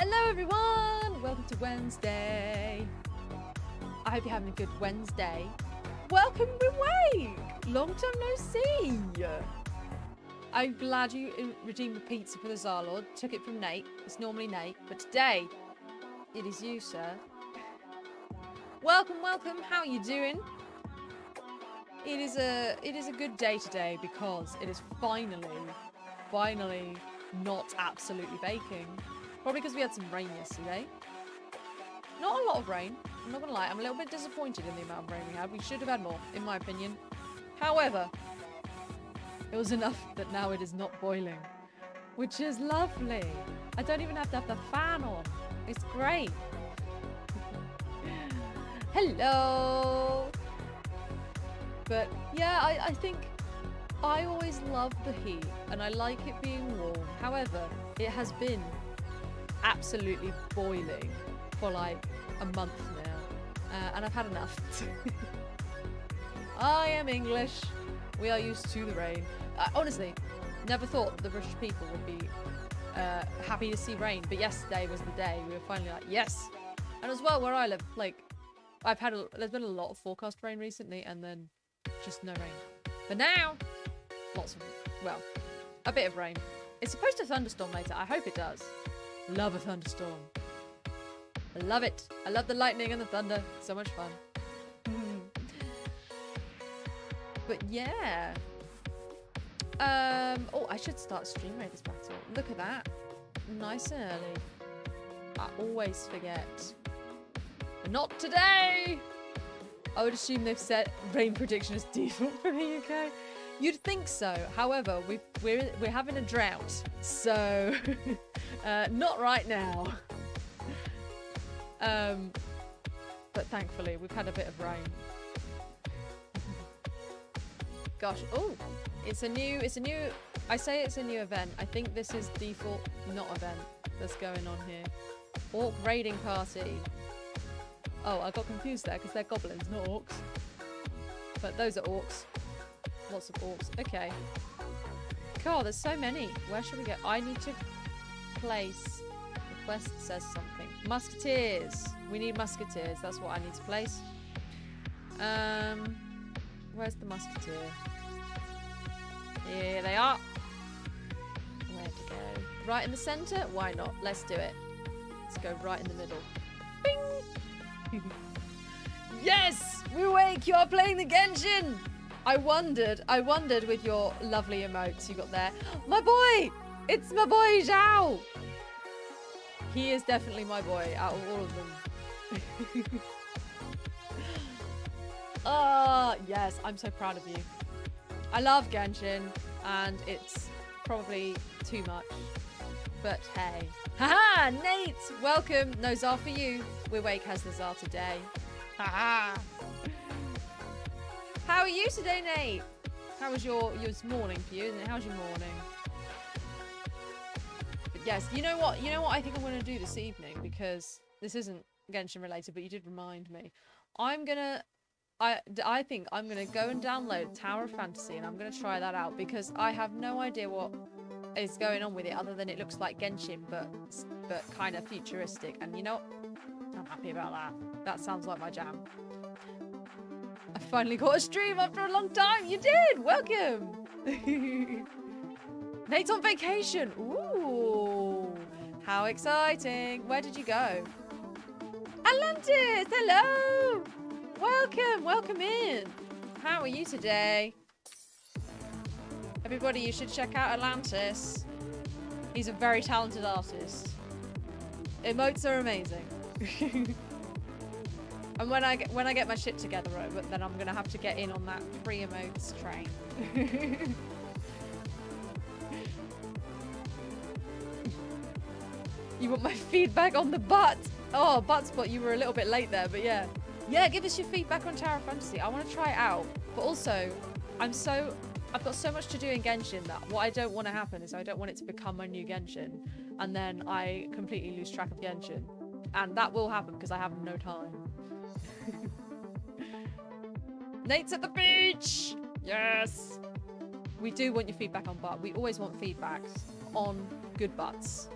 Hello everyone! Welcome to Wednesday. I hope you're having a good Wednesday. Welcome away! Long time no see! I'm glad you redeemed the pizza for the Zarlord. Took it from Nate. It's normally Nate, but today it is you, sir. Welcome, welcome. How are you doing? It is a good day today because it is finally not absolutely baking. Probably because we had some rain yesterday. Not a lot of rain, I'm not gonna lie. I'm a little bit disappointed in the amount of rain we had. We should have had more, in my opinion. However, it was enough that now it is not boiling, which is lovely. I don't even have to have the fan on. It's great. Hello! But yeah, I think I always love the heat and I like it being warm. However, it has been absolutely boiling for like a month now, and I've had enough. I am English. We are used to the rain. I honestly never thought the British people would be happy to see rain, but yesterday was the day we were finally like, yes. And as well, where I live, like there's been a lot of forecast rain recently, and then just no rain. But now, lots of, well, a bit of rain. It's supposed to thunderstorm later. I hope it does. Love a thunderstorm. I love it. I love the lightning and the thunder. So much fun. But yeah. Oh, I should start Stream Raiders battle. Look at that. Nice and early. I always forget. But not today. I would assume they've set rain prediction as default for the UK. You'd think so. However, we're having a drought, so not right now. But thankfully, we've had a bit of rain. Gosh, oh, it's a new. I say it's a new event. I think this is default, not event, that's going on here. Orc raiding party. Oh, I got confused there because they're goblins, not orcs. But those are orcs. Lots of orcs. Okay. God, there's so many. Where should we go? I need to place. The quest says something. Musketeers. We need musketeers. That's what I need to place. Where's the musketeer? Here they are. Where to go? Right in the centre? Why not? Let's do it. Let's go right in the middle. Bing! Yes! We wake! You are playing the Genshin! I wondered with your lovely emotes you got there. My boy! It's my boy, Zhao! He is definitely my boy out of all of them. Ah, yes, I'm so proud of you. I love Genshin, and it's probably too much, but hey. Haha, Nate! Welcome, no Zar for you. We're Wake has the Zar today. Haha! How are you today, Nate? How was your morning for you? And how's your morning? But yes, you know what I think I'm gonna do this evening, because this isn't Genshin related, but you did remind me. I think I'm gonna go and download Tower of Fantasy, and I'm gonna try that out, because I have no idea what is going on with it other than it looks like Genshin, but kind of futuristic. And you know, I'm happy about that. That sounds like my jam. I finally got a stream after a long time. You did! Welcome! Nate's on vacation. Ooh, how exciting. Where did you go? Atlantis! Hello! Welcome, welcome in. How are you today? Everybody, you should check out Atlantis. He's a very talented artist. Emotes are amazing. And when I get my shit together, right, then I'm gonna have to get in on that free emotes train. You want my feedback on the butt? Oh, butt spot, you were a little bit late there, but yeah. Yeah, give us your feedback on Tower of Fantasy. I want to try it out, but also, I've got so much to do in Genshin that what I don't want to happen is I don't want it to become my new Genshin, and then I completely lose track of Genshin, and that will happen because I have no time. Nate's at the beach! Yes! We do want your feedback on butt. We always want feedback on good butts.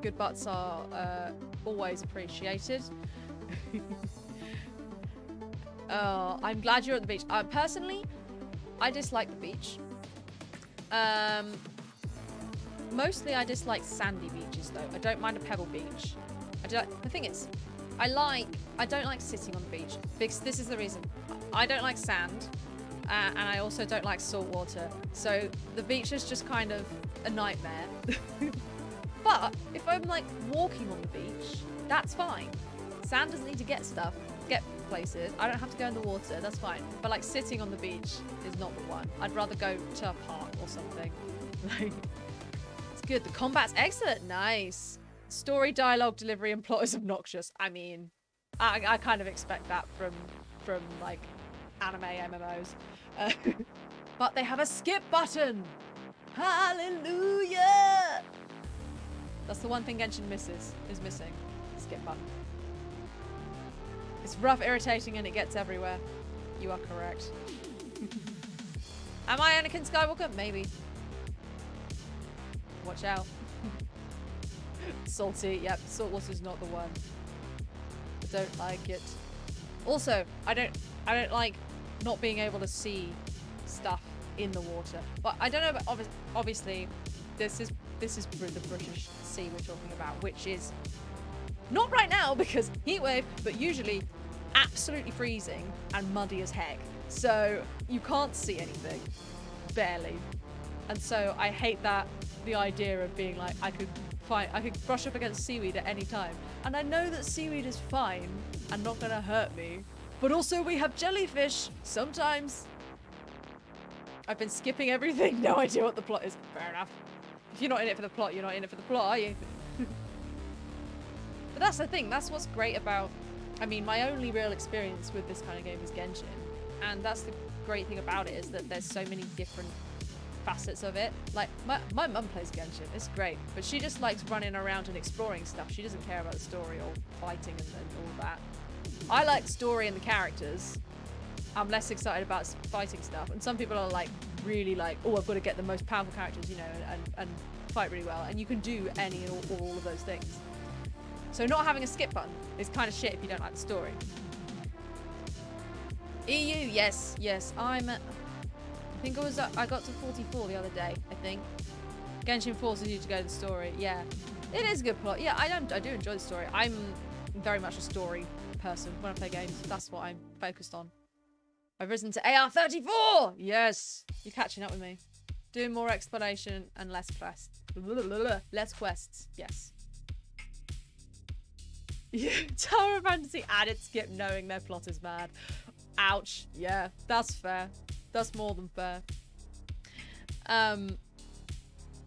Good butts are always appreciated. Oh, I'm glad you're at the beach. Personally, I dislike the beach. Mostly I dislike sandy beaches though. I don't mind a pebble beach. I don't like sitting on the beach, because this is the reason. I don't like sand, and I also don't like salt water. So the beach is just kind of a nightmare. But if I'm like walking on the beach, that's fine. Sand doesn't need to get places. I don't have to go in the water, that's fine. But like sitting on the beach is not the one. I'd rather go to a park or something. It's good. The combat's excellent. Nice. Story, dialogue, delivery, and plot is obnoxious. I mean, I kind of expect that from like anime MMOs. But they have a skip button. Hallelujah! That's the one thing Genshin is missing. Skip button. It's rough, irritating, and it gets everywhere. You are correct. Am I Anakin Skywalker? Maybe. Watch out. Salty, yep, salt water's not the one. I don't like it. Also, I don't like not being able to see stuff in the water. But I don't know, but obviously this is the British Sea we're talking about, which is not right now because heatwave, but usually absolutely freezing and muddy as heck. So you can't see anything, barely. And so I hate that, the idea of being like, I could brush up against seaweed at any time. And I know that seaweed is fine and not gonna hurt me, but also we have jellyfish sometimes. I've been skipping everything, no idea what the plot is. Fair enough. If you're not in it for the plot, you're not in it for the plot, are you? But that's the thing, that's what's great about, I mean, my only real experience with this kind of game is Genshin. And that's the great thing about it, is that there's so many different facets of it. Like, my mum plays Genshin, it's great, but she just likes running around and exploring stuff. She doesn't care about the story or fighting and all that. I like the story and the characters. I'm less excited about fighting stuff. And some people are like, really like, oh, I've got to get the most powerful characters, you know, and fight really well. And you can do any and all of those things. So not having a skip button is kind of shit if you don't like the story. EU, yes, yes. I'm at, I think I was at, I got to 44 the other day, I think. Genshin forces you to go to the story, yeah. It is a good plot. Yeah, I do enjoy the story. I'm very much a story person when I play games. That's what I'm focused on. I've risen to AR34! Yes! You're catching up with me. Doing more explanation and less quests. Less quests, yes. Tower of Fantasy added skip knowing their plot is mad. Ouch. Yeah, that's fair. That's more than fair. I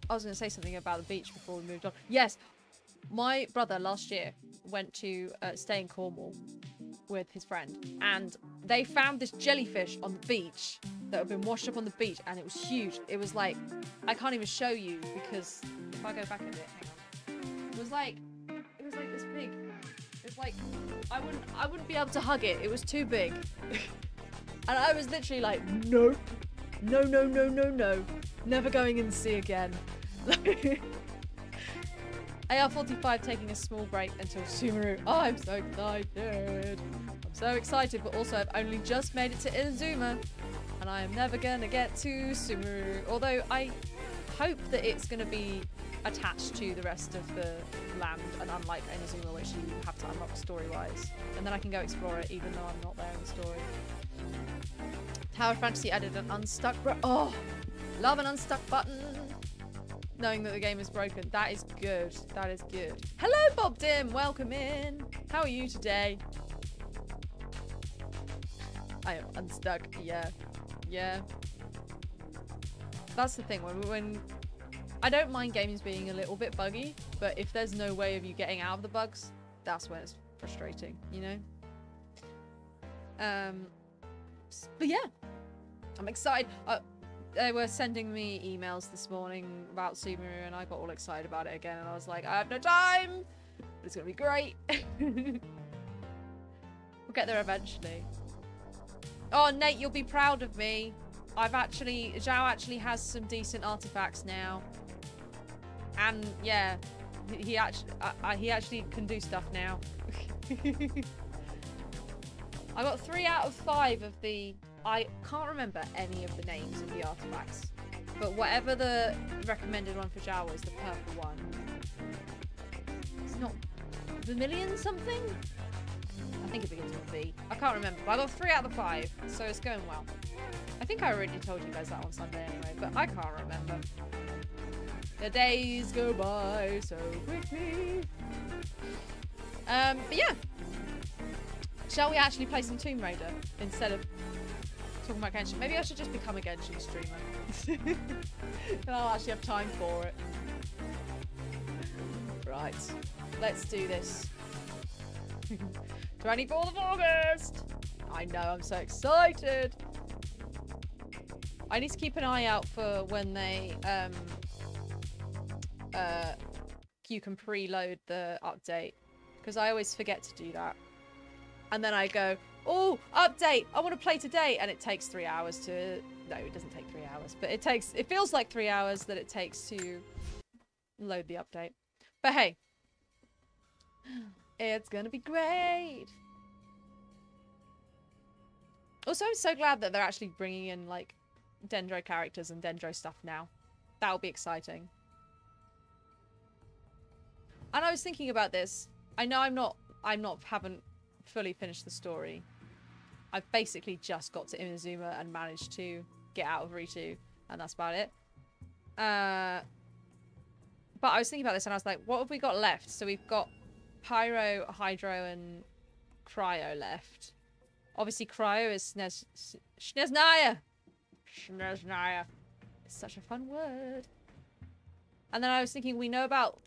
was going to say something about the beach before we moved on. Yes, my brother last year went to stay in Cornwall with his friend, and they found this jellyfish on the beach that had been washed up on the beach, and it was huge. It was like, I can't even show you because if I go back a bit, hang on. It was like this big. It's like I wouldn't be able to hug it. It was too big. And I was literally like, nope. No, no, no, no, no. Never going in the sea again. AR45 taking a small break until Sumeru. Oh, I'm so excited. I'm so excited, but also I've only just made it to Inazuma. And I am never going to get to Sumeru. Although I hope that it's going to be attached to the rest of the land, and unlike Inazuma, which you have to unlock story-wise. And then I can go explore it even though I'm not there in the story. Tower of Fantasy added an unstuck oh! Love an unstuck button! Knowing that the game is broken. That is good. That is good. Hello, Bob Dim! Welcome in! How are you today? I am unstuck. Yeah. Yeah. That's the thing. When I don't mind games being a little bit buggy, but if there's no way of you getting out of the bugs, that's when it's frustrating, you know? But yeah, I'm excited. They were sending me emails this morning about Sumeru, and I got all excited about it again, and I was like, I have no time, but it's gonna be great. We'll get there eventually. Oh, Nate, you'll be proud of me. Zhao actually has some decent artifacts now. And yeah, he actually can do stuff now. I got 3 out of 5 of the, I can't remember any of the names of the artifacts, but whatever the recommended one for Zhao is, the purple one. It's not vermilion something? I think it begins with V. I can't remember, but I got 3 out of 5, so it's going well. I think I already told you guys that on Sunday anyway, but I can't remember. The days go by so quickly. But yeah. Shall we actually play some Tomb Raider instead of talking about Genshin? Maybe I should just become a Genshin streamer. Then I'll actually have time for it. Right, let's do this. 24th of August! I know, I'm so excited! I need to keep an eye out for when they, you can preload the update, because I always forget to do that. And then I go, oh, update, I want to play today, and it takes 3 hours to... No, it doesn't take 3 hours, but it takes... It feels like 3 hours that it takes to load the update. But hey, it's gonna be great! Also, I'm so glad that they're actually bringing in, like, Dendro characters and Dendro stuff now. That'll be exciting. And I was thinking about this. I know haven't fully finished the story. I've basically just got to Inazuma and managed to get out of Ritu, and that's about it. But I was thinking about this, and I was like, what have we got left? So we've got Pyro, Hydro, and Cryo left. Obviously, Cryo is Shneznaya! Shneznaya. It's such a fun word. And then I was thinking, we know about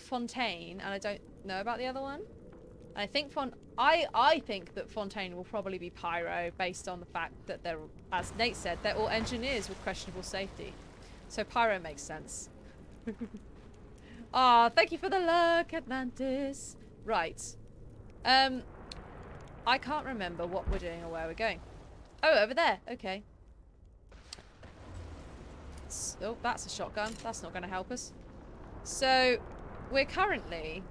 Fontaine, and I don't know about the other one. And I think I think that Fontaine will probably be Pyro, based on the fact that they're, as Nate said, they're all engineers with questionable safety. So Pyro makes sense. Ah, oh, thank you for the luck, Atlantis. Right. I can't remember what we're doing or where we're going. Oh, over there. Okay. Oh, that's a shotgun. That's not going to help us. So, we're currently...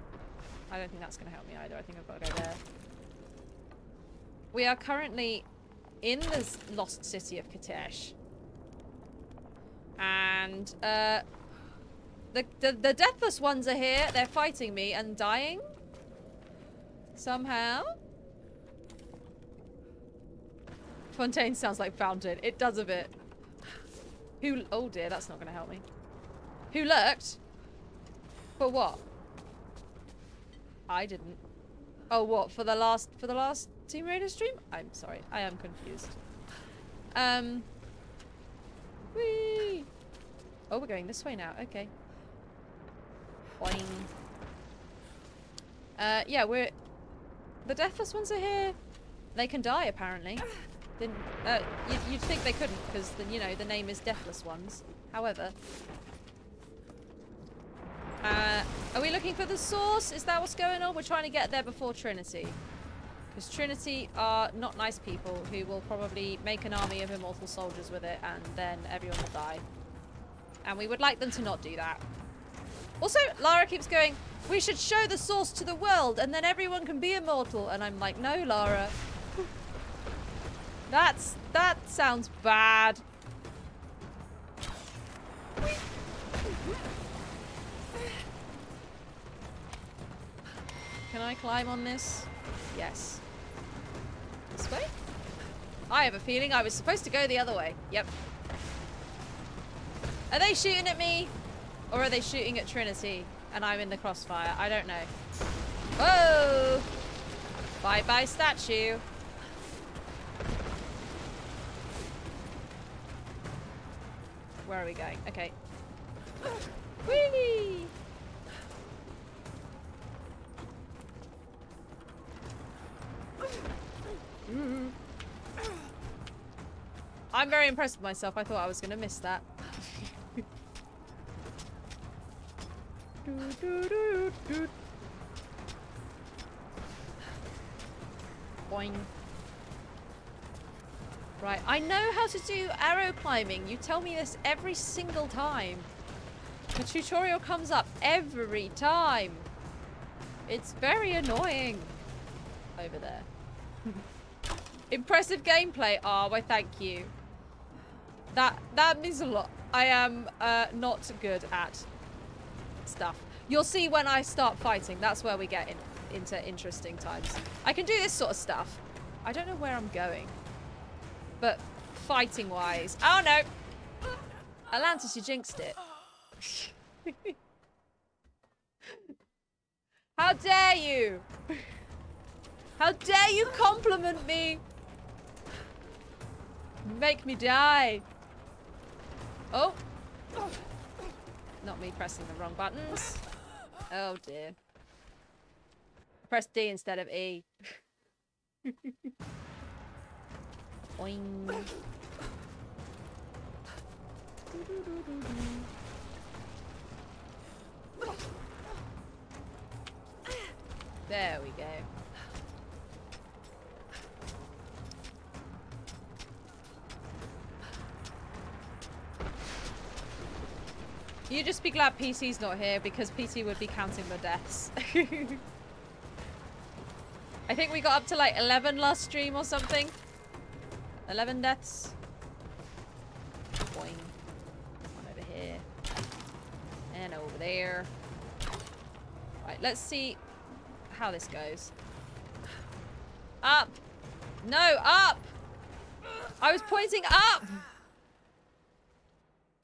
I don't think that's going to help me either. I think I've got to go there. We are currently in this lost city of Katesh. And, the Deathless Ones are here. They're fighting me and dying. Somehow. Fontaine sounds like Fountain. It does a bit. Who... Oh dear, that's not going to help me. Who lurked? For what? I didn't. Oh, what? For the last Team Raider stream? I'm sorry. I am confused. Whee! Oh, we're going this way now. Okay. Boing. Yeah, we're... The Deathless Ones are here. They can die, apparently. Then, you'd think they couldn't, because, then, you know, the name is Deathless Ones. However... are we looking for the source? Is that what's going on? We're trying to get there before Trinity. Because Trinity are not nice people who will probably make an army of immortal soldiers with it, and then everyone will die. And we would like them to not do that. Also, Lara keeps going, we should show the source to the world and then everyone can be immortal. And I'm like, no, Lara. That sounds bad. Can I climb on this? Yes. This way? I have a feeling I was supposed to go the other way. Yep. Are they shooting at me? Or are they shooting at Trinity? And I'm in the crossfire. I don't know. Whoa! Bye-bye statue. Where are we going? Okay. Wheelie! I'm very impressed with myself. I thought I was going to miss that. Boing. Right, I know how to do arrow climbing. You tell me this every single time. The tutorial comes up every time. It's very annoying. Over there. Impressive gameplay. Ah, oh, why thank you. That means a lot. I am not good at stuff. You'll see when I start fighting. That's where we get into interesting times. I can do this sort of stuff. I don't know where I'm going. But fighting-wise... Oh, no! Atlantis, you jinxed it. How dare you! How dare you compliment me! Make me die! Oh! Not me pressing the wrong buttons. Oh dear. Press D instead of E. Boing. There we go. You just be glad PC's not here, because PC would be counting the deaths. I think we got up to like 11 last stream or something. 11 deaths. Boing. One over here. And over there. Right, let's see how this goes. Up. No, up! I was pointing up!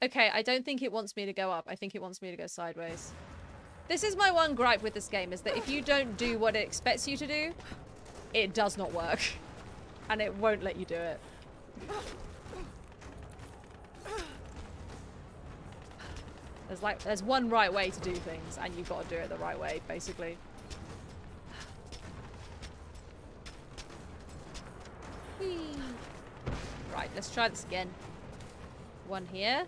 Okay, I don't think it wants me to go up. I think it wants me to go sideways. This is my one gripe with this game, is that if you don't do what it expects you to do, it does not work. And it won't let you do it. There's one right way to do things, and you've got to do it the right way, basically. Whee. Right, let's try this again. One here.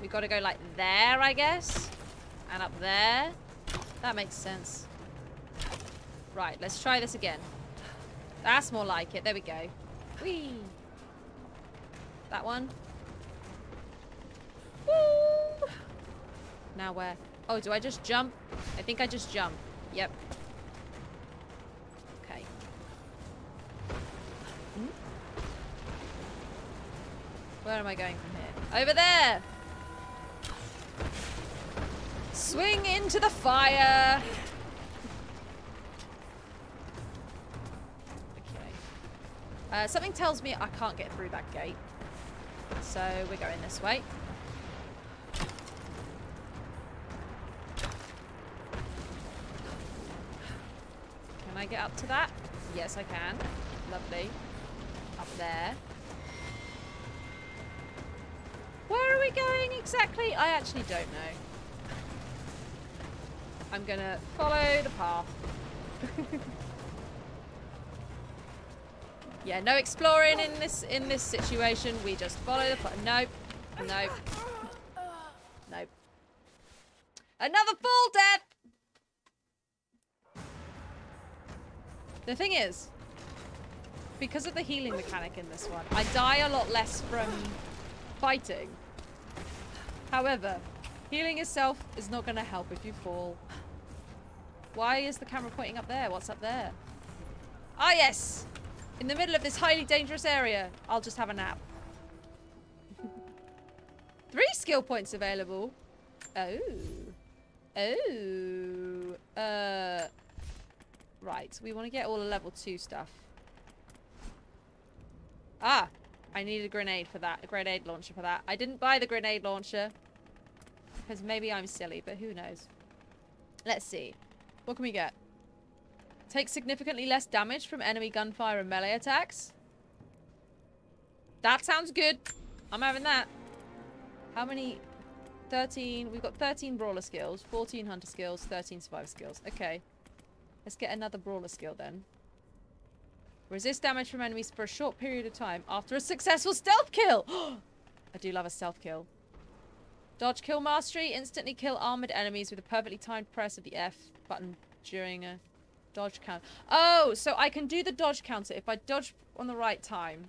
We gotta go like there, I guess. And up there. That makes sense. Right, let's try this again. That's more like it. There we go. Whee! That one. Woo! Now where? Oh, do I just jump? I think I just jump. Yep. Okay. Where am I going from here? Over there! Swing into the fire! Okay. Something tells me I can't get through that gate. So we're going this way. Can I get up to that? Yes, I can. Lovely. Up there. Where are we going exactly? I actually don't know. I'm gonna follow the path. Yeah, no exploring in this situation. We just follow the path. Nope. Nope. Nope. Another fall death! The thing is, because of the healing mechanic in this one, I die a lot less from fighting. However, healing yourself is not gonna help if you fall. Why is the camera pointing up there? What's up there? Ah, yes! In the middle of this highly dangerous area. I'll just have a nap. 3 skill points available. Oh. Oh. Right. We want to get all the level 2 stuff. Ah. I need a grenade for that. A grenade launcher for that. I didn't buy the grenade launcher. Because maybe I'm silly, but who knows. Let's see. What can we get? Take significantly less damage from enemy gunfire and melee attacks. That sounds good. I'm having that. How many? 13. We've got 13 brawler skills, 14 hunter skills, 13 survivor skills. Okay. Let's get another brawler skill then. Resist damage from enemies for a short period of time after a successful stealth kill. I do love a stealth kill. Dodge kill mastery. Instantly kill armored enemies with a perfectly timed press of the F button during a dodge count. Oh, so I can do the dodge counter. If I dodge on the right time,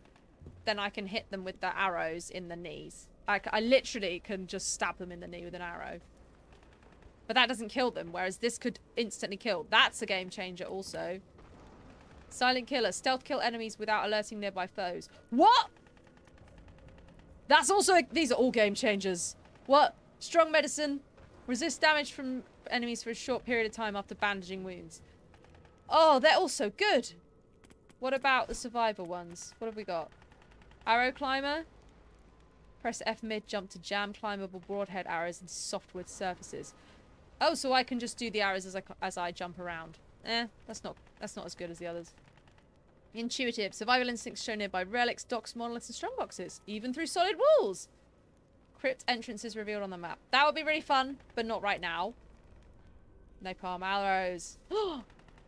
then I can hit them with the arrows in the knees. I literally can just stab them in the knee with an arrow. But that doesn't kill them, whereas this could instantly kill. That's a game changer also. Silent killer. Stealth kill enemies without alerting nearby foes. What? That's also... These are all game changers. What? Strong medicine. Resist damage from enemies for a short period of time after bandaging wounds. Oh, they're also good. What about the survivor ones? What have we got? Arrow climber. Press F mid jump to jam climbable broadhead arrows and softwood surfaces. Oh, so I can just do the arrows as I jump around. That's not as good as the others. Intuitive. Survival instincts shown nearby relics, docks, monoliths, and strong boxes, even through solid walls. Crypt entrances revealed on the map. That would be really fun, but not right now. Napalm arrows.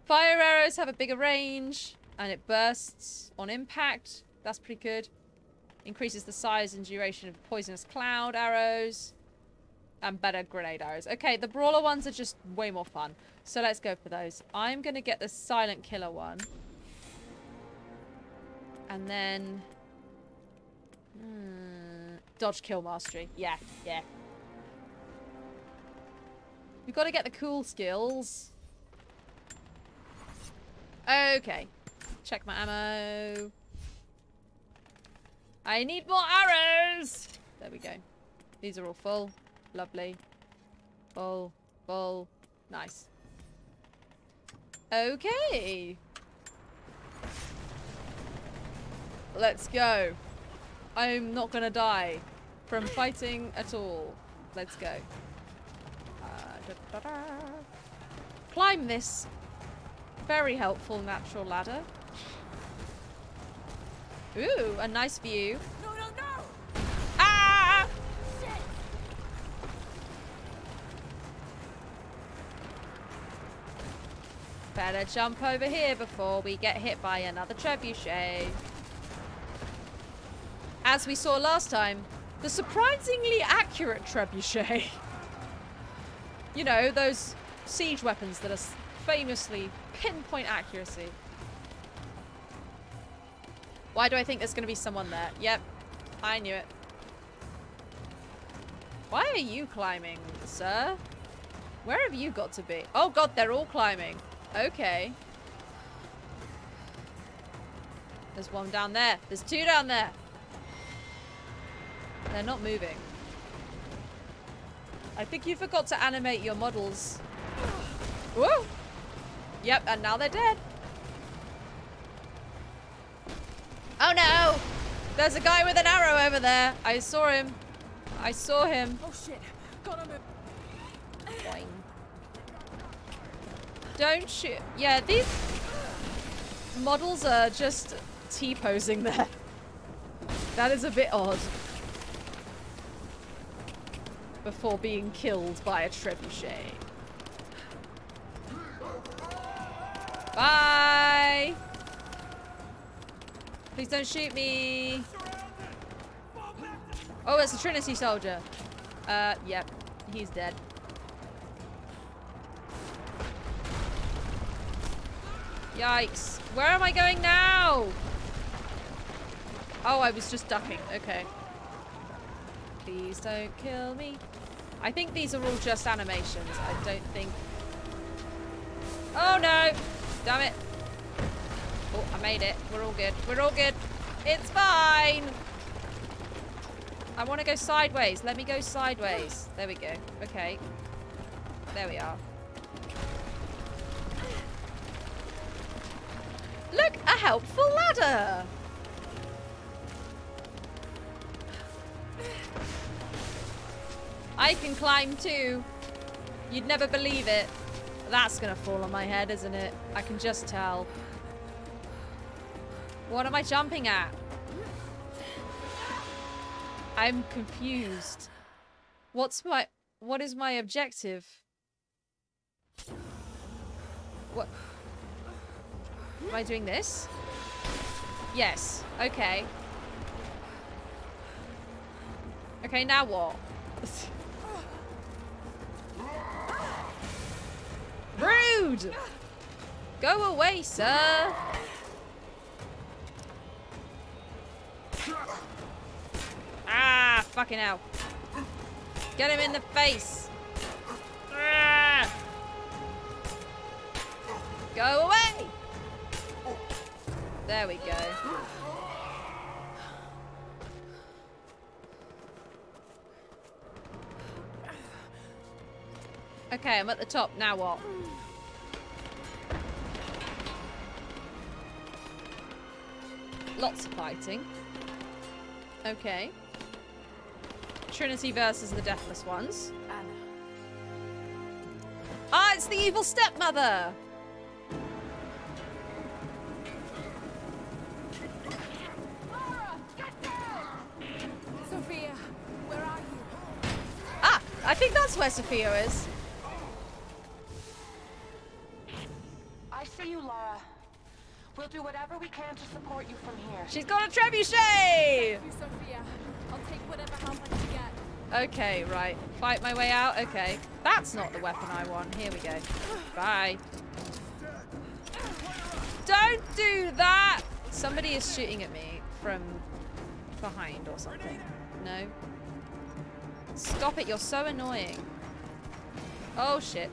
Fire arrows have a bigger range and it bursts on impact. That's pretty good. Increases the size and duration of poisonous cloud arrows. And better grenade arrows. Okay, the brawler ones are just way more fun. So let's go for those. I'm going to get the silent killer one. And then... dodge kill mastery. Yeah, yeah. We've got to get the cool skills. Okay. Check my ammo. I need more arrows! There we go. These are all full. Lovely. Full. Full. Nice. Okay. Let's go. I'm not gonna die from fighting at all. Let's go. Climb this very helpful natural ladder. Ooh, a nice view. No! Ah! Shit. Better jump over here before we get hit by another trebuchet. As we saw last time, the surprisingly accurate trebuchet. You know, those siege weapons that are famously pinpoint accuracy. Why do I think there's going to be someone there? Yep, I knew it. Why are you climbing, sir? Where have you got to be? Oh god, they're all climbing. Okay. There's one down there. There's two down there. They're not moving. I think you forgot to animate your models. Whoa! Yep, and now they're dead. Oh no! There's a guy with an arrow over there. I saw him. I saw him. Oh shit! Gotta move. Boing. Don't shoot. Yeah, these models are just T-posing there. That is a bit odd. Before being killed by a trebuchet. Bye! Please don't shoot me! Oh, it's a Trinity soldier. Yep. He's dead. Yikes. Where am I going now? Oh, I was just ducking. Okay. Please don't kill me. I think these are all just animations. I don't think... Oh no! Damn it. Oh, I made it. We're all good. We're all good. It's fine! I want to go sideways. Let me go sideways. There we go. Okay. There we are. Look! A helpful ladder! I can climb too. You'd never believe it. That's gonna fall on my head, isn't it? I can just tell. What am I jumping at? I'm confused. What is my objective? What? Am I doing this? Yes. Okay. Okay, now what? Rude! Go away, sir! Ah, fucking hell. Get him in the face! Ah. Go away! There we go. Okay, I'm at the top. Now what? Lots of fighting. Okay. Trinity versus the deathless ones. Anna. Ah, it's the evil stepmother! Lara, get down! Sophia, where are you? Ah, I think that's where Sophia is. for you, Lara. We'll do whatever we can to support you from here. She's got a trebuchet! Thank you, Sophia. I'll take whatever help I can get. Okay, right. Fight my way out? Okay. That's not the weapon I want. Here we go. Bye. Don't do that! Somebody is shooting at me from behind or something. No. Stop it, you're so annoying. Oh shit.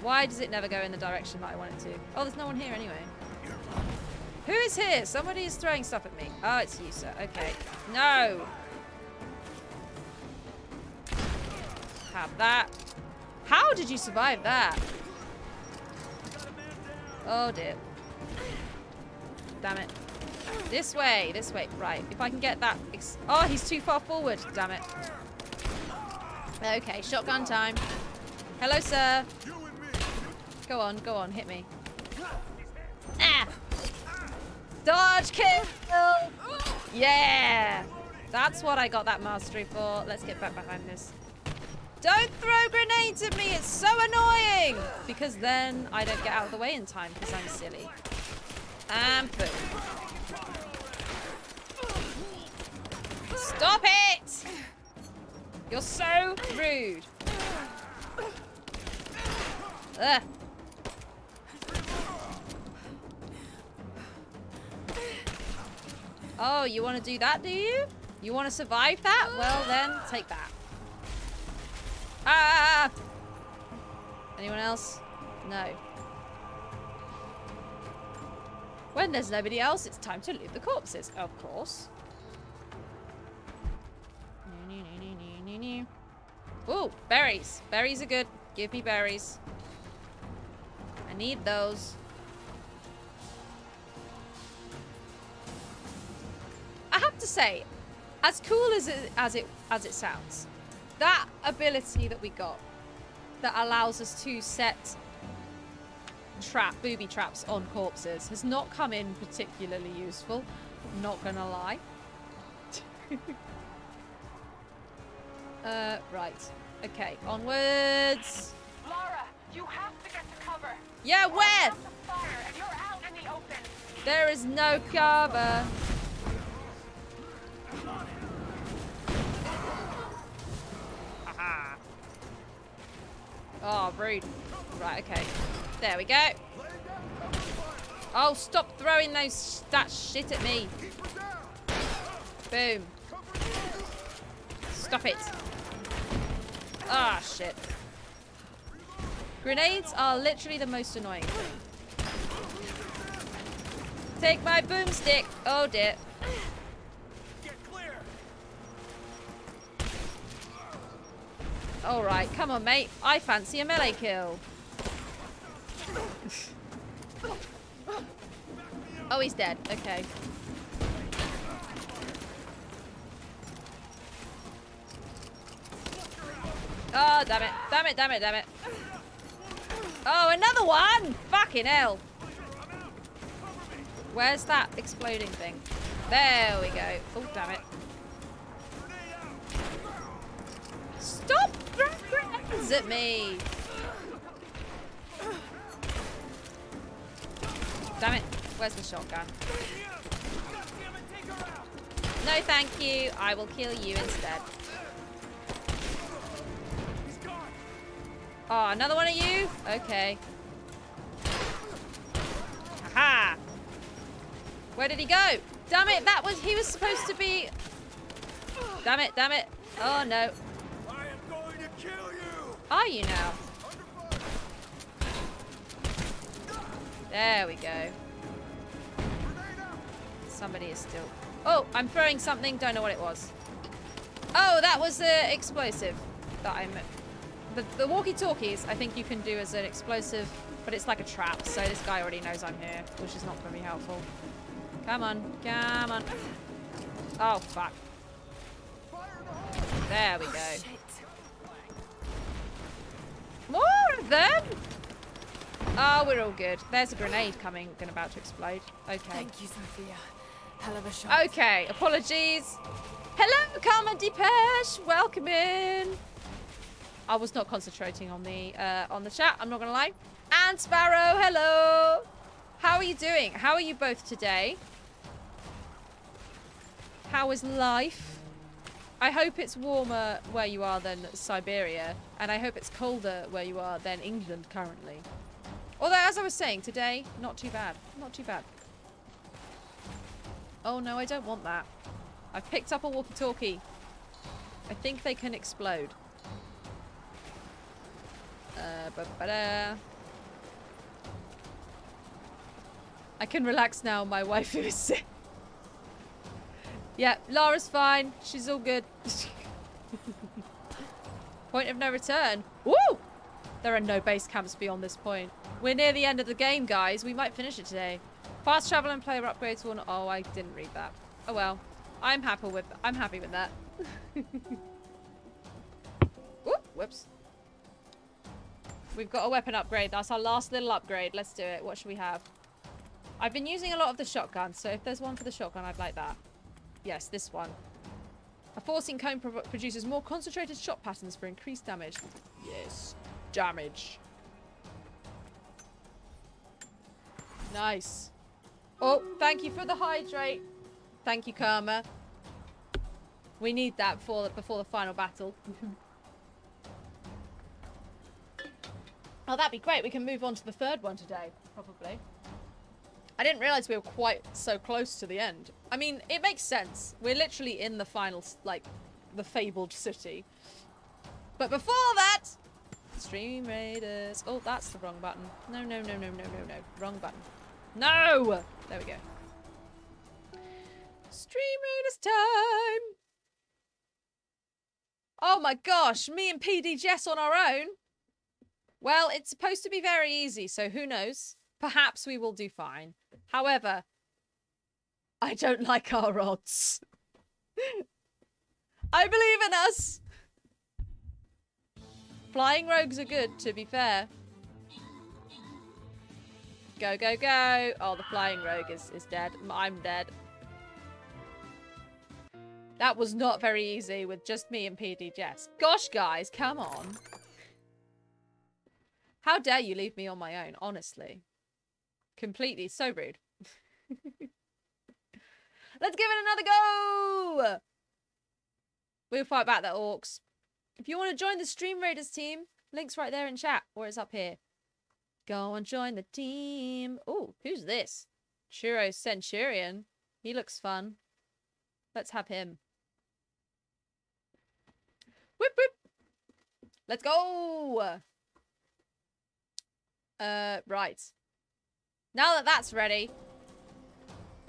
Why does it never go in the direction that I want it to? Oh, there's no one here anyway. Who is here? Somebody is throwing stuff at me. Oh, it's you, sir. Okay. No! Have that. How did you survive that? Oh dear. Damn it. This way, this way. Right, if I can get that... Oh, he's too far forward. Damn it. Okay, shotgun time. Hello, sir. Go on, hit me. Ah! Dodge kill! Yeah! That's what I got that mastery for. Let's get back behind this. Don't throw grenades at me! It's so annoying! Because then I don't get out of the way in time because I'm silly. And boom. Stop it! You're so rude. Ugh. Oh, you want to do that, do you? You want to survive that? Well then, take that. Ah! Anyone else? No. When there's nobody else, it's time to loot the corpses, of course. Ooh, berries. Berries are good. Give me berries. I need those. I have to say, as cool as it sounds, that ability that we got that allows us to set booby traps on corpses has not come in particularly useful. I'm not gonna lie. Right. Okay, onwards. Lara, you have to get to cover. Yeah, where? The fire and you're out in the open. There is no cover. Oh, rude. Right, okay. There we go. Oh, stop throwing that shit at me. Boom. Stop it. Ah, shit. Grenades are literally the most annoying thing. Take my boomstick. Oh, dear. Alright, come on, mate. I fancy a melee kill. Oh, he's dead. Okay. Oh, damn it. Damn it, damn it, damn it. Oh, another one! Fucking hell. Where's that exploding thing? There we go. Oh, damn it. Stop throwing grenades at me! Damn it! Where's my shotgun? No, thank you. I will kill you instead. Oh, another one of you? Okay. Aha! Where did he go? Damn it! That was he was supposed to be. Damn it! Damn it! Oh no! Are you now? There we go. Somebody is still... Oh, I'm throwing something. Don't know what it was. Oh, that was the explosive that I'm... The walkie-talkies, I think you can do as an explosive, but it's like a trap, so this guy already knows I'm here, which is not going to be helpful. Come on. Come on. Oh, fuck. There we go. More of them? Oh, we're all good. There's a grenade coming and about to explode. Okay. Thank you, Sophia. Hell of a shot. Okay, apologies. Hello, Carmen Depeche. Welcome in. I was not concentrating on the chat, I'm not gonna lie. And Sparrow, hello! How are you doing? How are you both today? How is life? I hope it's warmer where you are than Siberia, and I hope it's colder where you are than England currently. Although, as I was saying, today, not too bad. Not too bad. Oh no, I don't want that. I've picked up a walkie-talkie. I think they can explode. I can relax now, my waifu is sick. Yeah, Lara's fine. She's all good. Point of no return. Woo! There are no base camps beyond this point. We're near the end of the game, guys. We might finish it today. Fast travel and player upgrades will not. Oh, I didn't read that. Oh well. I'm happy with that. Ooh, whoops. We've got a weapon upgrade. That's our last little upgrade. Let's do it. What should we have? I've been using a lot of the shotgun, so if there's one for the shotgun, I'd like that. Yes, this one. A 14 cone produces more concentrated shot patterns for increased damage. Yes. Damage. Nice. Oh, thank you for the hydrate. Thank you, Karma. We need that before the final battle. Oh, that'd be great. We can move on to the third one today, probably. I didn't realise we were quite so close to the end. I mean, it makes sense. We're literally in the final, like, the fabled city. But before that... Stream Raiders. Oh, that's the wrong button. No, no, no, no, no, no, no. Wrong button. No! There we go. Stream Raiders time! Oh my gosh, me and PD Jess on our own? Well, it's supposed to be very easy, so who knows? Perhaps we will do fine. However, I don't like our odds. I believe in us. Flying rogues are good, to be fair. Go, go, go. Oh, the flying rogue is dead. I'm dead. That was not very easy with just me and PD Jess. Gosh, guys, come on. How dare you leave me on my own, honestly. Completely. So rude. Let's give it another go! We'll fight back the orcs. If you want to join the Stream Raiders team, link's right there in chat, or it's up here. Go and join the team. Oh, who's this? Churro Centurion. He looks fun. Let's have him. Whip, whip. Let's go! Right. Now that that's ready...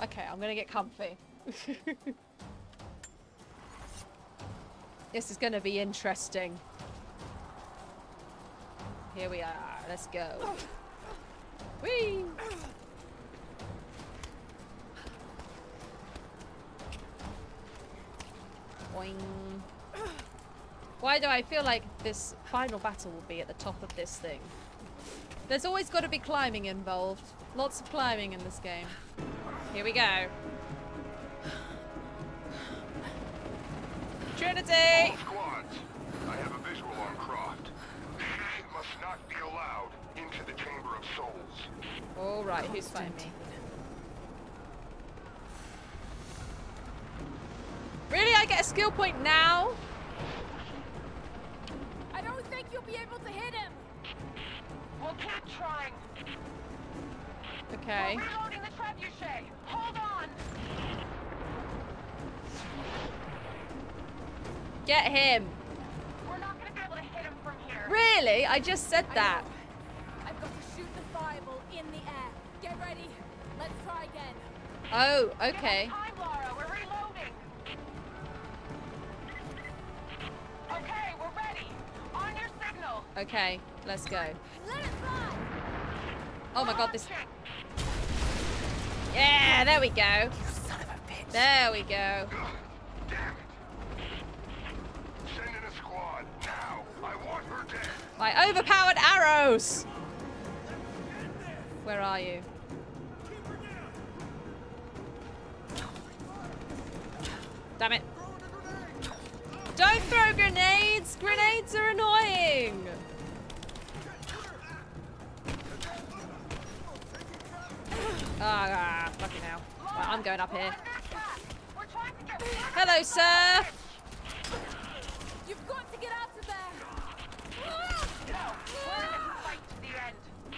Okay, I'm gonna get comfy. This is gonna be interesting. Here we are. Let's go. Whee! Boing. Why do I feel like this final battle will be at the top of this thing? There's always got to be climbing involved. Lots of climbing in this game. Here we go. Trinity! Squads, I have a visual on Croft. She must not be allowed into the Chamber of Souls. All right, who's fighting me? Really? I get a skill point now? I don't think you'll be able to hit him. We'll keep trying. Okay. We're reloading the trebuchet. Hold on. Get him. We're not going to be able to hit him from here. Really? I just said that. I've got to shoot the fireball in the air. Get ready. Let's try again. Oh, okay. Give us time, Lara. We're reloading. Okay, we're ready. On your signal. Okay, let's go. Let it fly. Oh my god, this... Yeah, there we go. You son of a bitch. There we go. My overpowered arrows! Where are you? Damn it. Don't throw grenades! Grenades are annoying! Ah, fucking hell. Right, I'm going up here. Hello, sir! You've got to get out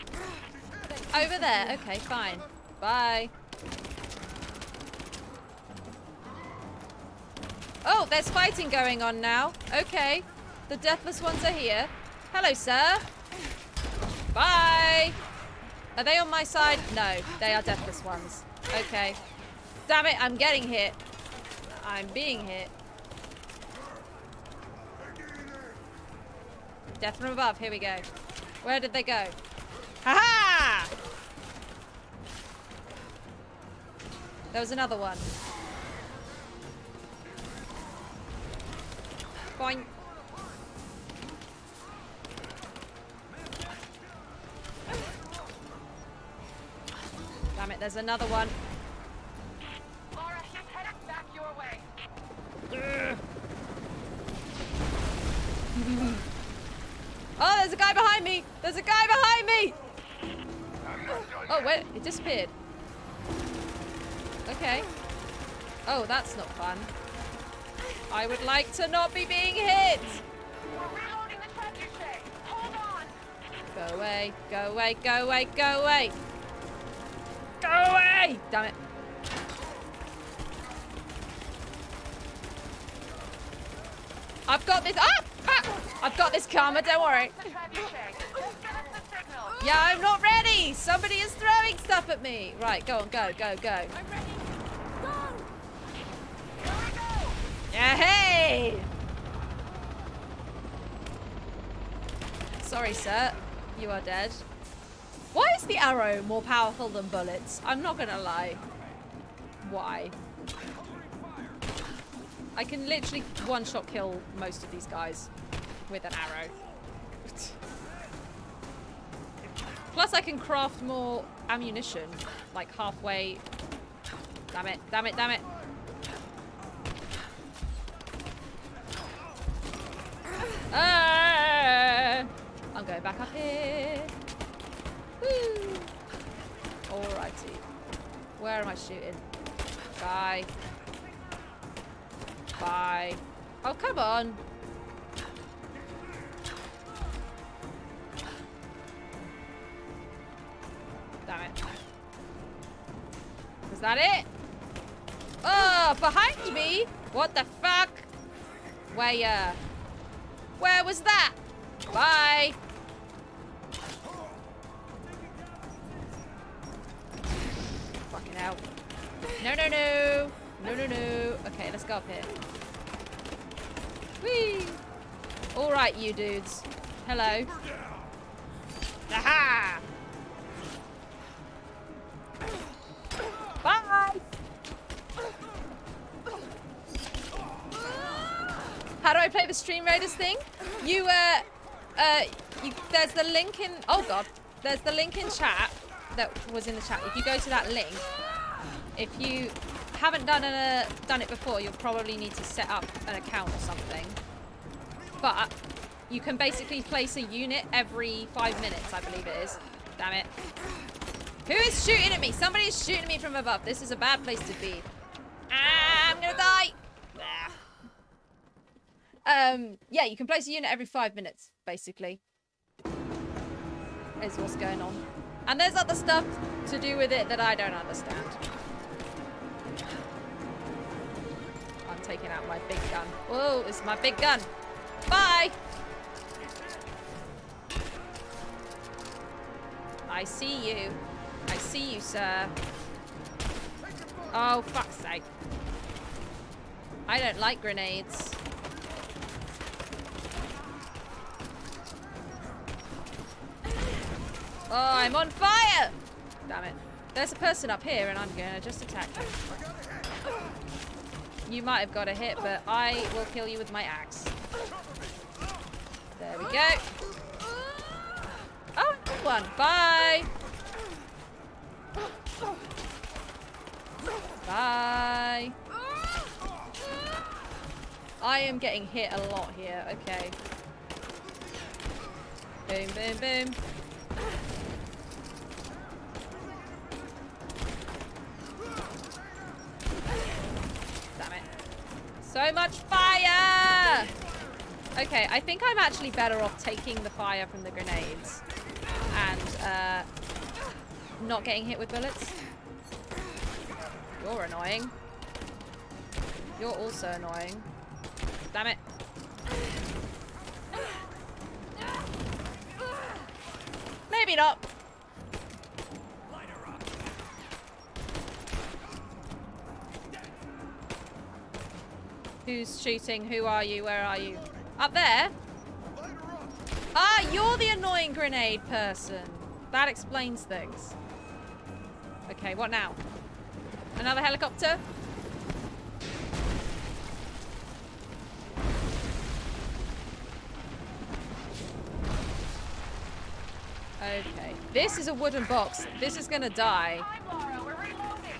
of there! Over there. Okay, fine. Bye. Oh, there's fighting going on now. Okay. The deathless ones are here. Hello, sir. Bye. Are they on my side? No, they are deathless ones. Okay. Damn it, I'm getting hit. I'm being hit. Death from above. Here we go. Where did they go? Ha-ha! There was another one. Boing. Damn it, there's another one. Lara, she's headed back your way. Oh, there's a guy behind me! There's a guy behind me! Oh, wait, it disappeared. Okay. Oh, that's not fun. I would like to not be being hit! We're reloading the treasure safe. Hold on! Go away, go away, go away, go away! Go away! Damn it. I've got this. Ah! Ah! I've got this karma, don't worry. Yeah, I'm not ready! Somebody is throwing stuff at me! Right, go on, go, go, go. I'm ready. Yeah, hey! Sorry, sir. You are dead. Why is the arrow more powerful than bullets? I'm not gonna lie. Why? I can literally one-shot kill most of these guys with an arrow. Plus I can craft more ammunition, like halfway. Damn it, damn it, damn it. I'm going back up here. Woo. Alrighty. Where am I shooting? Bye. Bye. Oh, come on. Damn it. Is that it? Oh, behind me? What the fuck? Where was that? Bye. Fucking hell. No, no, no. No, no, no. Okay, let's go up here. Whee. All right, you dudes. Hello. Aha! Bye. How do I play the Stream Raiders thing? You, there's the link in, oh God, there's the link in chat that was in the chat. If you go to that link, if you haven't done it before, you'll probably need to set up an account or something. But you can basically place a unit every 5 minutes, I believe it is. Damn it. Who is shooting at me? Somebody is shooting at me from above. This is a bad place to be. Ah, I'm gonna die. Yeah, you can place a unit every 5 minutes, basically. Is what's going on. And there's other stuff to do with it that I don't understand. I'm taking out my big gun. Whoa, it's my big gun. Bye! I see you. I see you, sir. Oh, fuck's sake. I don't like grenades. Oh, I'm on fire! Damn it. There's a person up here and I'm gonna just attack them. You might have got a hit, but I will kill you with my axe. There we go. Oh, good one. Bye! Bye! I am getting hit a lot here. Okay. Boom, boom, boom. Damn it. So much fire! Okay, I think I'm actually better off taking the fire from the grenades and not getting hit with bullets. You're annoying. You're also annoying. Damn it. Maybe not. Who's shooting? Who are you? Where are you? Up there? Ah, you're the annoying grenade person. That explains things. Okay, what now? Another helicopter? Okay. This is a wooden box. This is gonna die. I'm Lara. We're reloading.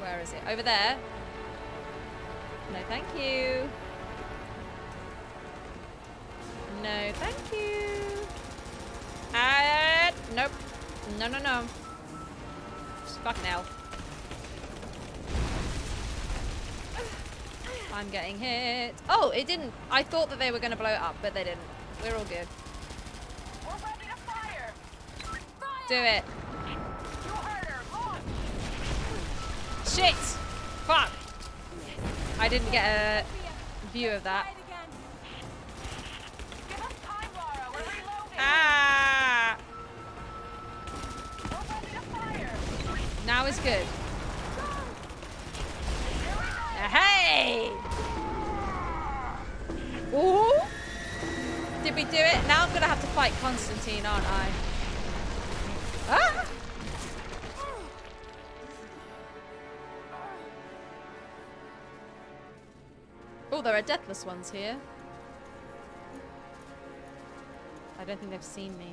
Where is it? Over there? No, thank you. No, thank you. And nope. No, no, no. Just fuck now. I'm getting hit. Oh, it didn't. I thought that they were going to blow it up, but they didn't. We're all good. We're ready to fire. Do it. Go harder. Launch. Shit. Fuck. I didn't get a view of that. Give us time, Lara. We're reloading. Ah. We're ready to fire. Now is good. Hey! Ooh! Did we do it? Now I'm gonna have to fight Constantine, aren't I? Ah! Oh, there are deathless ones here. I don't think they've seen me.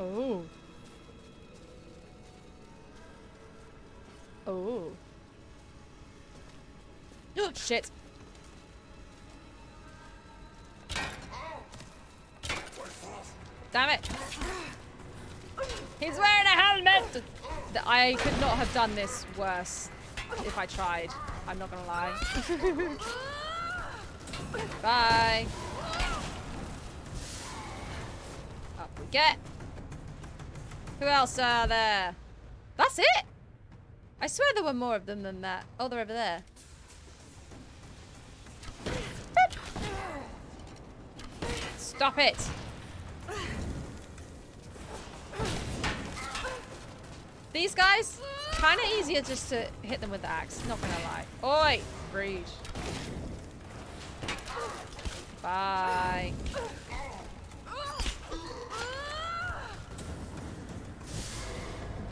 Oh. Oh. Oh, shit. Damn it. He's wearing a helmet. I could not have done this worse if I tried. I'm not gonna lie. Bye. Up we get. Who else are there? That's it. I swear there were more of them than that. Oh, they're over there. Stop it. These guys, kind of easier just to hit them with the axe. Not gonna lie. Oi, breed. Bye.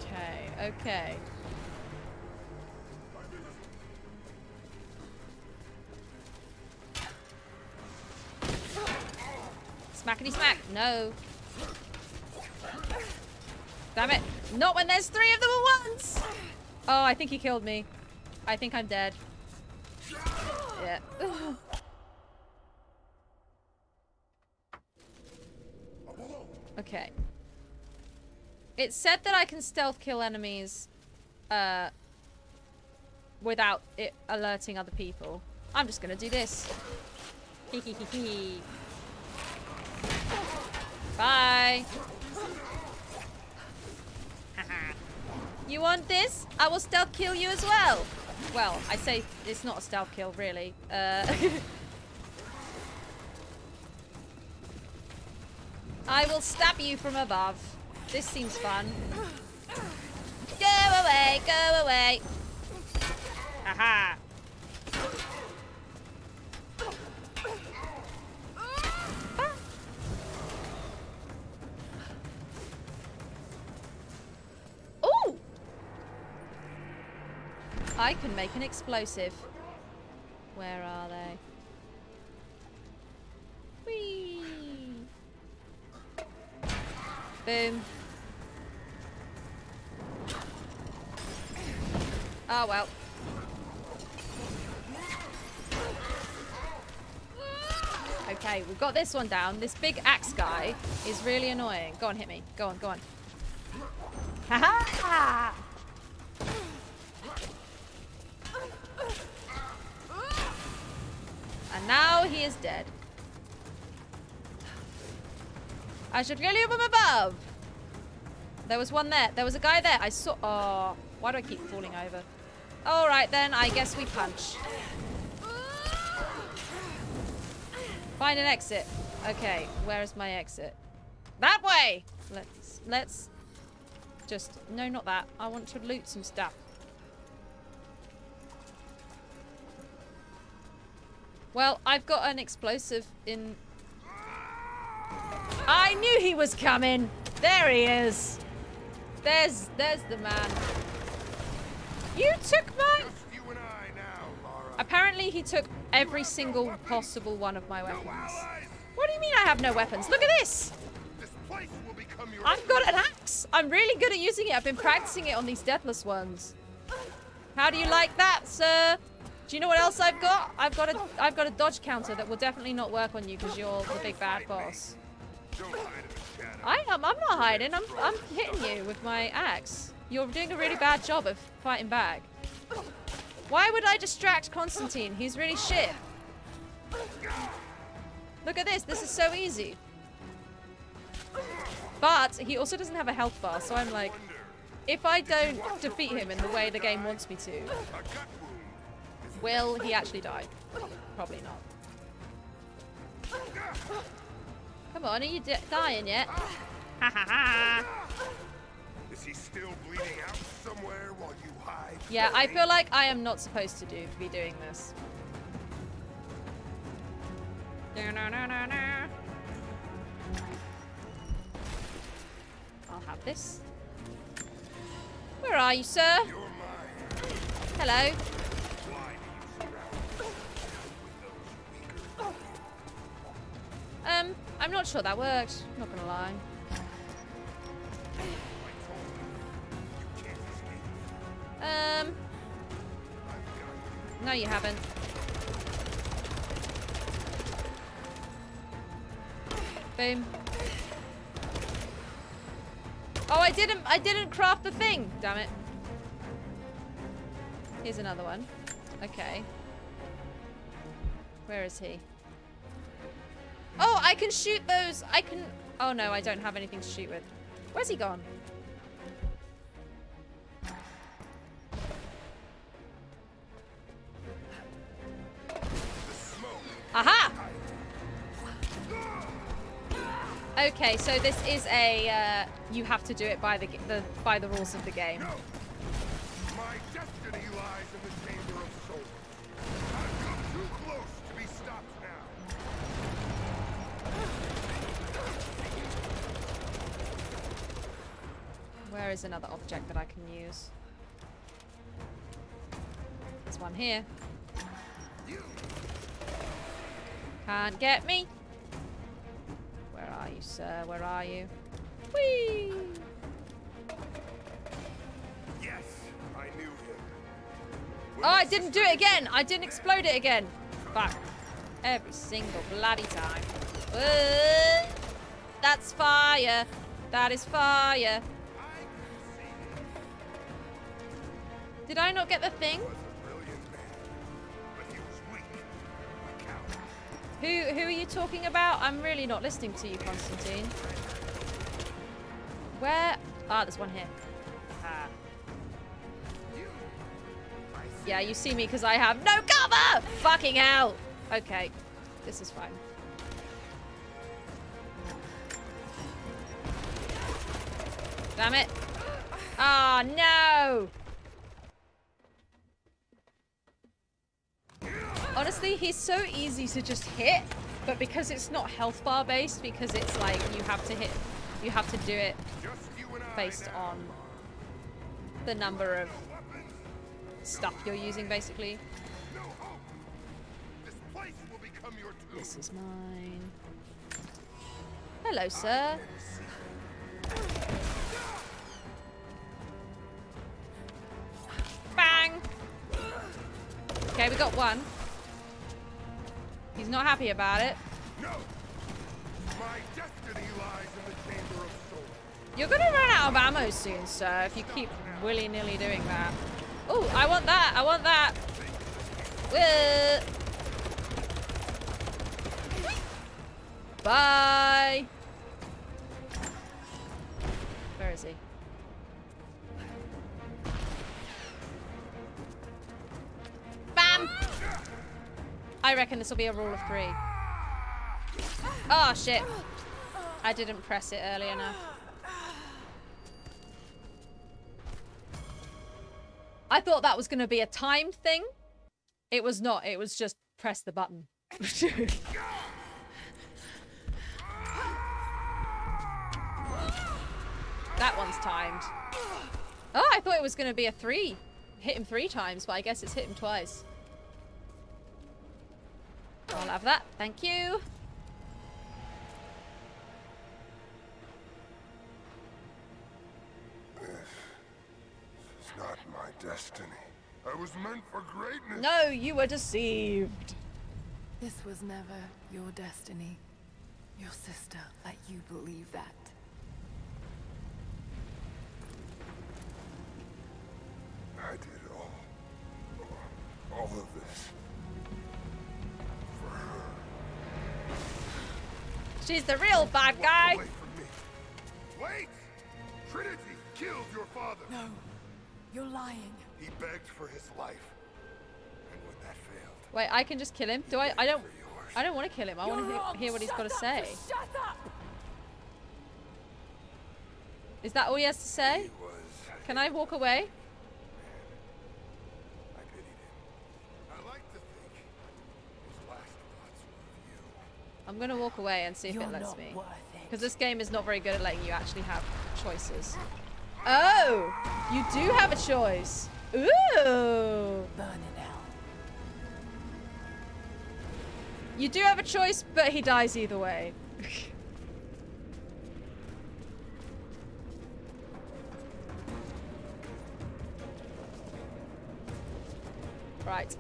Okay, okay. Smackety smack. No. Damn it. Not when there's three of them at once. Oh, I think he killed me. I think I'm dead. Yeah. Ugh. Okay. It said that I can stealth kill enemies without it alerting other people. I'm just gonna do this. Hee hee hee hee. Bye. You want this? I will stealth kill you as well. Well, I say it's not a stealth kill, really. I will stab you from above. This seems fun. Go away, go away. Haha. I can make an explosive. Where are they? Whee! Boom. Oh well. Okay, we've got this one down. This big axe guy is really annoying. Go on, hit me. Go on, go on. Ha ha! And now he is dead. I should kill you from above. There was one there. There was a guy there. I saw. Oh, why do I keep falling over? All right then. I guess we punch. Find an exit. Okay, where is my exit? That way. Let's just no, not that. I want to loot some stuff. Well, I've got an explosive in. I knew he was coming. There he is. There's the man. You took my. You and I now, Lara. Apparently, he took every single possible one of my weapons. What do you mean I have no weapons? Look at this. This place will become your I've got an axe. I'm really good at using it. I've been practicing it on these deathless ones. How do you like that, sir? Do you know what else I've got? I've got a dodge counter that will definitely not work on you because you're the big bad boss. I'm not hiding. I'm hitting you with my axe. You're doing a really bad job of fighting back. Why would I distract Constantine? He's really shit. Look at this. This is so easy. But he also doesn't have a health bar, so I'm like, if I don't defeat him in the way the game wants me to, will he actually die? Probably not. Come on, are you dying yet? Ha ha ha! Is he still bleeding out somewhere while you hide? Yeah, I feel like I am not supposed to be doing this. I'll have this. Where are you, sir? Hello. I'm not sure that worked, not gonna lie. No you haven't. Boom. Oh, I didn't craft the thing, damn it. Here's another one. Okay. Where is he? Oh, I can shoot those. I can. Oh no, I don't have anything to shoot with. Where's he gone? Aha! Okay, so this is a. You have to do it by the rules of the game. No. My destiny lies in the chamber of soul. I've come too close to be stopped now. Where is another object that I can use? There's one here. Can't get me. Where are you, sir? Where are you? Whee! Yes, I knew him. Oh, I didn't do it again. I didn't explode it again. Fuck. Every single bloody time. Whoa. That's fire. That is fire. Did I not get the thing? Who are you talking about? I'm really not listening to you, Constantine. Where? Ah, there's one here. Yeah, you see me because I have no cover! Fucking hell! Okay, this is fine. Damn it. Ah, no! Honestly, he's so easy to just hit, but because it's not health bar based, because it's like you have to hit, you have to do it based on the number of stuff you're using, basically. This is mine. Hello, sir. Bang! Okay, we got one. He's not happy about it. No. My destiny lies in the chamber of soul. You're gonna run out of ammo soon, sir, if you keep willy-nilly doing that. Oh, I want that. I want that. Bye. Where is he? Bam! I reckon this will be a rule of three. Oh, shit. I didn't press it early enough. I thought that was going to be a timed thing. It was not. It was just press the button. That one's timed. Oh, I thought it was going to be a three. Hit him three times, but I guess it's hit him twice. I'll have that. Thank you. Not my destiny. I was meant for greatness. No, you were deceived. This was never your destiny. Your sister let you believe that. I did all of this for her. She's the real bad guy. Wait! Trinity killed your father. No. You're lying. He begged for his life, and when that failed. Wait, I can just kill him? Do I? I don't want to kill him. I want to hear what he's got to say. Shut up! Is that all he has to say? Can I walk away? I pitied him. I like to think his last thoughts were you. I'm gonna walk away and see if it lets me, because this game is not very good at letting you actually have choices. Oh, you do have a choice. Ooh. Burn in hell. You do have a choice, but he dies either way. Right,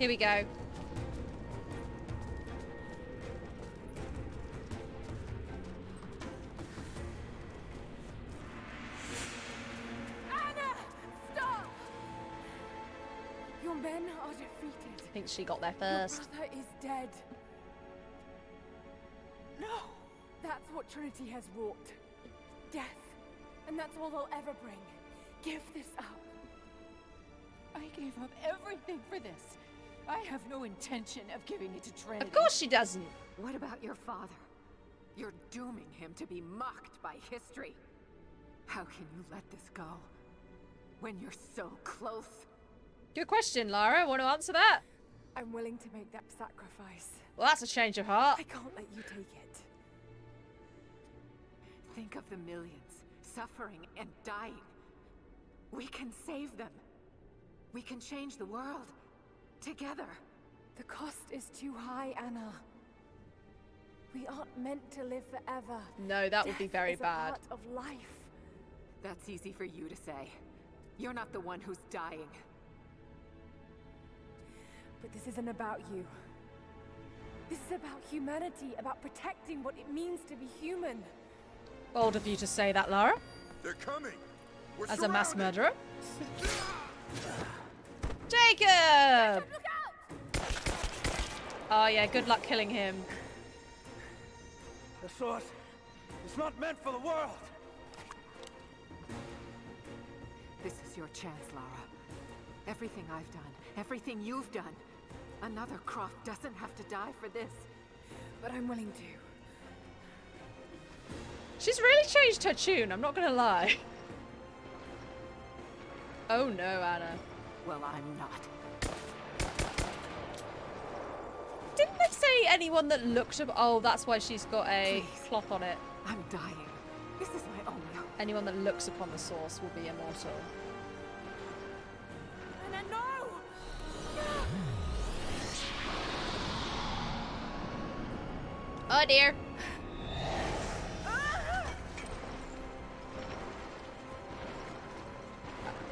here we go. Men are defeated. I think she got there first. Your brother is dead. No! That's what Trinity has wrought. Death. And that's all they'll ever bring. Give this up. I gave up everything for this. I have no intention of giving it to Trinity. Of course she doesn't. What about your father? You're dooming him to be mocked by history. How can you let this go? When you're so close? Good question, Lara. Want to answer that? I'm willing to make that sacrifice. Well, that's a change of heart. I can't let you take it. Think of the millions suffering and dying. We can save them. We can change the world. Together. The cost is too high, Anna. We aren't meant to live forever. No, that would be very bad. Death is a part of life. That's easy for you to say. You're not the one who's dying. But this isn't about you. This is about humanity, about protecting what it means to be human. Bold of you to say that, Lara. They're coming. We're as surrounded. A mass murderer. Jacob! Look out! Oh yeah, good luck killing him. The sword is not meant for the world. This is your chance, Lara. Everything I've done, everything you've done. Another Croft doesn't have to die for this, but I'm willing to. She's really changed her tune, I'm not gonna lie. Oh no, Anna. Well, I'm not. Didn't they say anyone that looked up? Oh, that's why she's got a cloth on it. I'm dying. This is my only hope. Anyone that looks upon the source will be immortal. Oh dear.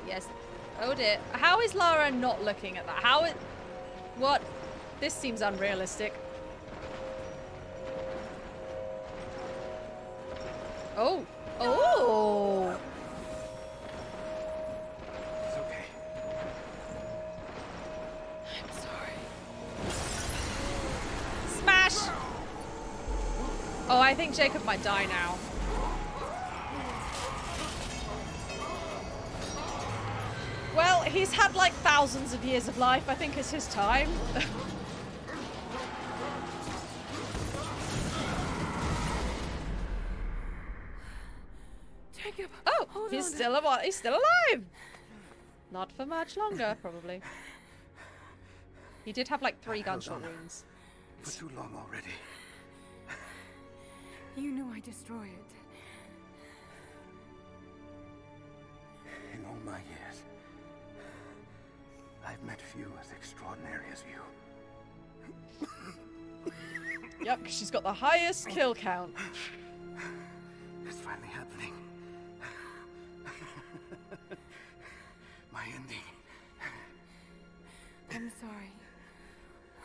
Yes. Oh dear. How is Lara not looking at that? How is... What? This seems unrealistic. Oh. Oh! It's okay. I'm sorry. Smash! Oh, I think Jacob might die now. Well, he's had like thousands of years of life. I think it's his time. Jacob, oh, he's still alive. Not for much longer, probably. He did have like 3 gunshot wounds. For too long already. You knew I destroyed it. In all my years, I've met few as extraordinary as you. Yep, she's got the highest kill count. It's finally happening. My ending. I'm sorry.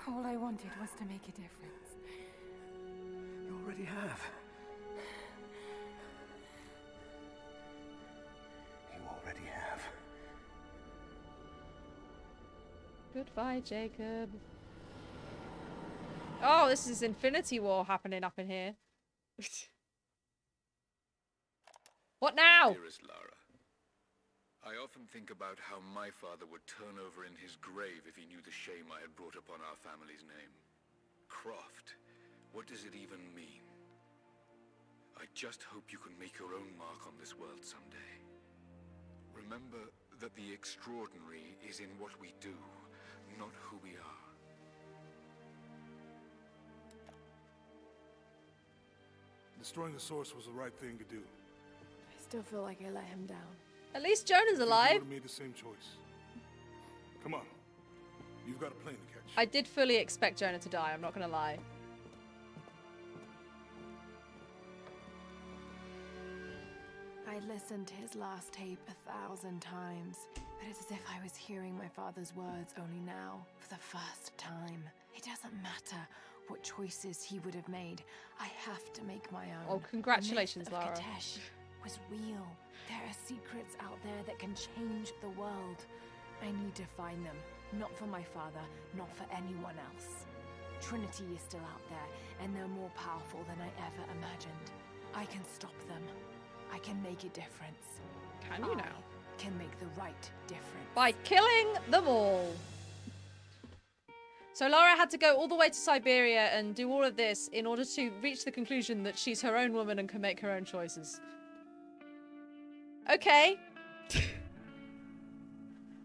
All I wanted was to make a difference. You already have. You already have. Goodbye, Jacob. Oh, this is Infinity War happening up in here. What now? Dearest Lara, I often think about how my father would turn over in his grave if he knew the shame I had brought upon our family's name. Croft, what does it even mean? I just hope you can make your own mark on this world someday. Remember that the extraordinary is in what we do, not who we are. Destroying the source was the right thing to do. Still feel like I let him down. At least Jonah's alive. I would have made the same choice. Come on, you've got a plane to catch. I did fully expect Jonah to die. I'm not gonna lie. I listened to his last tape 1,000 times, but it's as if I was hearing my father's words only now, for the first time. It doesn't matter what choices he would have made. I have to make my own. Oh, congratulations, Lara. Was real. There are secrets out there that can change the world. I need to find them. Not for my father, not for anyone else. Trinity is still out there, and they're more powerful than I ever imagined. I can stop them. I can make a difference. Can you now? I can make the right difference. By killing them all. So Lara had to go all the way to Siberia and do all of this in order to reach the conclusion that she's her own woman and can make her own choices. Okay.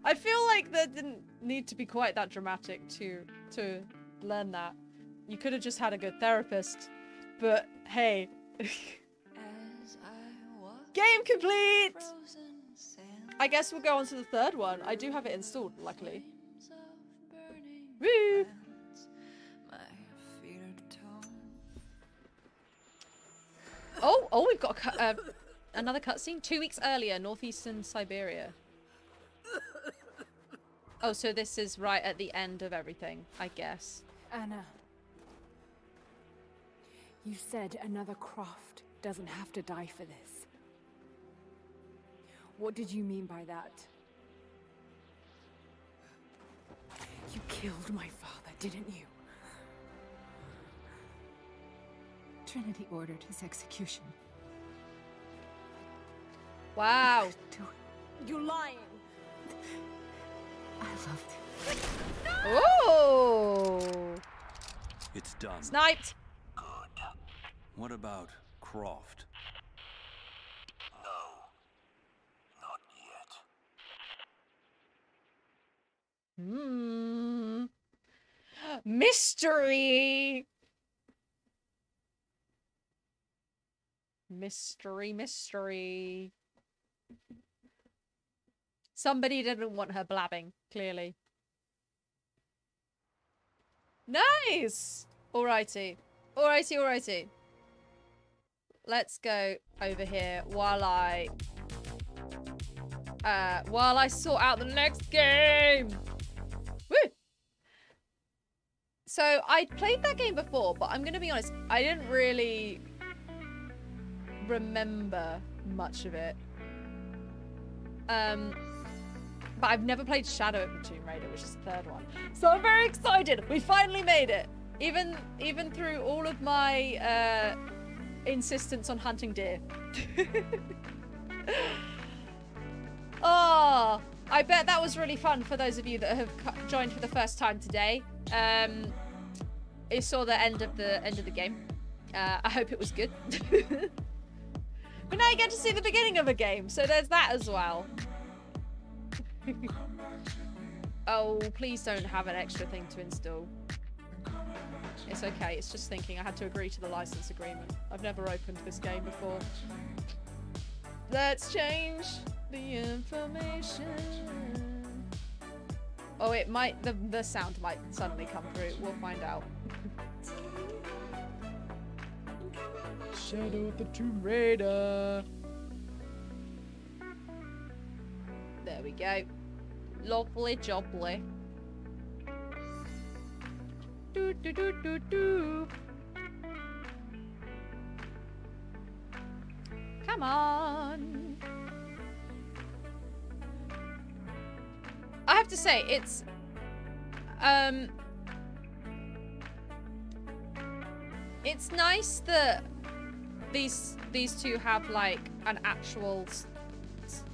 I feel like there didn't need to be quite that dramatic to learn that. You could have just had a good therapist, but hey. Game complete! I guess we'll go on to the third one. I do have it installed, luckily. Woo! Oh, oh, we've got a another cutscene 2 weeks earlier, northeastern Siberia. Oh, so this is right at the end of everything, I guess. Anna, you said another Croft doesn't have to die for this. What did you mean by that? You killed my father, didn't you? Trinity ordered his execution. Wow. You're lying. I loved it. No! Oh. It's done. Sniped. Good. What about Croft? No. Not yet. Hmm. Mystery. Mystery, mystery. Somebody didn't want her blabbing, clearly. Nice! Alrighty. Alrighty, alrighty. Let's go over here while I sort out the next game. Woo! So I played that game before, but I'm gonna be honest, I didn't really remember much of it. But I've never played Shadow of the Tomb Raider, which is the third one. So I'm very excited. We finally made it. Even through all of my insistence on hunting deer. Oh, I bet that was really fun for those of you that have joined for the first time today. I saw the end of the game. I hope it was good. But now you get to see the beginning of a game, so there's that as well. Oh, please don't have an extra thing to install. It's okay, it's just thinking. I had to agree to the license agreement. I've never opened this game before. Let's change the information. Oh, it might, the sound might suddenly come through. We'll find out. Shadow of the Tomb Raider. There we go. Lovely jobly. Do, do, do, do, do. Come on. I have to say, it's it's nice that these two have like an actual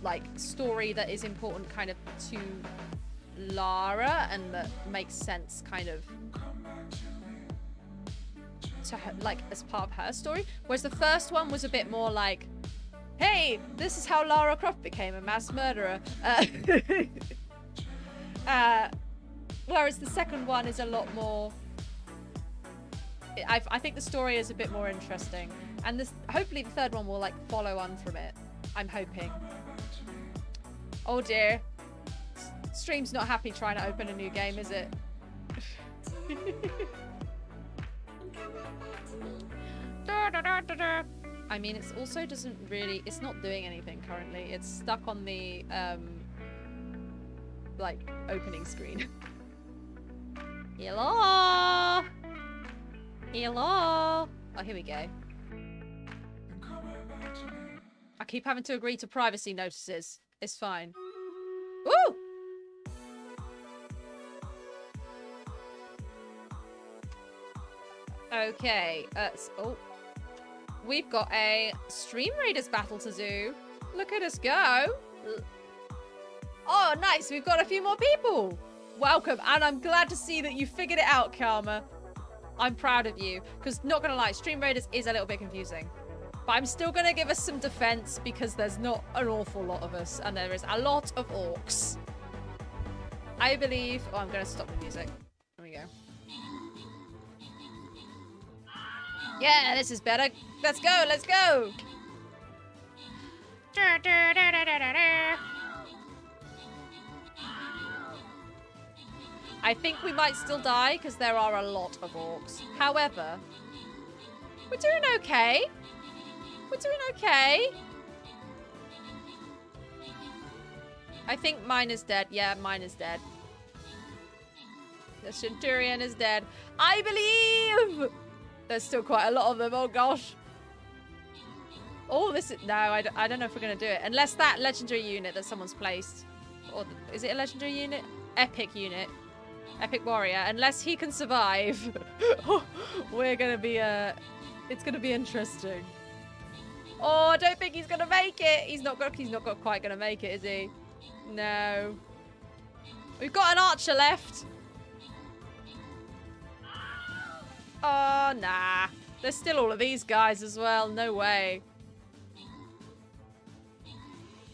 like story that is important kind of to Lara and that makes sense kind of to her, like as part of her story, whereas the first one was a bit more like, hey, this is how Lara Croft became a mass murderer, whereas the second one is a lot more, I think the story is a bit more interesting, and this, hopefully the third one will like follow on from it, I'm hoping. Oh dear, stream's not happy trying to open a new game, is it? I mean, it's also doesn't really, it's not doing anything currently. It's stuck on the like opening screen. Hello? Hello? Oh, here we go. I keep having to agree to privacy notices. It's fine. Ooh! Okay, oh. We've got a Stream Raiders battle to do. Look at us go. Oh, nice. We've got a few more people. Welcome. And I'm glad to see that you figured it out, Karma. I'm proud of you. Because not going to lie, Stream Raiders is a little bit confusing. But I'm still going to give us some defense because there's not an awful lot of us. And there is a lot of orcs. I believe... Oh, I'm going to stop the music. There we go. Yeah, this is better. Let's go, let's go! I think we might still die because there are a lot of orcs. However, we're doing okay. We're doing okay. I think mine is dead. Yeah, mine is dead. The Centurion is dead. I believe! There's still quite a lot of them. Oh, gosh. Oh, this is... No, I don't know if we're going to do it. Unless that legendary unit that someone's placed... or is it a legendary unit? Epic unit. Epic warrior. Unless he can survive. We're going to be... it's going to be interesting. Oh, I don't think he's going to make it. He's not quite going to make it, is he? No. We've got an archer left. Oh, nah. There's still all of these guys as well. No way.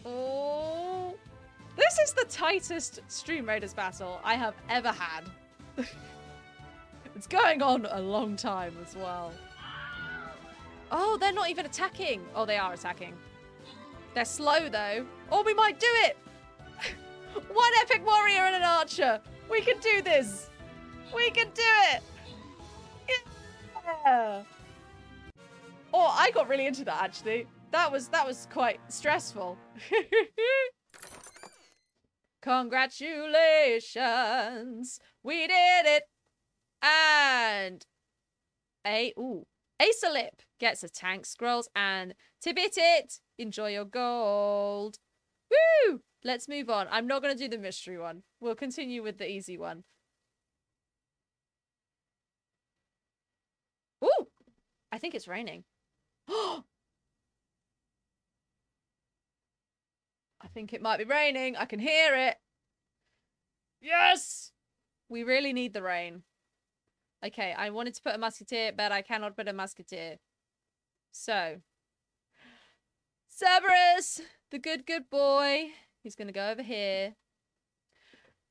Oh. This is the tightest Stream Raiders battle I have ever had. It's going on a long time as well. Oh, they're not even attacking. Oh, they are attacking. They're slow, though. Oh, we might do it. One epic warrior and an archer. We can do this. We can do it. Yeah. Oh, I got really into that actually. That was quite stressful. Congratulations, we did it! Acelip gets a tank, scrolls, and Tibbit it. Enjoy your gold. Woo! Let's move on. I'm not going to do the mystery one. We'll continue with the easy one. Ooh! I think it's raining. Oh! I think it might be raining. I can hear it. Yes! We really need the rain. Okay, I wanted to put a musketeer, but I cannot put a musketeer. So. Cerberus, the good boy. He's going to go over here.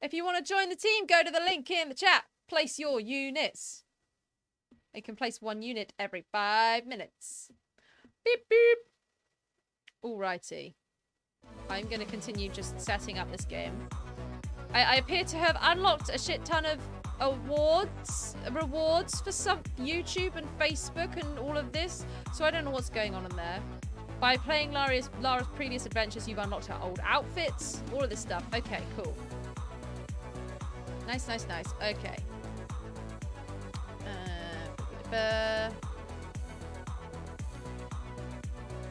If you want to join the team, go to the link in the chat. Place your units. You can place one unit every 5 minutes. Beep, beep. Alrighty. I'm going to continue just setting up this game. I appear to have unlocked a shit ton of rewards for some YouTube and Facebook and all of this, so I don't know what's going on in there. By playing Lara's previous adventures, you've unlocked her old outfits, all of this stuff. Okay, cool. Nice, nice, nice. Okay.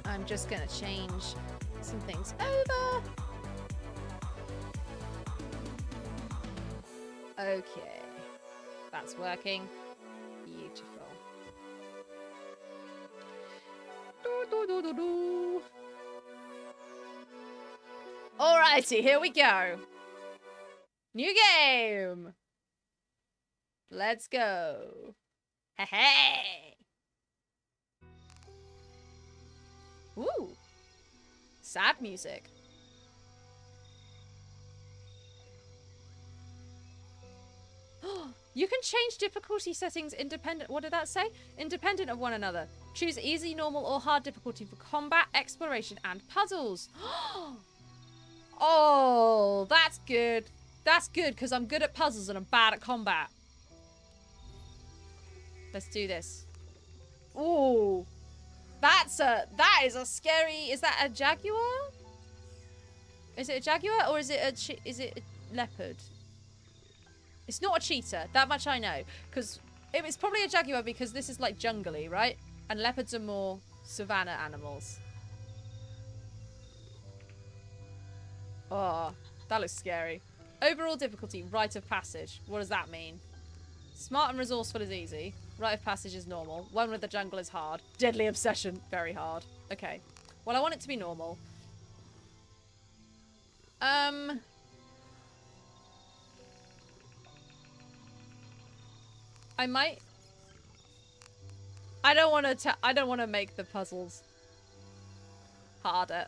I'm just gonna change some things over. Okay. That's working. Beautiful. Alrighty, here we go. New game. Let's go. Hey, hey. Ooh. Sad music. Oh. You can change difficulty settings independent. What did that say? Independent of one another. Choose easy, normal, or hard difficulty for combat, exploration, and puzzles. Oh, that's good. That's good, because I'm good at puzzles and I'm bad at combat. Let's do this. Ooh. That is a scary. Is that a jaguar? Is it a jaguar or is it a leopard? It's not a cheetah, that much I know, because it's probably a jaguar because this is like jungly, right? And leopards are more savannah animals. Oh, that looks scary. Overall difficulty, rite of passage. What does that mean? Smart and resourceful is easy. Rite of passage is normal. One with the jungle is hard. Deadly obsession, very hard. Okay. Well, I want it to be normal. I might. I don't want to make the puzzles harder.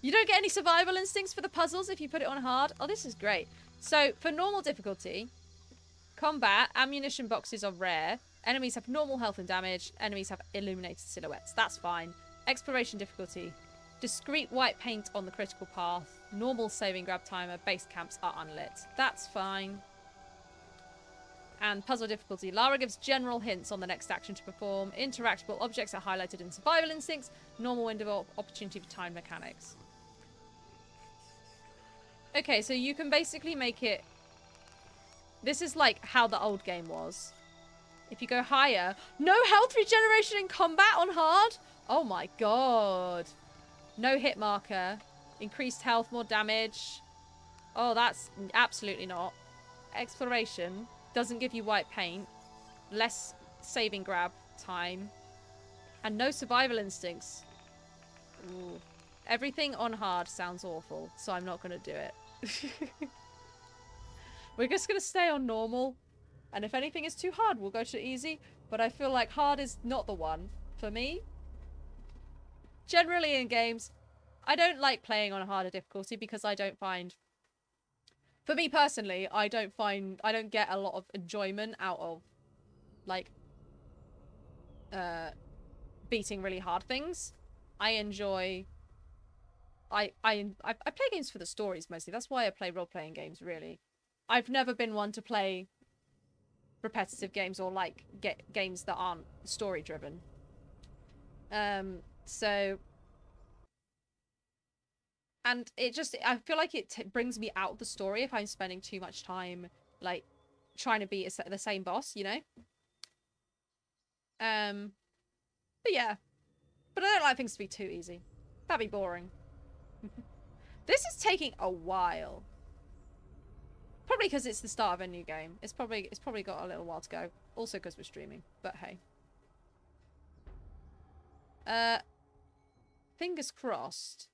You don't get any survival instincts for the puzzles if you put it on hard. Oh, this is great. So, for normal difficulty, combat, ammunition boxes are rare. Enemies have normal health and damage. Enemies have illuminated silhouettes. That's fine. Exploration difficulty. Discreet white paint on the critical path. Normal saving grab timer. Base camps are unlit. That's fine. And puzzle difficulty. Lara gives general hints on the next action to perform. Interactable objects are highlighted in survival instincts. Normal window of opportunity for time mechanics. Okay, so you can basically make it... This is like how the old game was. If you go higher... No health regeneration in combat on hard? Oh my god. No hit marker. Increased health, more damage. Oh, that's absolutely not. Exploration... Doesn't give you white paint, less saving grab time, and no survival instincts. Ooh. Everything on hard sounds awful, so I'm not going to do it. We're just going to stay on normal, and if anything is too hard, we'll go to easy, but I feel like hard is not the one for me. Generally in games, I don't like playing on a harder difficulty because I don't find... For me personally, I don't get a lot of enjoyment out of, like, beating really hard things. I play games for the stories mostly. That's why I play role-playing games, really. I've never been one to play repetitive games or, like, games that aren't story-driven. So... And it just, I feel like it brings me out of the story if I'm spending too much time, like, trying to beat the same boss, you know? But yeah. But I don't like things to be too easy. That'd be boring. This is taking a while. Probably because it's the start of a new game. It's probably got a little while to go. Also because we're streaming. But hey. Fingers crossed.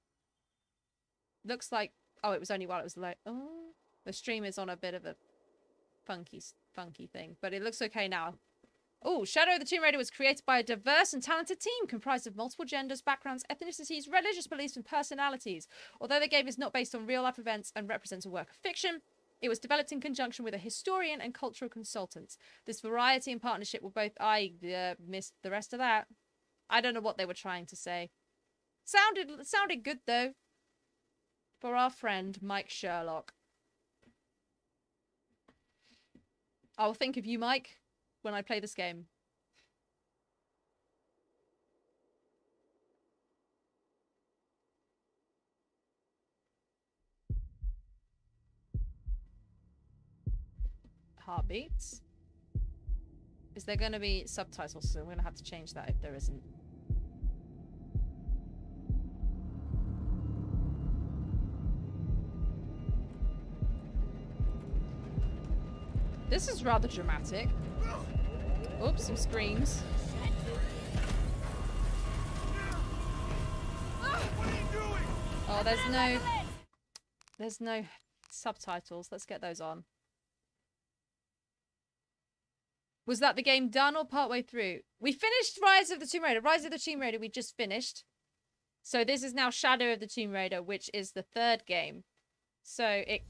Looks like... Oh, it was only while it was late. Oh, the stream is on a bit of a funky thing. But it looks okay now. Oh, Shadow of the Tomb Raider was created by a diverse and talented team comprised of multiple genders, backgrounds, ethnicities, religious beliefs, and personalities. Although the game is not based on real-life events and represents a work of fiction, it was developed in conjunction with a historian and cultural consultant. This variety and partnership were both... I missed the rest of that. I don't know what they were trying to say. Sounded good, though. For our friend, Mike Sherlock. I'll think of you, Mike, when I play this game. Heartbeats? Is there going to be subtitles soon? We're going to have to change that if there isn't. This is rather dramatic. Oops, some screams. Oh, there's no subtitles. Let's get those on. Was that the game done or partway through? We finished Rise of the Tomb Raider. Rise of the Tomb Raider we just finished. So this is now Shadow of the Tomb Raider, which is the third game. So it,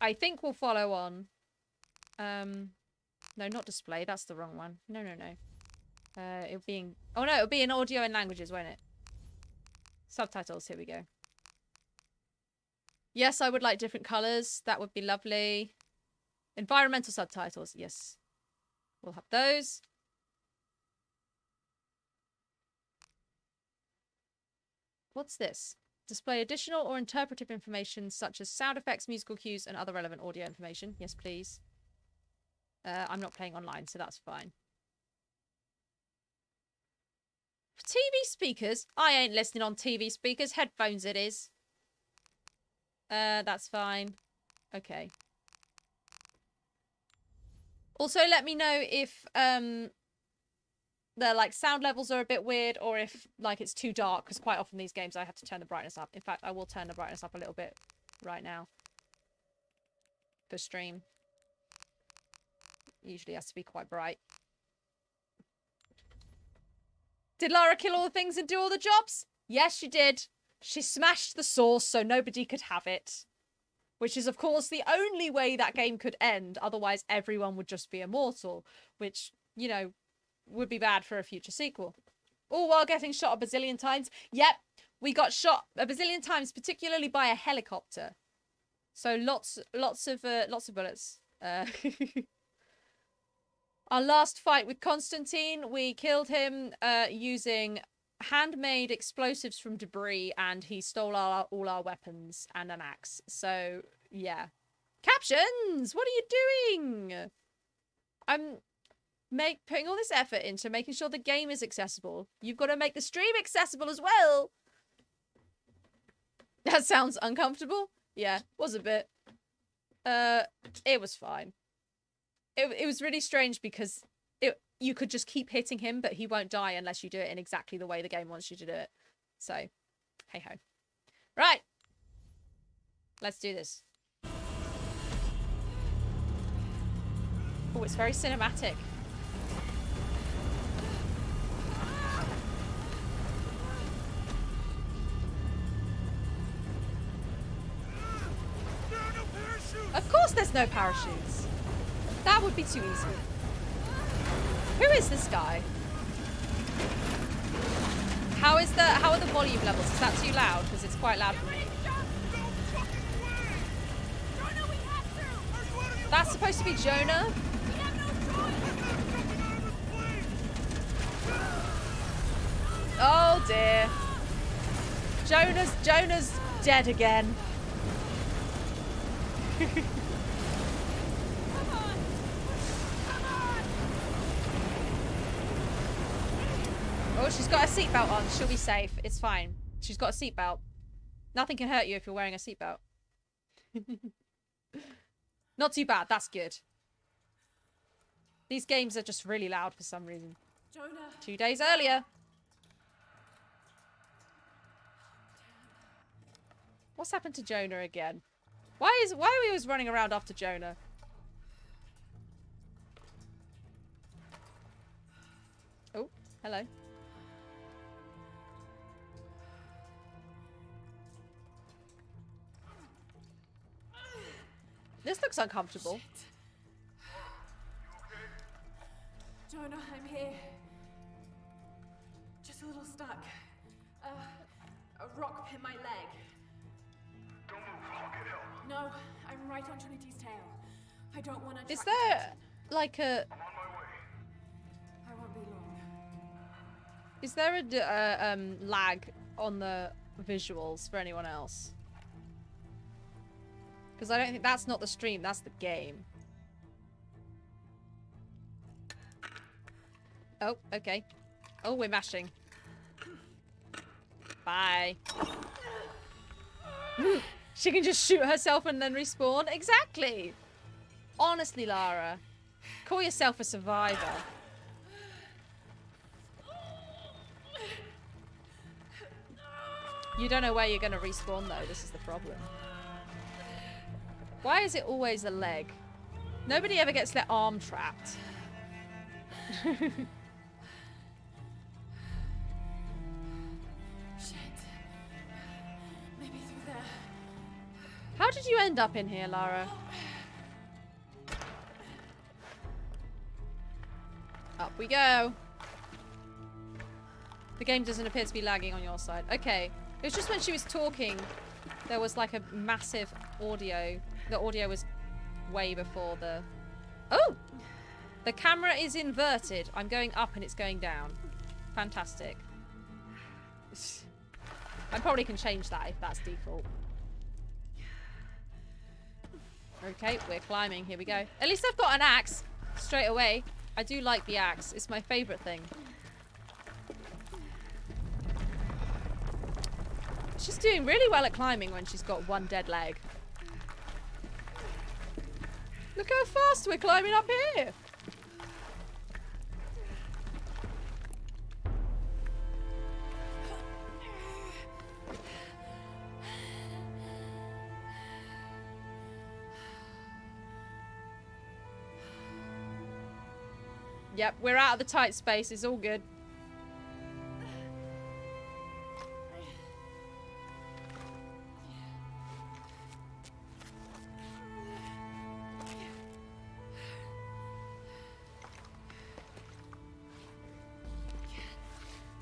I think, will follow on. No, not display. That's the wrong one. No, no, no. It'll be in... Oh, no, it'll be in audio and languages, won't it? Subtitles. Here we go. Yes, I would like different colours. That would be lovely. Environmental subtitles. Yes. We'll have those. What's this? Display additional or interpretive information such as sound effects, musical cues, and other relevant audio information. Yes, please. I'm not playing online, so that's fine. For TV speakers? I ain't listening on TV speakers. Headphones it is. That's fine. Okay. Also, let me know if the sound levels are a bit weird or if it's too dark, because quite often these games I have to turn the brightness up. In fact, I will turn the brightness up a little bit right now for stream. Usually has to be quite bright. Did Lara kill all the things and do all the jobs? Yes, she did. She smashed the source so nobody could have it. Which is, of course, the only way that game could end. Otherwise, everyone would just be immortal. Which, you know, would be bad for a future sequel. All while getting shot a bazillion times. Yep, we got shot a bazillion times, particularly by a helicopter. So lots of bullets. Our last fight with Constantine, we killed him using handmade explosives from debris, and he stole all our weapons and an axe. So, yeah. Captions! What are you doing? I'm putting all this effort into making sure the game is accessible. You've got to make the stream accessible as well. That sounds uncomfortable. Yeah, was a bit. It was fine. It was really strange because you could just keep hitting him, but he won't die unless you do it in exactly the way the game wants you to do it. So, hey-ho. Right. Let's do this. Oh, it's very cinematic. Of course there's no parachutes. That would be too easy. Who is this guy? How are the volume levels? Is that too loud? Because it's quite loud for me. That's supposed to be Jonah? Oh dear. Jonah's dead again. Oh, she's got a seatbelt on. She'll be safe. It's fine. She's got a seatbelt. Nothing can hurt you if you're wearing a seatbelt. Not too bad. That's good. These games are just really loud for some reason. Jonah. 2 days earlier. What's happened to Jonah again? Why are we always running around after Jonah? Oh, hello. This looks uncomfortable. Shit. Jonah, I'm here. Just a little stuck. A rock hit my leg. Don't move, I'll get help. No, I'm right on Trinity's tail. I don't want to. Is there attention. Like a? I'm on my way. I won't be long. Is there a lag on the visuals for anyone else? Because I don't think that's not the stream, that's the game. Oh, okay. Oh, we're mashing. Bye. She can just shoot herself and then respawn. Exactly. Honestly, Lara, call yourself a survivor. You don't know where you're going to respawn, though. This is the problem. Why is it always a leg? Nobody ever gets their arm trapped. Shit. Maybe through there. How did you end up in here, Lara? Up we go. The game doesn't appear to be lagging on your side. Okay. It was just when she was talking, there was like a massive audio. The audio was way before the... Oh! The camera is inverted. I'm going up and it's going down. Fantastic. I probably can change that if that's default. Okay, we're climbing. Here we go. At least I've got an axe straight away. I do like the axe. It's my favourite thing. She's doing really well at climbing when she's got one dead leg. Look how fast we're climbing up here! Yep, we're out of the tight space, it's all good.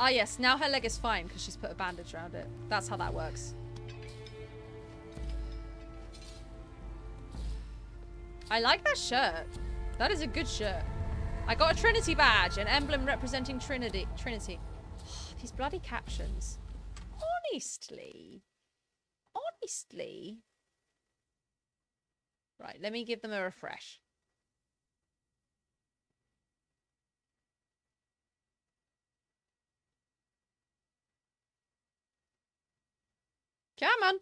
Ah yes, now her leg is fine because she's put a bandage around it. That's how that works. I like that shirt. That is a good shirt. I got a Trinity badge, an emblem representing Trinity. These bloody captions. Honestly. Honestly. Right, let me give them a refresh. Come on.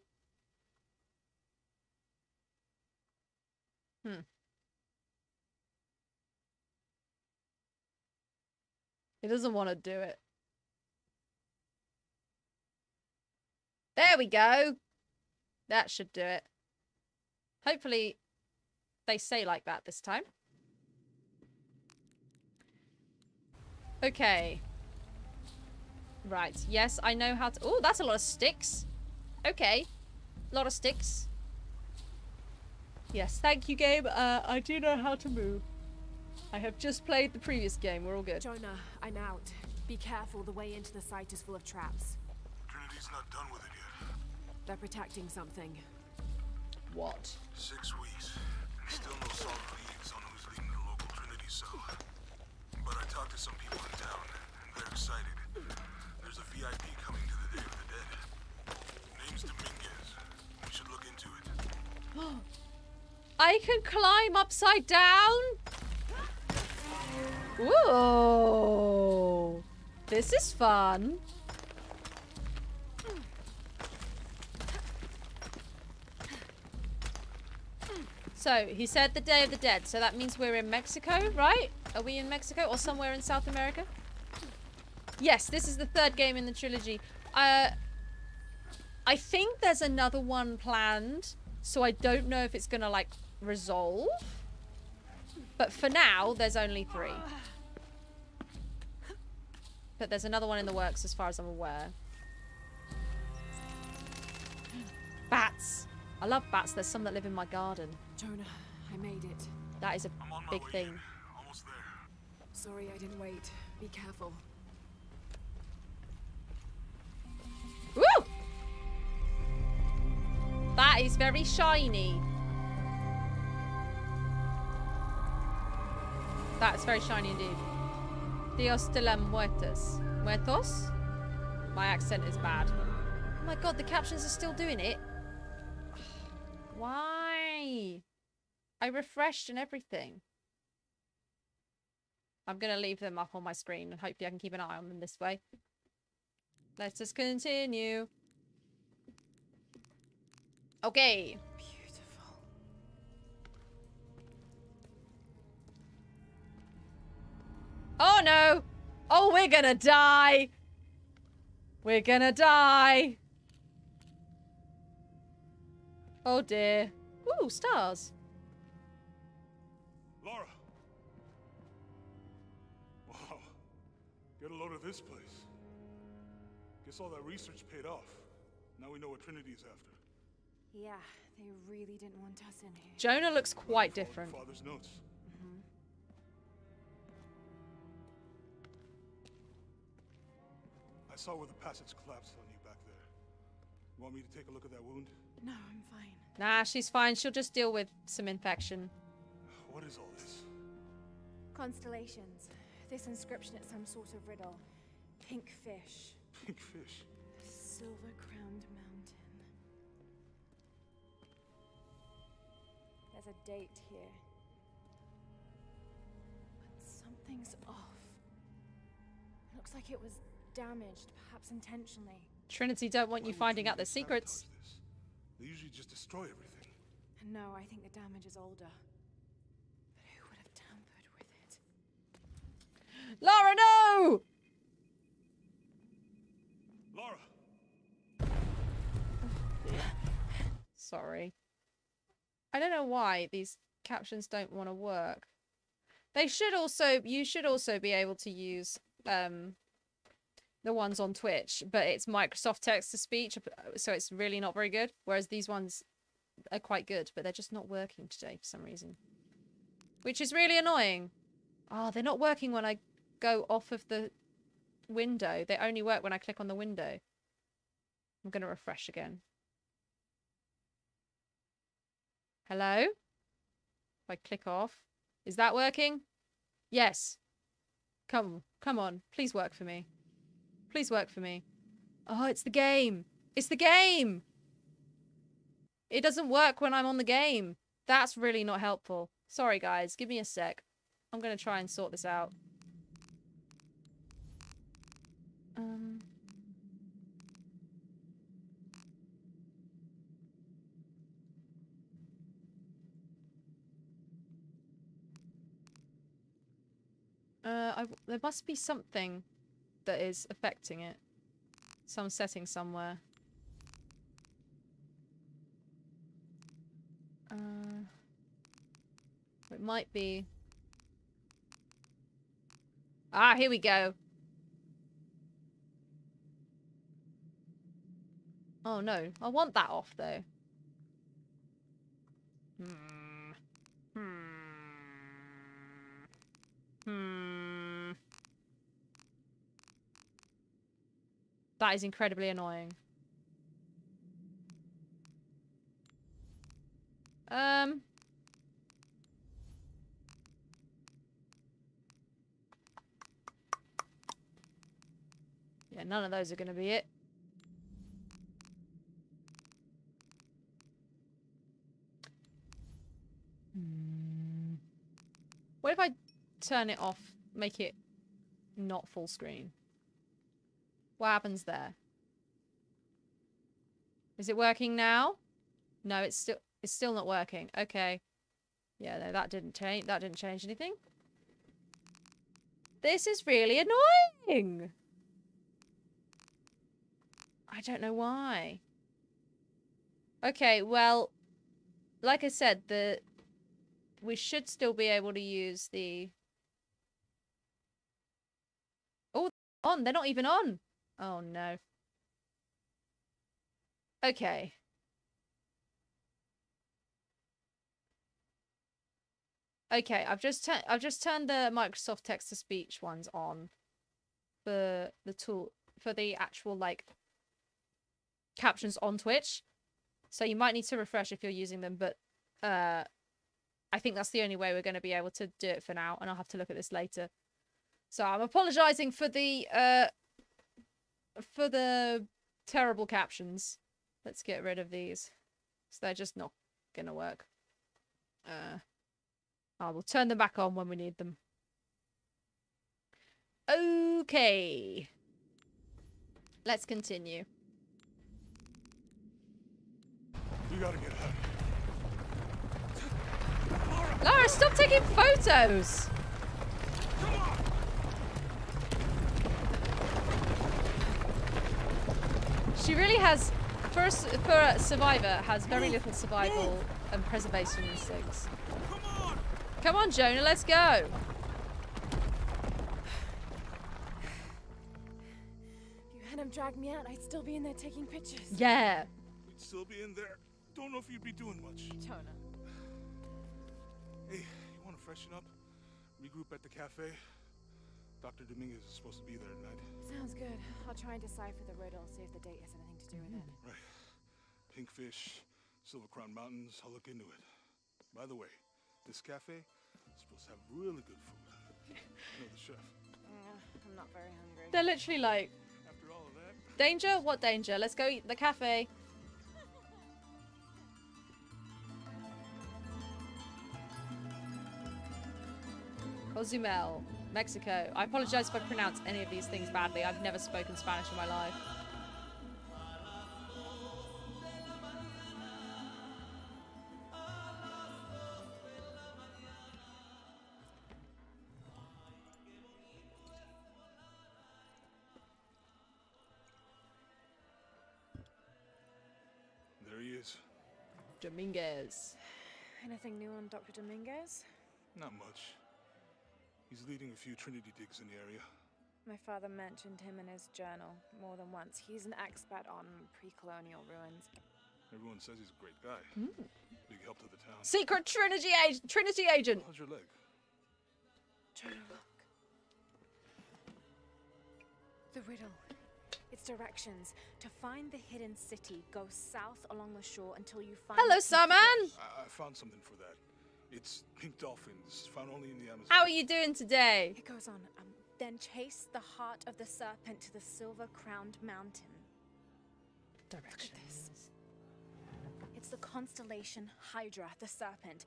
It doesn't want to do it. There we go. That should do it. Hopefully they say like that this time. Okay. Right. Yes, I know how to... Oh, that's a lot of sticks. Okay, a lot of sticks. Yes, thank you, game. I do know how to move. I have just played the previous game. We're all good. Jonah, I'm out. Be careful. The way into the site is full of traps. Trinity's not done with it yet. They're protecting something. What? 6 weeks. Still no solid leads on who's leading the local Trinity cell. But I talked to some people in town, and they're excited. There's a VIP coming to the Day of the Dead. Name's Dominguez. We should look into it. I can climb upside down? Ooh. This is fun. So, he said the Day of the Dead, so that means we're in Mexico, right? Are we in Mexico or somewhere in South America? Yes, this is the third game in the trilogy. I think there's another one planned, so I don't know if it's gonna, like, resolve. But for now, there's only 3. But there's another one in the works as far as I'm aware. Bats! I love bats. There's some that live in my garden. Jonah, I made it. That is a big thing. Almost there. Sorry I didn't wait. Be careful. Woo! That is very shiny. That's very shiny indeed. Dios de las muertes. Muertos? My accent is bad. Oh my god, the captions are still doing it. Why? I refreshed and everything. I'm gonna leave them up on my screen and hopefully I can keep an eye on them this way. Let's just continue. Okay. Beautiful. Oh no! Oh, we're gonna die! We're gonna die! Oh dear. Ooh, stars. Lara. Wow. Get a load of this place. Guess all that research paid off. Now we know what Trinity's after. Yeah, they really didn't want us in here. Jonah looks quite different. Father's notes. Mm-hmm. I saw where the passage collapsed on you back there. You want me to take a look at that wound? No, I'm fine. Nah, she's fine. She'll just deal with some infection. What is all this? Constellations. This inscription is some sort of riddle. Pink fish. Pink fish. Silver-crowned mountain. There's a date here. But something's off. Looks like it was damaged, perhaps intentionally. Trinity don't want you finding out their secrets. They usually just destroy everything. No, I think the damage is older. But who would have tampered with it? Lara, no! Lara! Sorry. I don't know why these captions don't want to work. They should also... You should also be able to use... the ones on Twitch, but it's Microsoft text-to-speech, so it's really not very good, whereas these ones are quite good, but they're just not working today for some reason, which is really annoying. Oh, they're not working when I go off of the window. They only work when I click on the window. I'm going to refresh again. Hello? If I click off. Is that working? Yes. Come on. Please work for me. Please work for me. Oh, it's the game. It's the game. It doesn't work when I'm on the game. That's really not helpful. Sorry, guys. Give me a sec. I'm going to try and sort this out. There must be something that is affecting it. Some setting somewhere. It might be... Ah, here we go. Oh no, I want that off though. That is incredibly annoying. Yeah, none of those are going to be it. What if I turn it off, make it not full screen? What happens there? Is it working now? No, it's still not working. Okay. Yeah, no, that didn't change anything. This is really annoying. I don't know why. Okay, well, like I said, we should still be able to use the... Oh, they're on. They're not even on. Oh, no. Okay. Okay, I've just turned the Microsoft text-to-speech ones on for the tool, for the actual, like, captions on Twitch. So you might need to refresh if you're using them, but I think that's the only way we're going to be able to do it for now, and I'll have to look at this later. So I'm apologising for the terrible captions. Let's get rid of these, so they're just not going to work. I will turn them back on when we need them. Okay. Let's continue. You gotta get out. Lara, stop taking photos! Come on. She really has, for a survivor, has very little survival and preservation instincts. Come on, Jonah, let's go. If you hadn't dragged me out, I'd still be in there taking pictures. Yeah. We'd still be in there. Don't know if you'd be doing much. Jonah. Hey, you want to freshen up? Regroup at the cafe? Dr. Dominguez is supposed to be there tonight. Sounds good. I'll try and decipher the riddle, see if the date has anything to do with it. Right. Pinkfish, Silver Crown Mountains, I'll look into it. By the way, this cafe is supposed to have really good food. I know the chef. I'm not very hungry. They're literally like, after all of that, danger? What danger? Let's go eat the cafe. Cozumel, Mexico. I apologize if I pronounce any of these things badly. I've never spoken Spanish in my life. Dominguez. Anything new on Dr. Dominguez? Not much. He's leading a few Trinity digs in the area. My father mentioned him in his journal more than once. He's an expert on pre-colonial ruins. Everyone says he's a great guy. Mm. Big help to the town. Secret Trinity agent! How's your leg? Trying to look. The riddle. Its directions. To find the hidden city, go south along the shore until you find... Hello, Sarman! I found something for that. It's pink dolphins, found only in the Amazon. How are you doing today? It goes on. Then chase the heart of the serpent to the silver-crowned mountain. Directions. Look at this. It's the constellation Hydra, the serpent.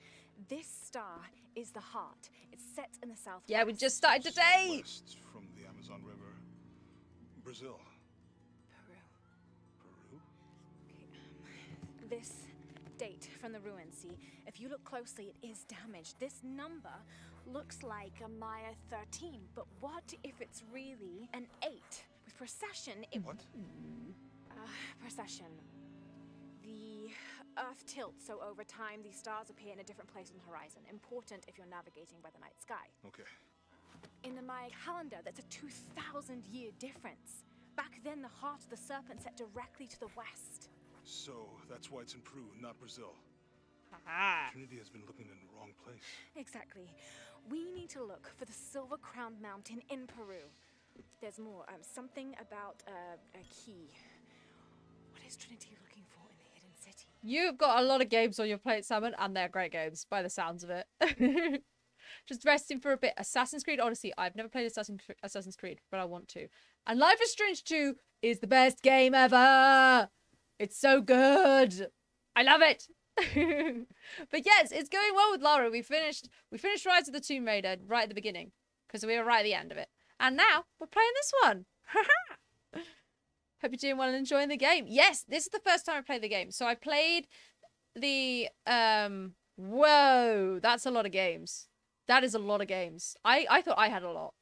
This star is the heart. It's set in the southwest. Yeah, we just started today! Southwest from the Amazon River. Brazil. Peru? Okay, this date from the ruins, see, if you look closely, it is damaged. This number looks like a Maya 13, but what if it's really an 8? With precession, it... What? Precession. The Earth tilts, so over time, the stars appear in a different place on the horizon. Important if you're navigating by the night sky. Okay. In the Maya calendar, that's a 2,000-year difference. Back then, the heart of the serpent set directly to the west. So, that's why it's in Peru, not Brazil. Aha! Trinity has been looking in the wrong place. Exactly. We need to look for the silver-crowned mountain in Peru. There's more. Something about a key. What is Trinity looking for in the hidden city? You've got a lot of games on your plate, Simon, and they're great games, by the sounds of it. Just resting for a bit. Assassin's Creed Odyssey. I've never played Assassin's Creed, but I want to. And Life is Strange 2 is the best game ever. It's so good. I love it. But yes, it's going well with Lara. We finished Rise of the Tomb Raider right at the beginning because we were right at the end of it. And now we're playing this one. Hope you're doing well and enjoying the game. Yes, this is the first time I played the game. So I played the... Whoa, that's a lot of games. That is a lot of games. I thought I had a lot.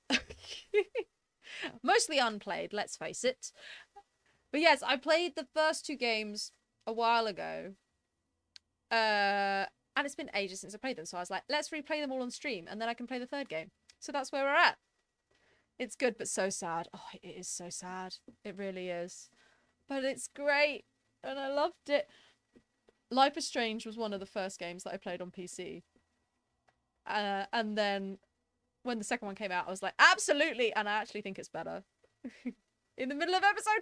Mostly unplayed, let's face it. But yes, I played the first two games a while ago. And it's been ages since I played them. So I was like, let's replay them all on stream. And then I can play the third game. So that's where we're at. It's good, but so sad. Oh, it is so sad. It really is. But it's great. And I loved it. Life is Strange was one of the first games that I played on PC. And then when the second one came out, I was like, absolutely. And I actually think it's better. In the middle of episode 4.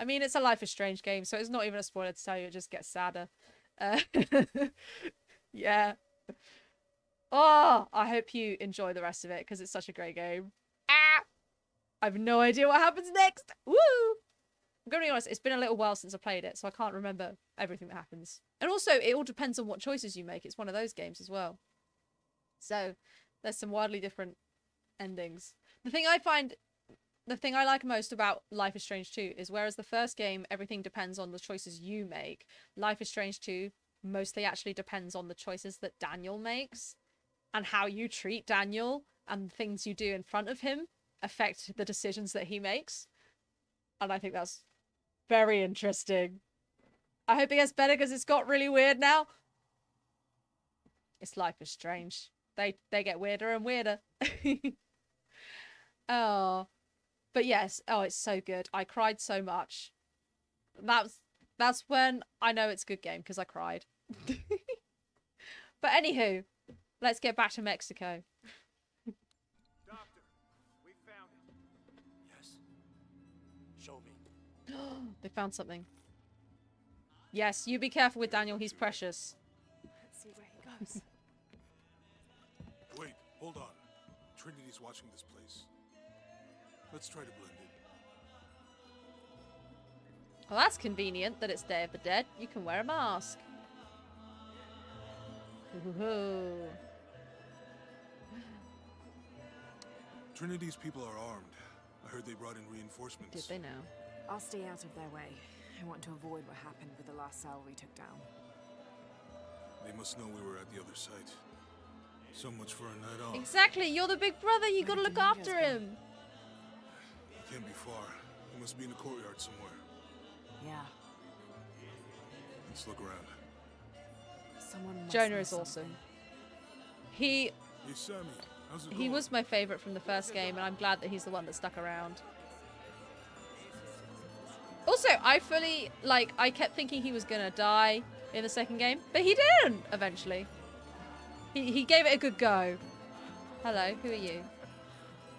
I mean, it's a Life is Strange game, so it's not even a spoiler to tell you. It just gets sadder. Yeah. Oh, I hope you enjoy the rest of it because it's such a great game. Ah! I have no idea what happens next. Woo! I'm going to be honest, it's been a little while since I played it, so I can't remember everything that happens. And also, it all depends on what choices you make. It's one of those games as well. So, there's some wildly different endings. The thing I like most about Life is Strange 2 is whereas the first game, everything depends on the choices you make, Life is Strange 2 mostly actually depends on the choices that Daniel makes and how you treat Daniel and things you do in front of him affect the decisions that he makes. And I think that's very interesting. I hope it gets better because it's got really weird now. It's Life is Strange. They get weirder and weirder. Oh... But yes, oh, it's so good. I cried so much. That's when I know it's a good game, because I cried. But anywho, let's get back to Mexico. Doctor, we found it. Yes. Show me. They found something. Yes, you be careful with Daniel. He's precious. Let's see where he goes. Wait, hold on. Trinity's watching this place. Let's try to blend in. Well, that's convenient that it's Day of the Dead. You can wear a mask. Ooh. Trinity's people are armed. I heard they brought in reinforcements. Did they now? I'll stay out of their way. I want to avoid what happened with the last cell we took down. They must know we were at the other site. So much for a night off. Exactly. You're the big brother. You gotta look after him. Can't be far. It must be in the courtyard somewhere. Yeah. Let's look around. Jonah is awesome. Hey, Sammy, how's it going? Was my favorite from the first game, and I'm glad that he's the one that stuck around. Also, I fully I kept thinking he was gonna die in the second game, but he didn't. Eventually, he gave it a good go. Hello, who are you?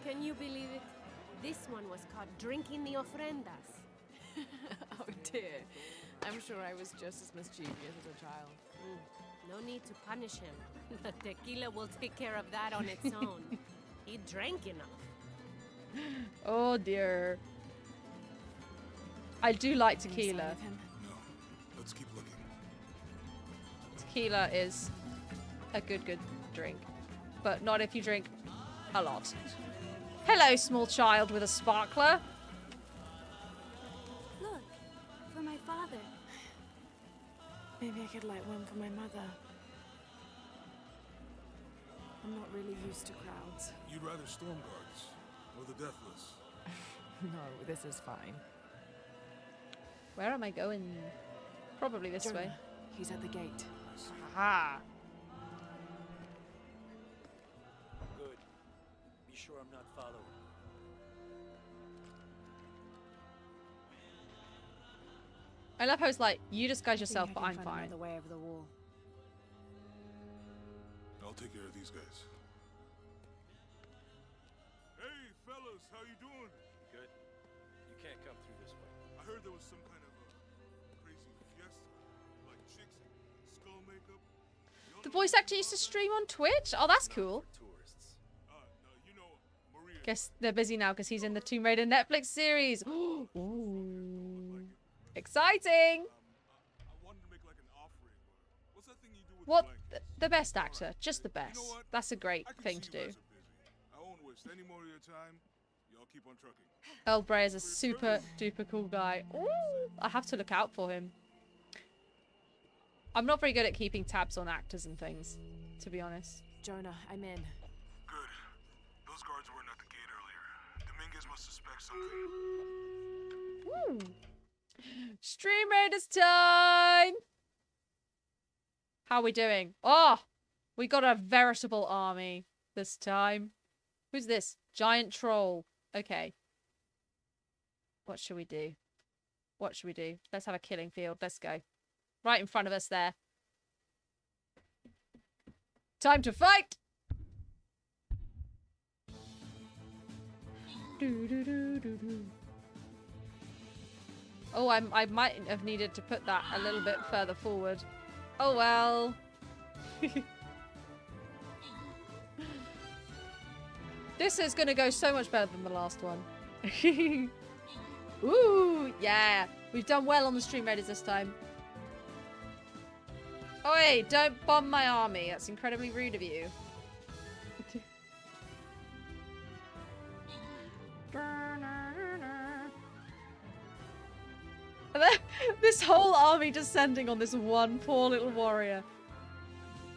Can you believe it? This one was caught drinking the ofrendas. Oh dear. I'm sure I was just as mischievous as a child. No need to punish him. The tequila will take care of that on its own. He drank enough. Oh dear. I do like tequila. No, let's keep looking. Tequila is a good drink. But not if you drink a lot. Hello, small child with a sparkler. Look, for my father. Maybe I could light one for my mother. I'm not really used to crowds. You'd rather storm guards or the deathless? No, this is fine. Where am I going? Probably this way. He's at the gate. Aha! Sure I'm not following. I love how it's like, you disguise yourself, but I'm fine. On the way over the wall. I'll take care of these guys. Hey, fellas, how you doing? Good. You can't come through this way. I heard there was some kind of a crazy fiesta, like chicks and skull makeup. The voice actor used to stream on Twitch? Oh, that's cool. Guess they're busy now because he's in the Tomb Raider Netflix series. Ooh. Exciting! What? The best actor. Just the best. That's a great thing to do. Elbray is a super duper cool guy. Ooh, I have to look out for him. I'm not very good at keeping tabs on actors and things, to be honest. Jonah, I'm in. Good. Those guards weren't at the gate earlier. Dominguez must suspect something. Ooh. Stream Raiders time! How are we doing? Oh! We got a veritable army this time. Who's this? Giant troll. Okay. What should we do? What should we do? Let's have a killing field. Let's go. Right in front of us there. Time to fight! Oh, I might have needed to put that a little bit further forward. Oh well. This is gonna go so much better than the last one. Ooh, yeah. We've done well on the Stream Raiders this time. Oi, don't bomb my army. That's incredibly rude of you. This whole army descending on this one poor little warrior.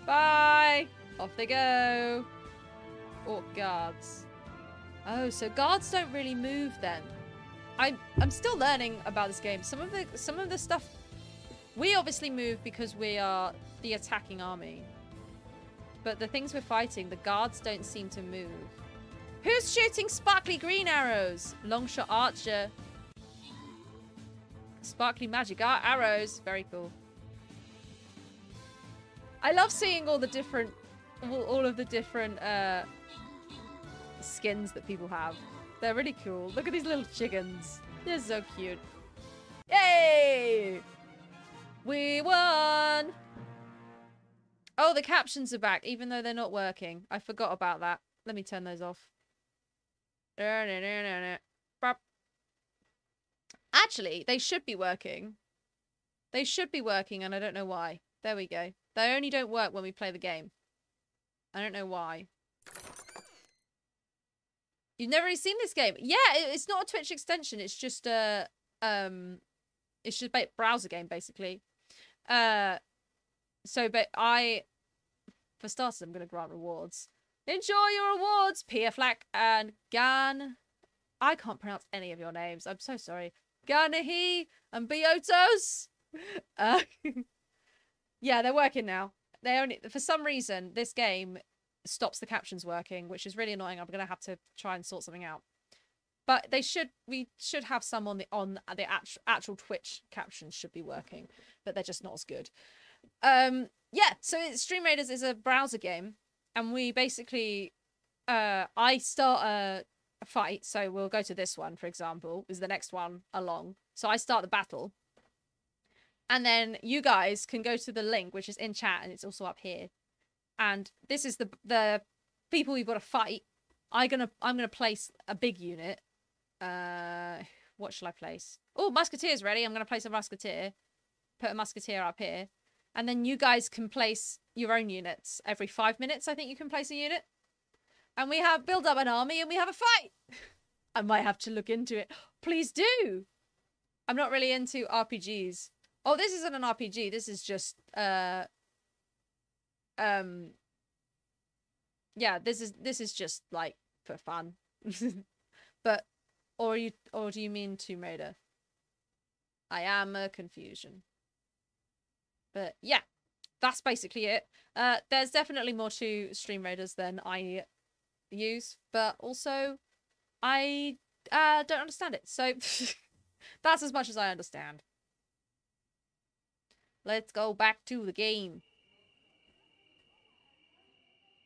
Bye! Off they go. Or guards. Oh, so guards don't really move then. I'm still learning about this game. Some of the stuff. We obviously move because we are the attacking army. But the things we're fighting, the guards don't seem to move. Who's shooting sparkly green arrows? Longshot archer. Sparkly magic arrows. Very cool. I love seeing all the different, all of the different skins that people have. They're really cool. Look at these little chickens. They're so cute. Yay! We won! Oh, the captions are back, even though they're not working. I forgot about that. Let me turn those off. Actually, they should be working. They should be working, and I don't know why. There we go. They only don't work when we play the game. I don't know why. You've never really seen this game. Yeah, it's not a Twitch extension. It's just a... It's just a browser game, basically. For starters, I'm going to grant rewards. Enjoy your rewards, Pia Flack and Gan. I can't pronounce any of your names. I'm so sorry. Ganahi and Biotos. Yeah, they're working now. They only, for some reason, this game stops the captions working, which is really annoying. I'm going to have to try and sort something out. But they should, we should have some on the actual Twitch captions should be working, but they're just not as good. Yeah, so Stream Raiders is a browser game, and we basically, I start a fight, so we'll go to this one, for example, is the next one along. So I start the battle, and then you guys can go to the link, which is in chat, and it's also up here. And this is the people you've got to fight. I'm gonna place a big unit. What shall I place? Oh, musketeer's ready. I'm gonna place a musketeer. Put a musketeer up here, and then you guys can place your own units every 5 minutes. I think you can place a unit, and we have build up an army and we have a fight. I might have to look into it. Please do. I'm not really into RPGs. Oh, this isn't an RPG. This is just yeah, this is just like for fun. But or do you mean Tomb Raider? I am a confusion. But yeah, that's basically it. There's definitely more to Stream Raiders than I use, but also I don't understand it. So that's as much as I understand. Let's go back to the game.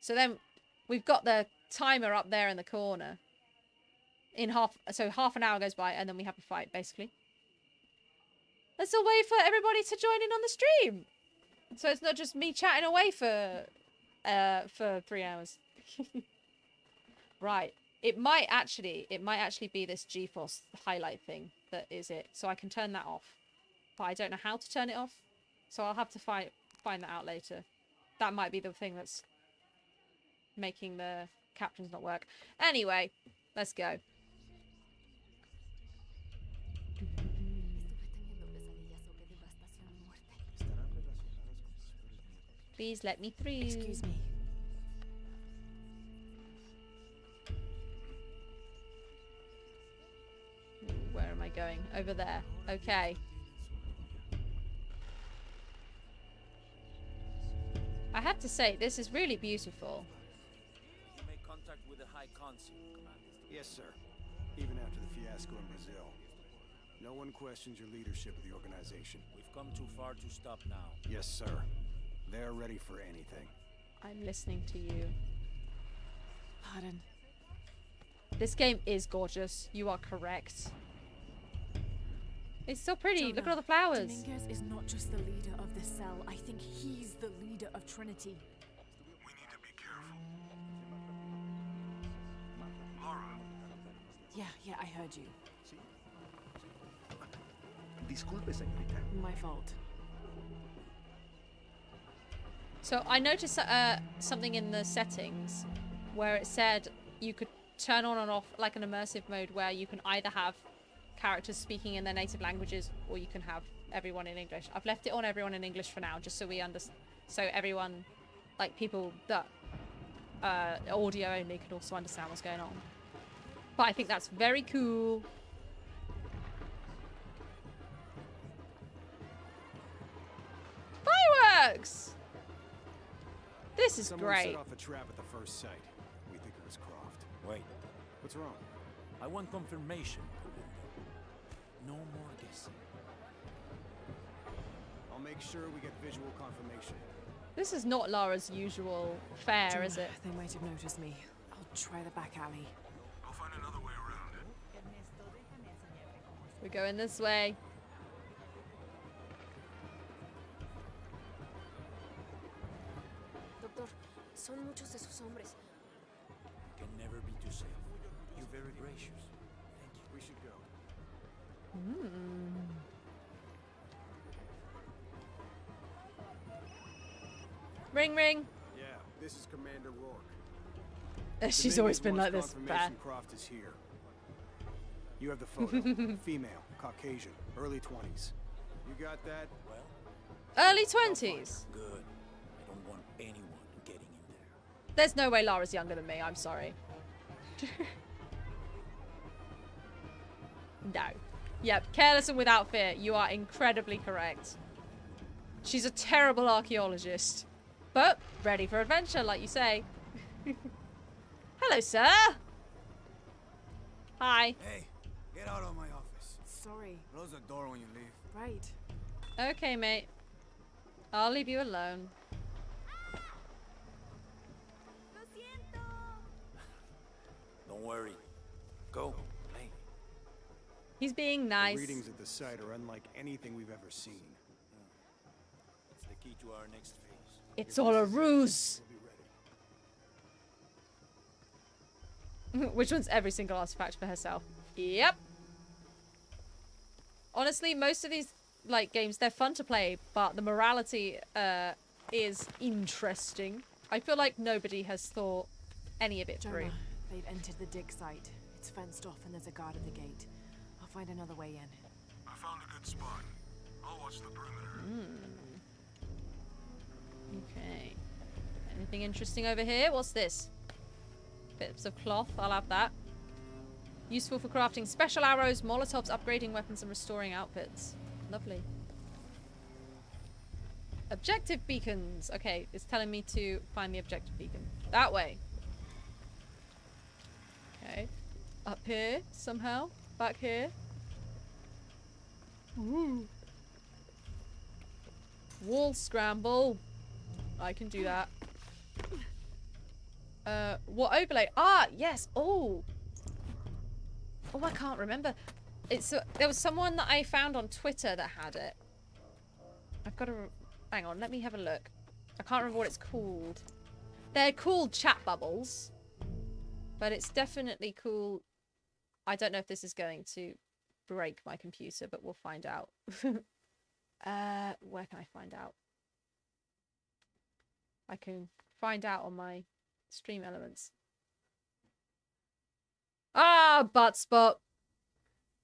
So then we've got the timer up there in the corner. Half an hour goes by, and then we have a fight, basically. Let's all wait for everybody to join in on the stream, so it's not just me chatting away for 3 hours. Right. It might actually be this GeForce highlight thing that is it. So I can turn that off, but I don't know how to turn it off. So I'll have to find that out later. That might be the thing that's making the captions not work. Anyway, let's go. Please let me through. Excuse me. Where am I going? Over there. Okay. I have to say, this is really beautiful. You make contact with the High Consul, Commander. Yes, sir. Even after the fiasco in Brazil, no one questions your leadership of the organization. We've come too far to stop now. Yes, sir. They're ready for anything. I'm listening to you. Pardon. This game is gorgeous. You are correct. It's so pretty. Jonah, look at all the flowers. Dominguez is not just the leader of the cell. I think he's the leader of Trinity. We need to be careful. Lara. Yeah, I heard you. Disculpe, señorita. My fault. So I noticed something in the settings where it said you could turn on and off like an immersive mode where you can either have characters speaking in their native languages or you can have everyone in English. I've left it on everyone in English for now, just so we understand. So everyone, like people that audio only, can also understand what's going on. But I think that's very cool. Fireworks! This is someone great. Set off a trap at the first sight. We think it was Croft. Wait. What's wrong? I want confirmation, Commander. No more guessing. I'll make sure we get visual confirmation. This is not Lara's usual fare, Jonah, is it? They might have noticed me. I'll try the back alley. I'll find another way around it. We're going this way. Son muchos de sus hombres. Can never be too safe. You're very gracious. Thank you. We should go. Mm. Ring, ring. Yeah, this is Commander Rourke. She's always been like this. Croft is here. You have the photo. Female, Caucasian, early 20s. You got that? Well. Early 20s. Good. I don't want anyone. There's no way Lara's younger than me, I'm sorry. No. Yep, careless and without fear. You are incredibly correct. She's a terrible archaeologist. But ready for adventure, like you say. Hello, sir. Hi. Hey, get out of my office. Sorry. Close the door when you leave. Right. Okay, mate. I'll leave you alone. Don't worry. Go. Play. He's being nice. The readings at the site are unlike anything we've ever seen. It's the key to our next phase. It's all a ruse. Which one's every single artifact for herself? Yep. Honestly, most of these like games, they're fun to play, but the morality is interesting. I feel like nobody has thought any of it through. They've entered the dig site. It's fenced off and there's a guard at the gate. I'll find another way in. I found a good spot. I'll watch the perimeter. Mm. Okay. Anything interesting over here? What's this? Bits of cloth. I'll have that. Useful for crafting special arrows, molotovs, upgrading weapons, and restoring outfits. Lovely. Objective beacons. Okay, it's telling me to find the objective beacon. That way. Okay. Up here, somehow. Back here. Ooh. Wall scramble. I can do that. What overlay? Ah, yes. Oh. Oh, I can't remember. It's there was someone that I found on Twitter that had it. I've got to... Hang on, let me have a look. I can't remember what it's called. They're called chat bubbles. But it's definitely cool. I don't know if this is going to break my computer, but we'll find out. Where can I find out? I can find out on my stream elements. Ah, Buttspot.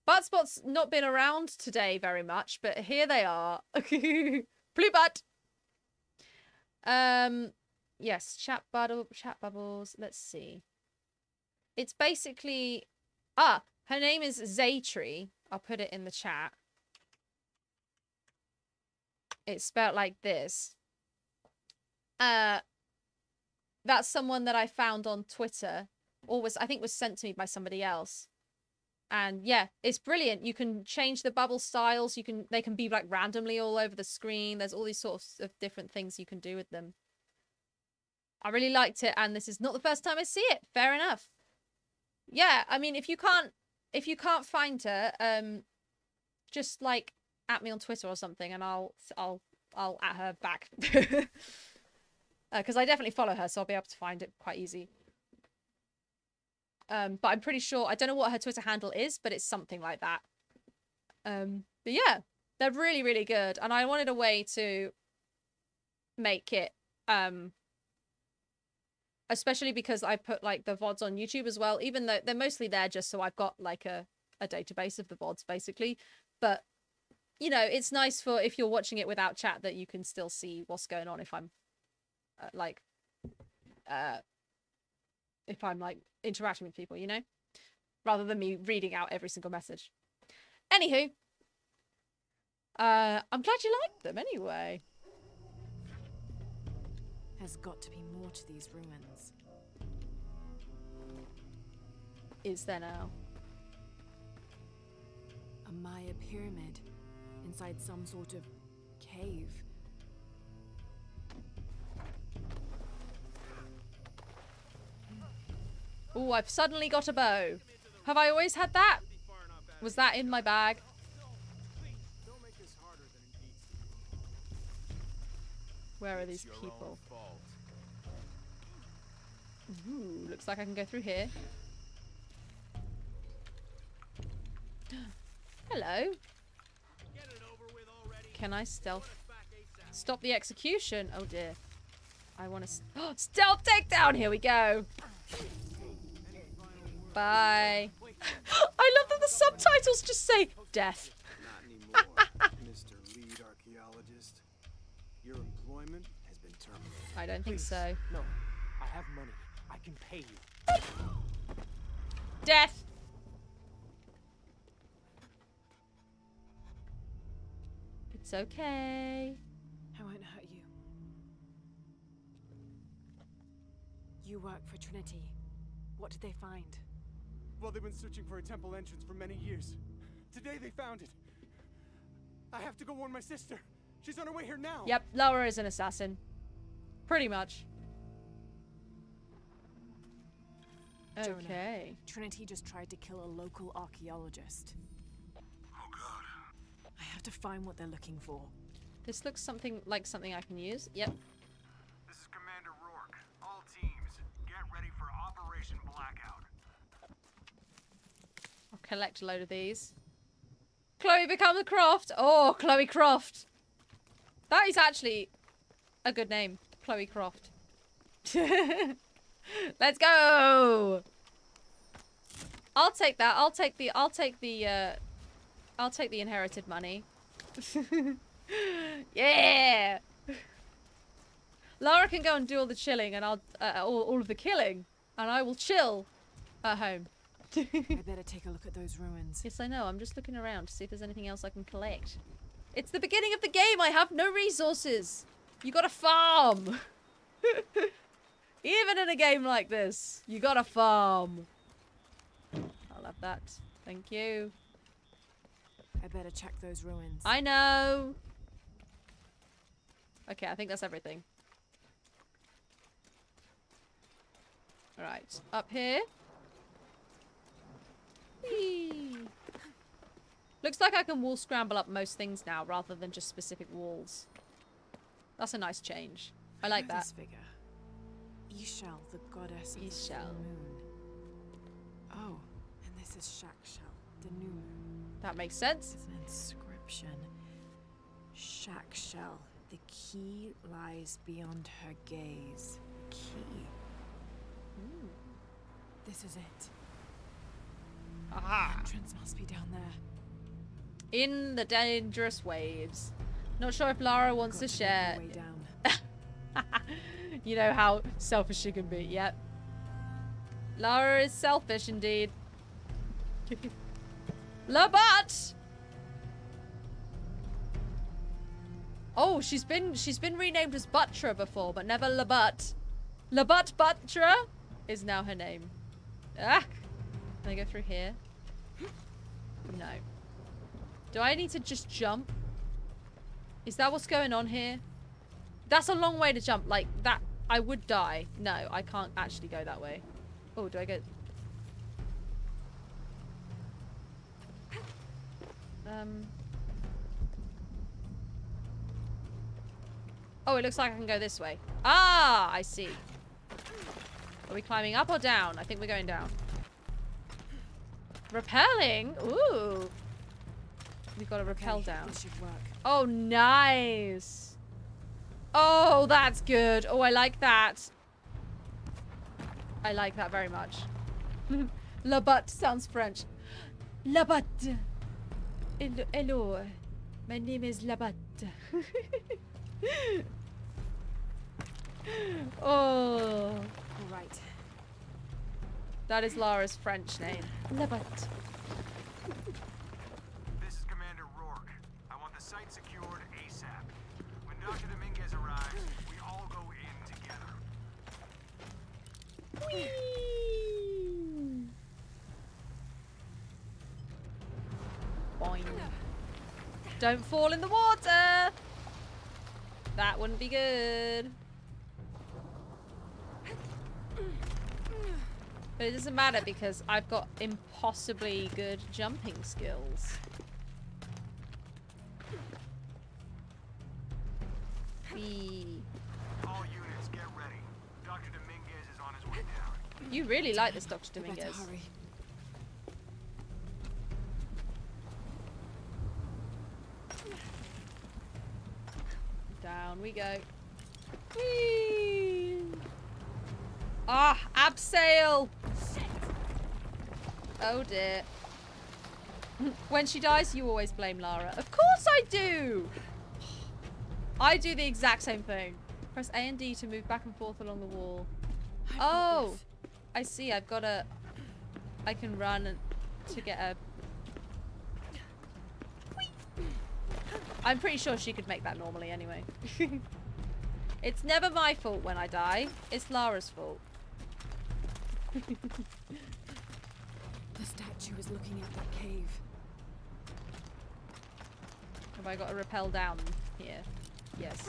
Buttspot's not been around today very much, but here they are. Blue butt. Yes, chat bubbles. Let's see. It's basically... Ah, her name is Zaytree. I'll put it in the chat. It's spelled like this. That's someone that I found on Twitter. I think was sent to me by somebody else. And yeah, it's brilliant. You can change the bubble styles. They can be like randomly all over the screen. There's all these sorts of different things you can do with them. I really liked it, and this is not the first time I see it. Fair enough. Yeah, I mean, if you can't find her, just like at me on Twitter or something, and I'll at her back. Because I definitely follow her, so I'll be able to find it quite easy. But I'm pretty sure, I don't know what her Twitter handle is, but it's something like that. But yeah, they're really, really good. And I wanted a way to make it, especially because I put like the VODs on YouTube as well, even though they're mostly there just so I've got like a database of the VODs basically. But, you know, it's nice for if you're watching it without chat that you can still see what's going on if I'm like interacting with people, you know, rather than me reading out every single message. Anywho, I'm glad you liked them anyway. There's got to be more to these ruins. Is there now? A Maya pyramid inside some sort of cave. Oh, I've suddenly got a bow. Have I always had that? Was that in my bag? Where are these people? Ooh, looks like I can go through here. Hello. Can I stealth? Stop the execution. Oh dear. I want to stealth takedown. Here we go. Bye. I love that the subtitles just say death. Not anymore, Mr. Lead Archaeologist. Your employment has been terminated. I don't think so. No, I have money. I can pay you. Death. It's okay. I won't hurt you. You work for Trinity. What did they find? Well, they've been searching for a temple entrance for many years. Today they found it. I have to go warn my sister. She's on her way here now. Yep, Lara is an assassin. Pretty much. Jonah, okay. Trinity just tried to kill a local archaeologist. Oh god. I have to find what they're looking for. This looks something like something I can use. Yep. This is Commander Rourke. All teams, get ready for Operation Blackout. I'll collect a load of these. Chloe becomes a Croft. Oh, Chloe Croft. That is actually a good name. Chloe Croft. Let's go. I'll take that. I'll take the inherited money. Yeah. Lara can go and do all the chilling and I'll all of the killing, and I will chill at home. I better take a look at those ruins. Yes, I know. I'm just looking around to see if there's anything else I can collect. It's the beginning of the game. I have no resources. You gotta farm. Even in a game like this, you gotta farm. I'll have that. Thank you. I better check those ruins. I know. Okay, I think that's everything. All right, up here. Whee. Looks like I can wall scramble up most things now rather than just specific walls. That's a nice change. I like that. This figure. Ishal, the goddess of the moon. Oh, and this is Shakshell, the new moon. That makes sense. It's an inscription. Shakshell, the key lies beyond her gaze. The key. Ooh. This is it. Aha. The entrance must be down there. In the dangerous waves. Not sure if Lara wants to share. Way down. You know how selfish she can be. Yep. Lara is selfish indeed. Labat! Oh, she's been renamed as Buttra before, but never Labat. Labat Buttra is now her name. Ah! Can I go through here? No. Do I need to just jump? Is that what's going on here? That's a long way to jump. Like, that... I would die. No, I can't actually go that way. Oh, do I go... Oh, it looks like I can go this way. Ah, I see. Are we climbing up or down? I think we're going down. Repelling? Ooh. We've got to repel down. This should work. Oh, nice. Oh, that's good. Oh, I like that. I like that very much. La butte sounds French. La butte. Hello. My name is La butte. Oh. All right. That is Lara's French name. La butte. This is Commander Rourke. I want the site secured ASAP. When Dr. Dominguez arrives, we all go in together. Whee! Boing. Don't fall in the water! That wouldn't be good. But it doesn't matter because I've got impossibly good jumping skills. Whee. All units, get ready. Dr. Dominguez is on his way down. You really like this, Dr. Dominguez. Down we go. Whee! Ah, abseil! Shit. Oh dear. When she dies, you always blame Lara. Of course I do! I do the exact same thing. Press A and D to move back and forth along the wall. Oh! I see, I've got a... I can run to get a... I'm pretty sure she could make that normally anyway. It's never my fault when I die. It's Lara's fault. The statue is looking at that cave. Have I got to rappel down here? Yes.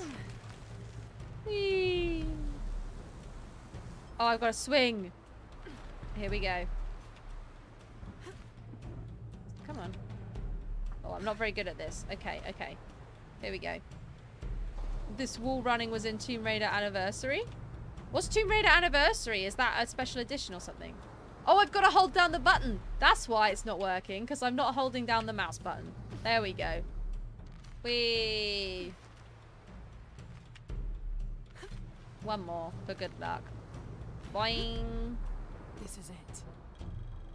Whee! Oh, I've got to swing. Here we go. Come on. Oh, I'm not very good at this. Okay, okay. Here we go. This wall running was in Tomb Raider Anniversary. What's Tomb Raider Anniversary? Is that a special edition or something? Oh, I've got to hold down the button. That's why it's not working, because I'm not holding down the mouse button. There we go. Whee. One more for good luck. Boing. This is it.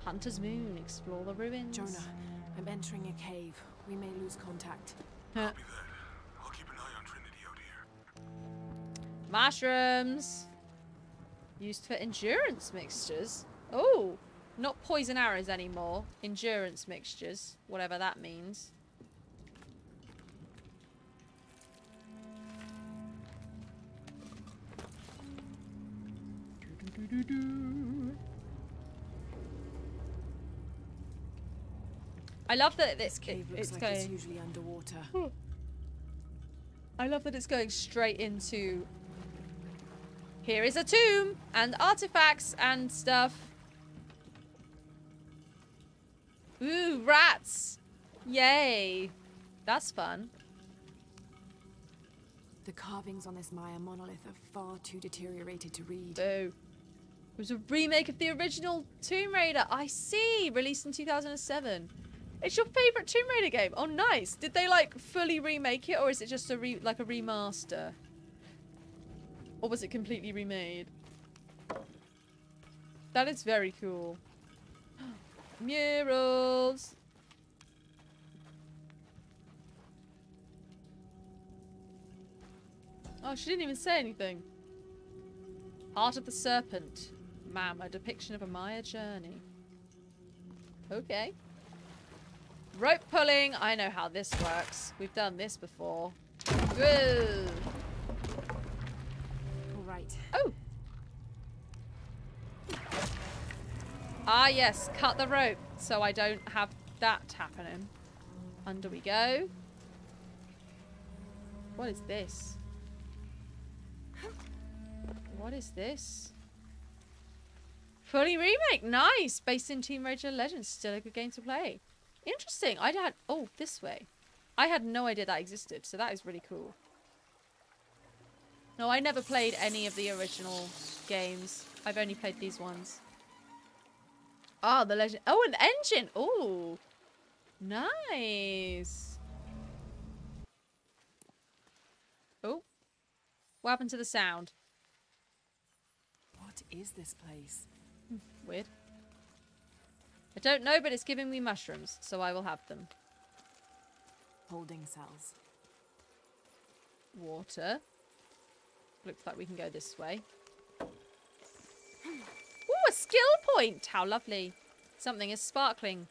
Hunter's Moon. Explore the ruins. Jonah, I'm entering a cave. We may lose contact. I'll be there. I'll keep an eye on Trinity out here. Mushrooms. Used for endurance mixtures. Oh, not poison arrows anymore. Endurance mixtures. Whatever that means. I love that this cave looks like it's usually underwater. I love that it's going straight into... Here is a tomb and artifacts and stuff. Ooh, rats! Yay! That's fun. The carvings on this Maya monolith are far too deteriorated to read. Boo. It was a remake of the original Tomb Raider. I see! Released in 2007. It's your favourite Tomb Raider game. Oh, nice. Did they, like, fully remake it, or is it just a like a remaster? Or was it completely remade? That is very cool. Murals. Oh, she didn't even say anything. Heart of the Serpent. Ma'am, a depiction of a Maya journey. Okay. Rope pulling. I know how this works. We've done this before. Whoa. All right. Oh. Ah, yes. Cut the rope so I don't have that happening. Under we go. What is this? What is this? Fully remake. Nice. Based in Team Rage Legends. Still a good game to play. Interesting. I had... Oh, this way. I had no idea that existed, so that is really cool. No, I never played any of the original games. I've only played these ones. Ah, the legend. Oh, an engine. Oh, nice. Oh, what happened to the sound? What is this place? Weird. I don't know, but it's giving me mushrooms, so I will have them. Holding cells. Water. Looks like we can go this way. A skill point! How lovely. Something is sparkling.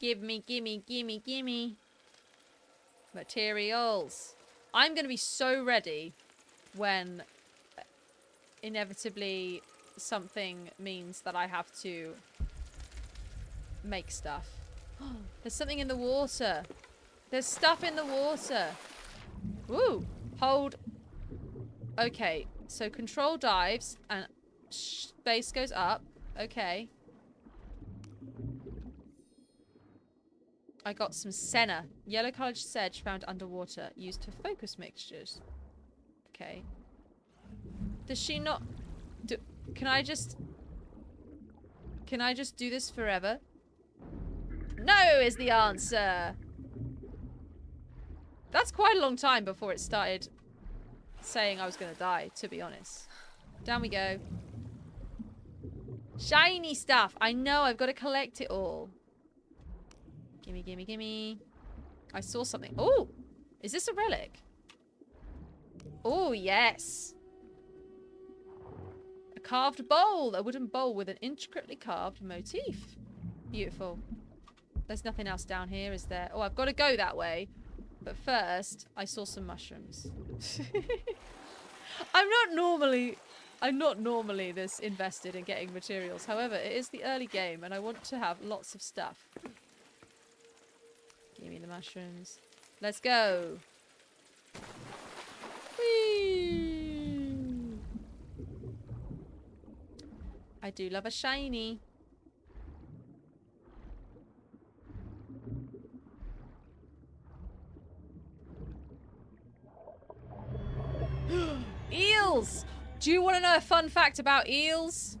Gimme, gimme, gimme, gimme. Materials. I'm going to be so ready when inevitably something means that I have to make stuff. There's something in the water. There's stuff in the water. Ooh. Hold... Okay, so control dives and space goes up. Okay. I got some senna. Yellow coloured sedge found underwater. Used for focus mixtures. Okay. Does she not... Can I just do this forever? No is the answer! That's quite a long time before it started... saying I was gonna die, to be honest. Down we go. Shiny stuff. I know, I've got to collect it all. Gimme, gimme, gimme. I saw something. Oh, is this a relic? Oh, yes. A carved bowl. A wooden bowl with an intricately carved motif. Beautiful. There's nothing else down here, is there? Oh, I've got to go that way. But first, I saw some mushrooms. I'm not normally this invested in getting materials. However, it is the early game and I want to have lots of stuff. Give me the mushrooms. Let's go. Whee! I do love a shiny. Eels! Do you want to know a fun fact about eels?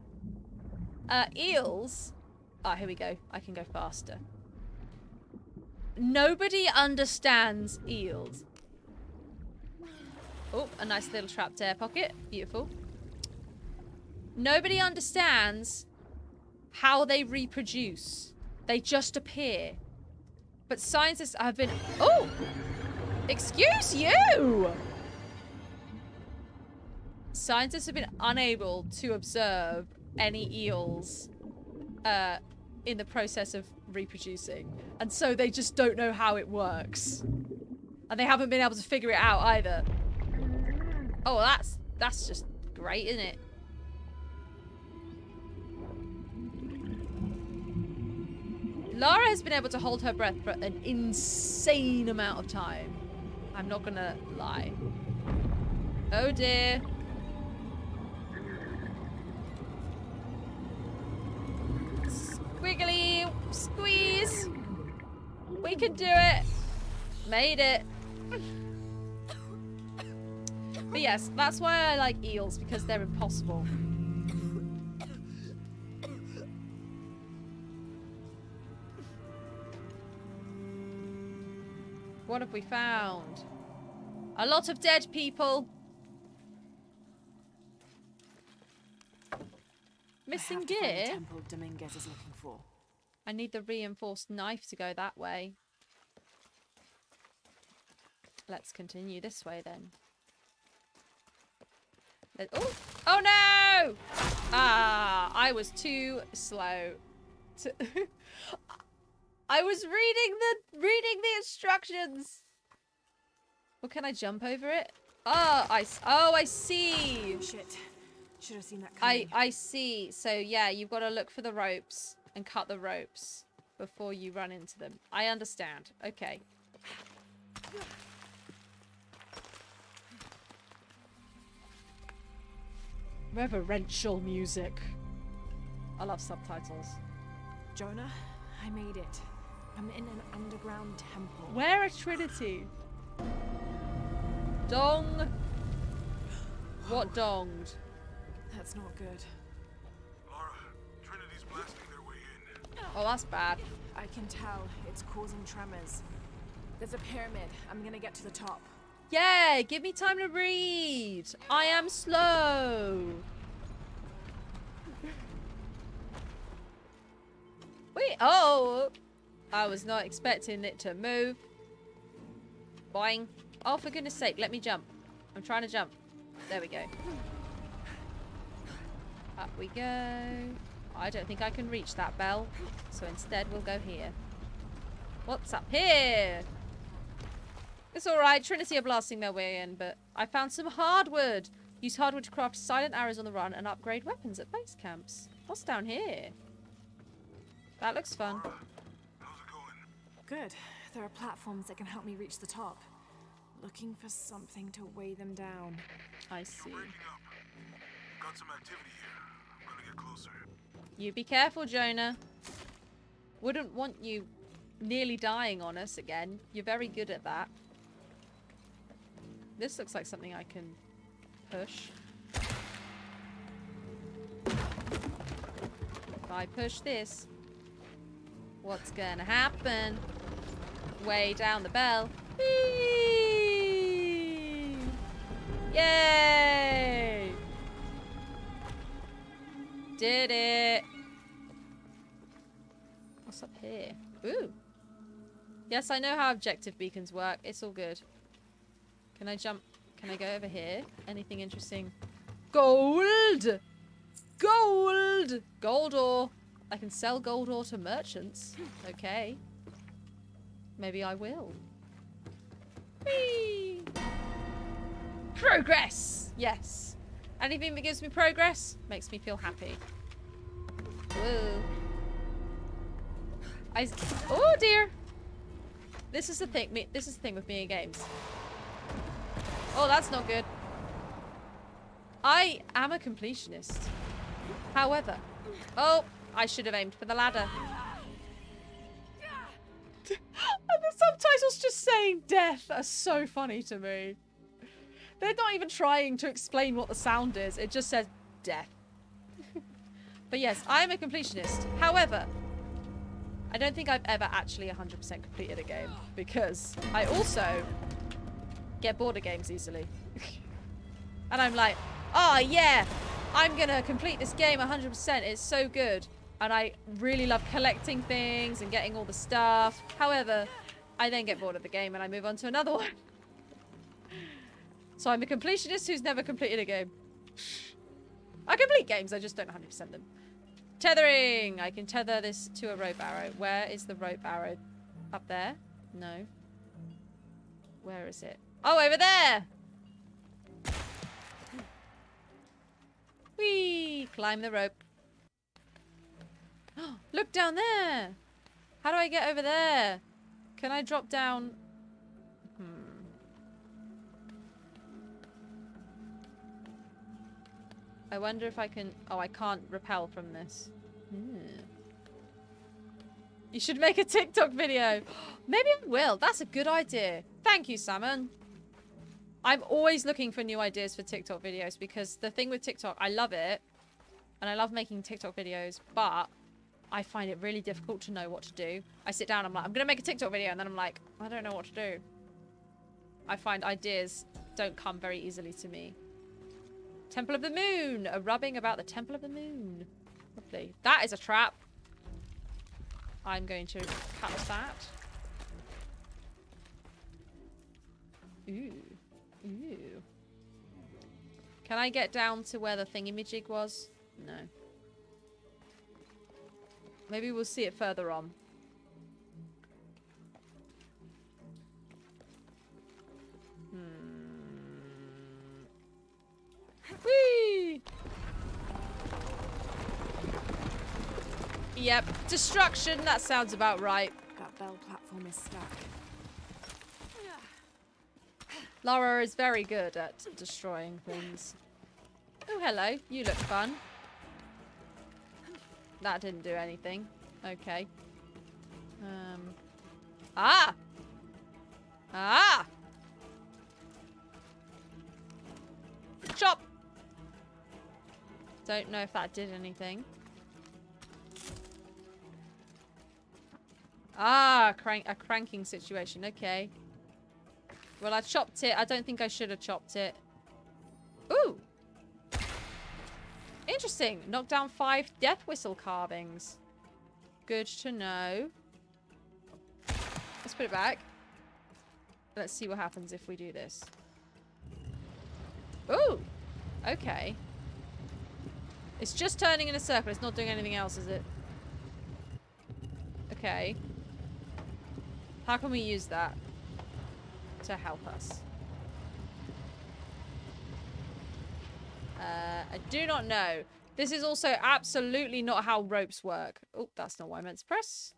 Eels... Ah, here we go. I can go faster. Nobody understands eels. Oh, a nice little trapped air pocket. Beautiful. Nobody understands how they reproduce. They just appear. But scientists have been... Oh! Excuse you! Scientists have been unable to observe any eels in the process of reproducing. And so they just don't know how it works. And they haven't been able to figure it out either. Oh, that's just great, isn't it? Lara has been able to hold her breath for an insane amount of time. I'm not gonna lie. Oh dear. Wiggly squeeze. We can do it. Made it. But yes, that's why I like eels, because they're impossible. What have we found? A lot of dead people. Missing gear? Temple Dominguez is looking for. I need the reinforced knife to go that way. Let's continue this way then. Oh! Oh no! Ah, I was too slow. I was reading the instructions. Well, can I jump over it? Oh, I see. Shit. Should have seen that coming. I see. So yeah, you've got to look for the ropes and cut the ropes before you run into them. I understand. Okay. Reverential music. I love subtitles. Jonah, I made it. I'm in an underground temple. Where are Trinity? Dong. What donged? That's not good. Lara, Trinity's blasting their way in. Oh, that's bad. I can tell. It's causing tremors. There's a pyramid. I'm gonna get to the top. Yeah, give me time to read. I am slow. Wait, oh. I was not expecting it to move. Boing. Oh, for goodness sake, let me jump. I'm trying to jump. There we go. Up we go. I don't think I can reach that bell. So instead, we'll go here. What's up here? It's alright, Trinity are blasting their way in, but I found some hardwood. Use hardwood to craft silent arrows on the run and upgrade weapons at base camps. What's down here? That looks fun. Laura, how's it going? Good. There are platforms that can help me reach the top. Looking for something to weigh them down. I see. You're breaking up. Got some activity here. I'm gonna get closer. You be careful, Jonah. Wouldn't want you nearly dying on us again. You're very good at that. This looks like something I can push. If I push this, what's gonna happen? Way down the bell. Whee! Yay! Did it. What's up here? Ooh. Yes, I know how objective beacons work. It's all good. Can I jump? Can I go over here? Anything interesting? Gold! Gold! Gold ore. I can sell gold ore to merchants. Okay. Maybe I will. Whee! Progress! Yes. Anything that gives me progress makes me feel happy. Whoa. Oh dear! This is the thing. This is the thing with me in games. Oh, that's not good. I am a completionist. However, oh, I should have aimed for the ladder. And the subtitles just saying death are so funny to me. They're not even trying to explain what the sound is. It just says death. But yes, I am a completionist. However, I don't think I've ever actually 100% completed a game because I also get bored of games easily. And I'm like, oh yeah, I'm gonna complete this game 100%. It's so good. And I really love collecting things and getting all the stuff. However, I then get bored of the game and I move on to another one. So I'm a completionist who's never completed a game. I complete games, I just don't 100% them. Tethering! I can tether this to a rope arrow. Where is the rope arrow? Up there? No. Where is it? Oh, over there! Whee! Climb the rope. Oh, look down there! How do I get over there? Can I drop down? I wonder if I can... Oh, I can't rappel from this. You should make a TikTok video. Maybe I will. That's a good idea. Thank you, Salmon. I'm always looking for new ideas for TikTok videos because the thing with TikTok, I love it. And I love making TikTok videos, but I find it really difficult to know what to do. I sit down, I'm like, I'm going to make a TikTok video. And then I'm like, I don't know what to do. I find ideas don't come very easily to me. Temple of the Moon. A rubbing about the Temple of the Moon. Lovely. That is a trap. I'm going to catch that. Ooh. Can I get down to where the thingamajig was? No. Maybe we'll see it further on. Whee! Yep. Destruction! That sounds about right. That bell platform is stuck. Lara is very good at destroying things. Oh, hello. You look fun. That didn't do anything. Okay. Ah! Ah! Chop! Don't know if that did anything. Ah, a cranking situation. Okay. Well, I chopped it. I don't think I should have chopped it. Ooh! Interesting. Knocked down 5 death whistle carvings. Good to know. Let's put it back. Let's see what happens if we do this. Ooh! Okay. It's just turning in a circle. It's not doing anything else, is it? Okay. How can we use that to help us? I do not know. This is also absolutely not how ropes work. Oh, that's not what I meant to press.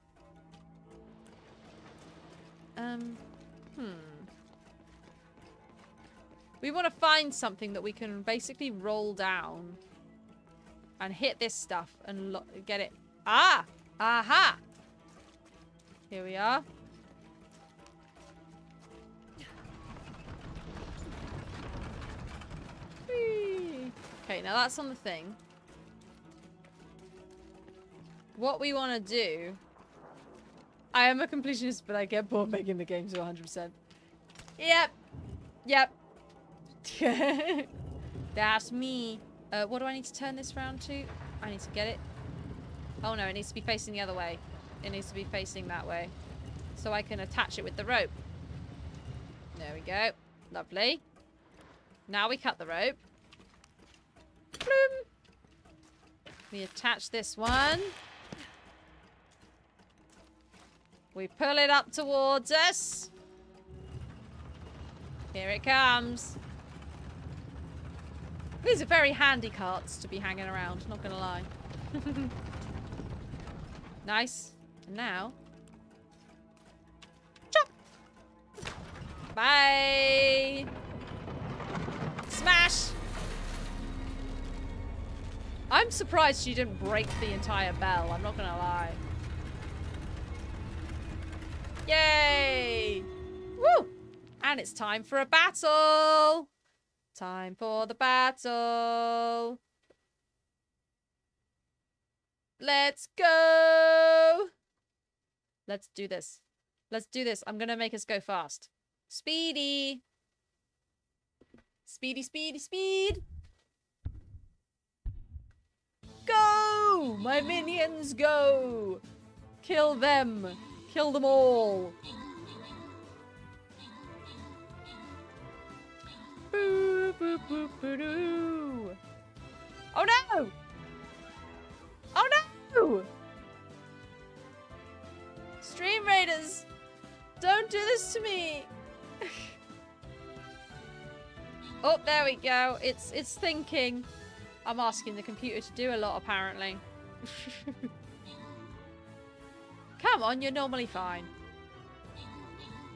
We want to find something that we can basically roll down and hit this stuff and get it. Ah! Aha! Here we are. Okay, now that's on the thing. What we want to do... I am a completionist, but I get bored making the game to 100%. Yep. Yep. That's me. What do I need to turn this round to? I need to get it. Oh no, it needs to be facing the other way. It needs to be facing that way. So I can attach it with the rope. There we go. Lovely. Now we cut the rope. We attach this one. We pull it up towards us. Here it comes. These are very handy carts to be hanging around, not gonna lie. Nice. And now. Chop! Bye! Smash! I'm surprised she didn't break the entire bell, I'm not gonna lie. Yay! Woo! And it's time for a battle! Time for the battle! Let's go! Let's do this. Let's do this. I'm gonna make us go fast. Speedy! Speedy, speedy, speed! Go! My minions, go! Kill them! Kill them all! Boo, boo, boo, boo, doo. Oh no! Oh no! Stream Raiders! Don't do this to me! Oh, there we go. It's thinking. I'm asking the computer to do a lot, apparently. Come on, you're normally fine.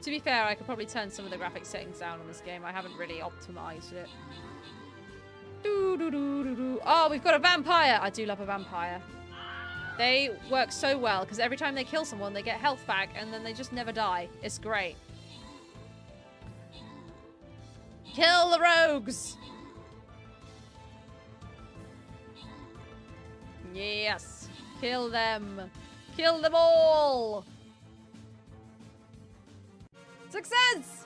To be fair, I could probably turn some of the graphic settings down on this game. I haven't really optimized it. Doo, doo, doo, doo, doo. Oh, we've got a vampire! I do love a vampire. They work so well, because every time they kill someone, they get health back, and then they just never die. It's great. Kill the rogues! Yes. Kill them. Kill them all. Success.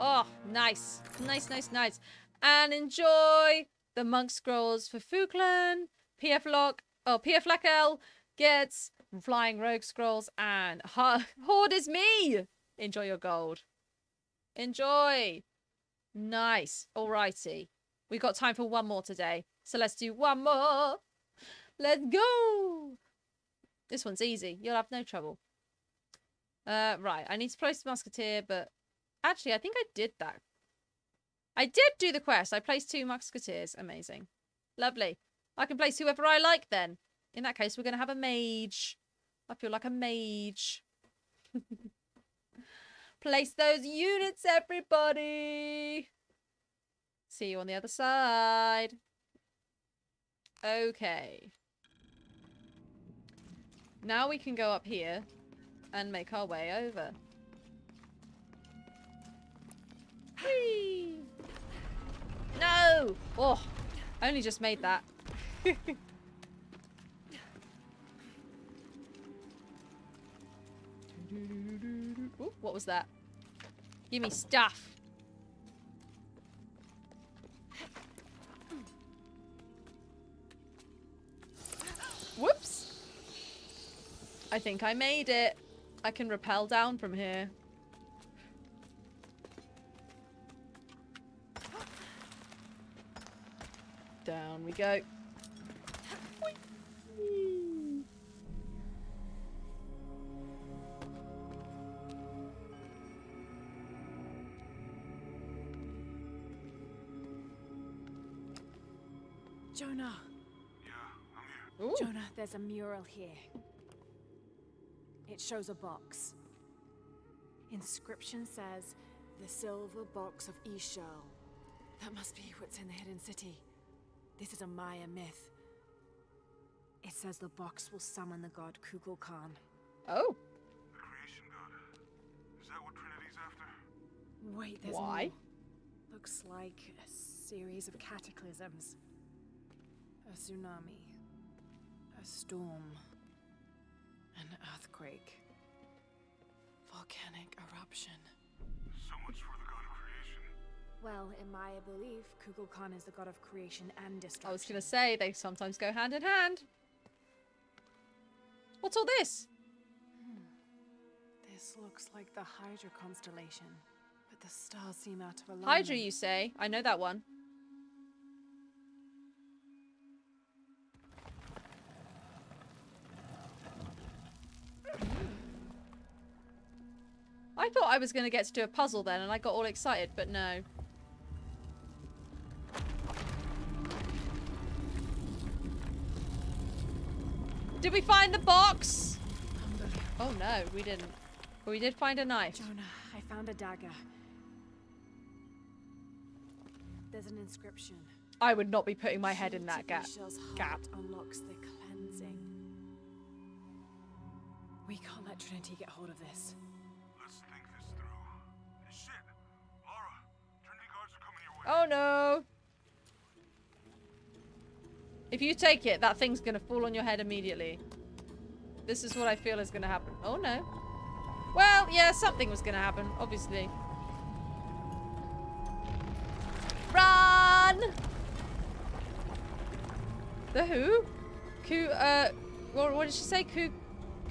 Oh, nice. Nice, nice, nice. And enjoy the monk scrolls for Fuklan. PF Lock. Oh, PF Lackel gets flying rogue scrolls and Horde is me. Enjoy your gold. Enjoy. Nice. Alrighty. We got time for one more today. So let's do one more. Let's go. This one's easy. You'll have no trouble. Right. I need to place the musketeer, but actually, I think I did that. I did do the quest. I placed 2 musketeers. Amazing. Lovely. I can place whoever I like then. In that case, we're going to have a mage. I feel like a mage. Place those units, everybody. See you on the other side. Okay. Now we can go up here and make our way over. Whee! No! Oh, I only just made that. Ooh, what was that? Give me stuff. Whoops. I think I made it. I can rappel down from here. Down we go. Jonah. Yeah, I'm here. Ooh. Jonah, there's a mural here. It shows a box. Inscription says, the silver box of Ishal. That must be what's in the hidden city. This is a Maya myth. It says the box will summon the god Kukulkan. Oh. The creation god. Is that what Trinity's after? Wait, there's why? More. Looks like a series of cataclysms. A tsunami, a storm, an earthquake, volcanic eruption. So much for the god of creation. Well, in my belief, Kukulkan is the god of creation and destruction. I was going to say, they sometimes go hand in hand. What's all this? This looks like the Hydra constellation, but the stars seem out of alignment. Hydra, you say? I know that one. I thought I was going to get to do a puzzle then, and I got all excited, but no. Did we find the box? Oh no, we didn't. But we did find a knife. Jonah, I found a dagger. There's an inscription. I would not be putting my head in that gap. Gap unlocks the cleansing. We can't let Trinity get hold of this. Oh no! If you take it, that thing's gonna fall on your head immediately. This is what I feel is gonna happen. Oh no. Well, yeah, something was gonna happen, obviously. Run! The who? What did she say?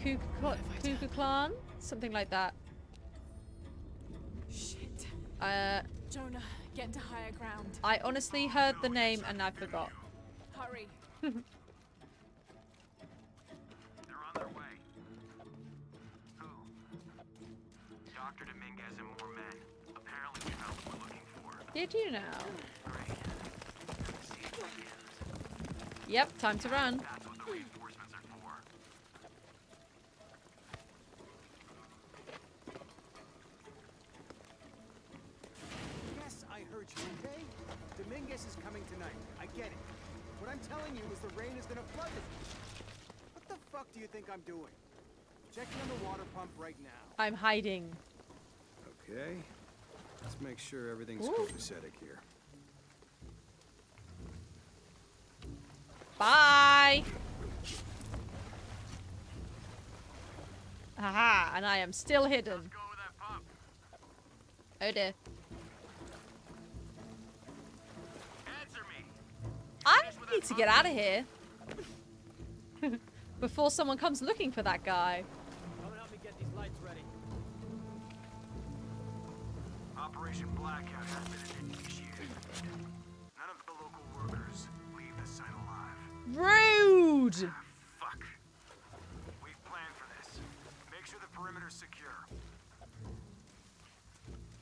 Kukulkan? Something like that. Shit. Jonah. Get into higher ground. I honestly heard the name and I forgot. Hurry. They're on their way. Who? Dr. Dominguez and more men. Apparently you know what we're looking for. Did you know? Great. See if we can. Yep, time to run. That's what the reinforcements are for. Okay? Dominguez is coming tonight. I get it. What I'm telling you is the rain is gonna flood it. What the fuck do you think I'm doing? Checking on the water pump right now. I'm hiding. Okay. Let's make sure everything's copacetic here. Bye! Aha, and I am still hidden. Let's go with that pump. Oh dear. I need to get out of here before someone comes looking for that guy. Come and help me get these lights ready. Operation Blackout has been initiated. None of the local workers leave the site alive. Rude! Fuck. We've planned for this. Make sure the perimeter's secure.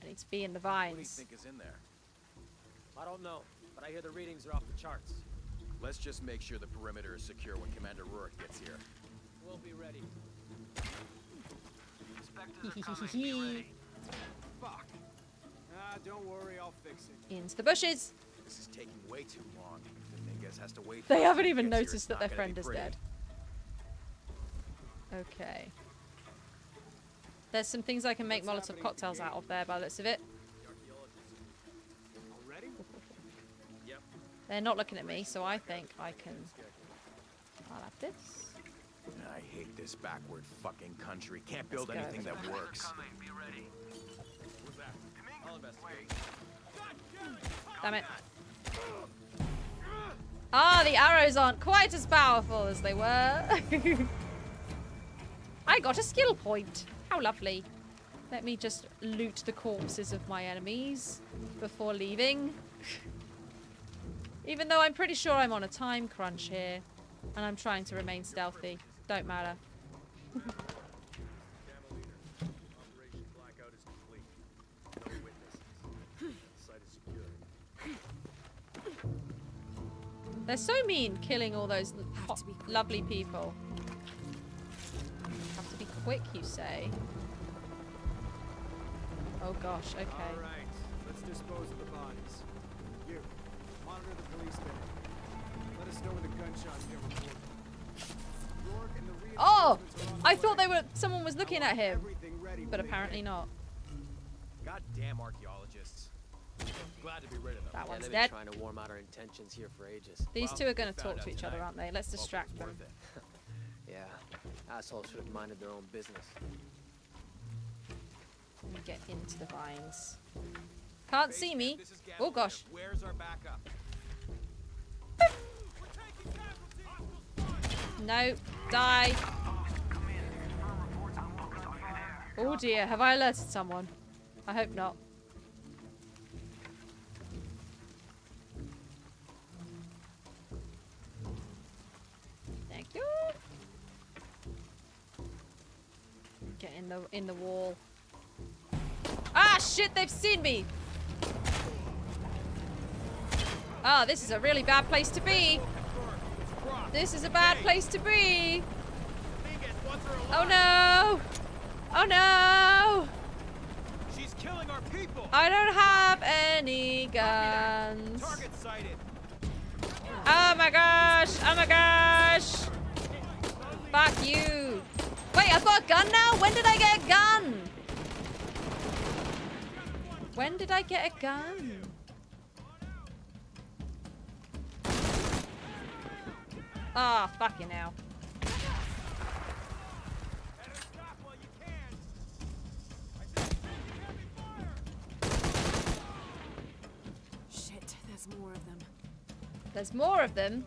I need to be in the vines. What do you think is in there? I don't know, but I hear the readings are off the charts. Let's just make sure the perimeter is secure when Commander Rourke gets here. We'll be ready. Inspectors are coming. Be ready. Fuck. Ah, don't worry, I'll fix it. Into the bushes. This is taking way too long. Dominguez has to wait. They haven't even noticed that their friend is dead. Okay. There's some things I can make Molotov cocktails out of there, by the looks of it. They're not looking at me, so I think I can. I'll have this. I hate this backward fucking country. Can't build anything that works. Damn it. Ah, the arrows aren't quite as powerful as they were. I got a skill point. How lovely. Let me just loot the corpses of my enemies before leaving. Even though I'm pretty sure I'm on a time crunch here, and I'm trying to remain stealthy. Don't matter. They're so mean, killing all those lovely people. Have to be quick, you say? Oh gosh, okay. All right, let's dispose of the bodies. You. Monitor the police there. Let us know when the gunshots get reported. Oh! I thought they were someone was looking at him. But apparently not. Goddamn archaeologists. Glad to be rid of them. That one's dead. Trying to warm out our intentions here for ages. These two are going to talk to each other, aren't they? Let's distract them. Yeah. Assholes should have minded their own business. Let me get into the vines. Can't see me. Oh gosh. Where's our backup? No. Die. Oh dear. Have I alerted someone? I hope not. Thank you. Get in the wall. Ah shit! They've seen me. Ah, oh, this is a really bad place to be. This is a bad place to be. Oh no! Oh no! She's killing our people. I don't have any guns. Oh my gosh! Oh my gosh! Fuck you! Wait, I've got a gun now? When did I get a gun? When did I get a gun? Ah, oh, fucking hell. Shit, there's more of them. There's more of them?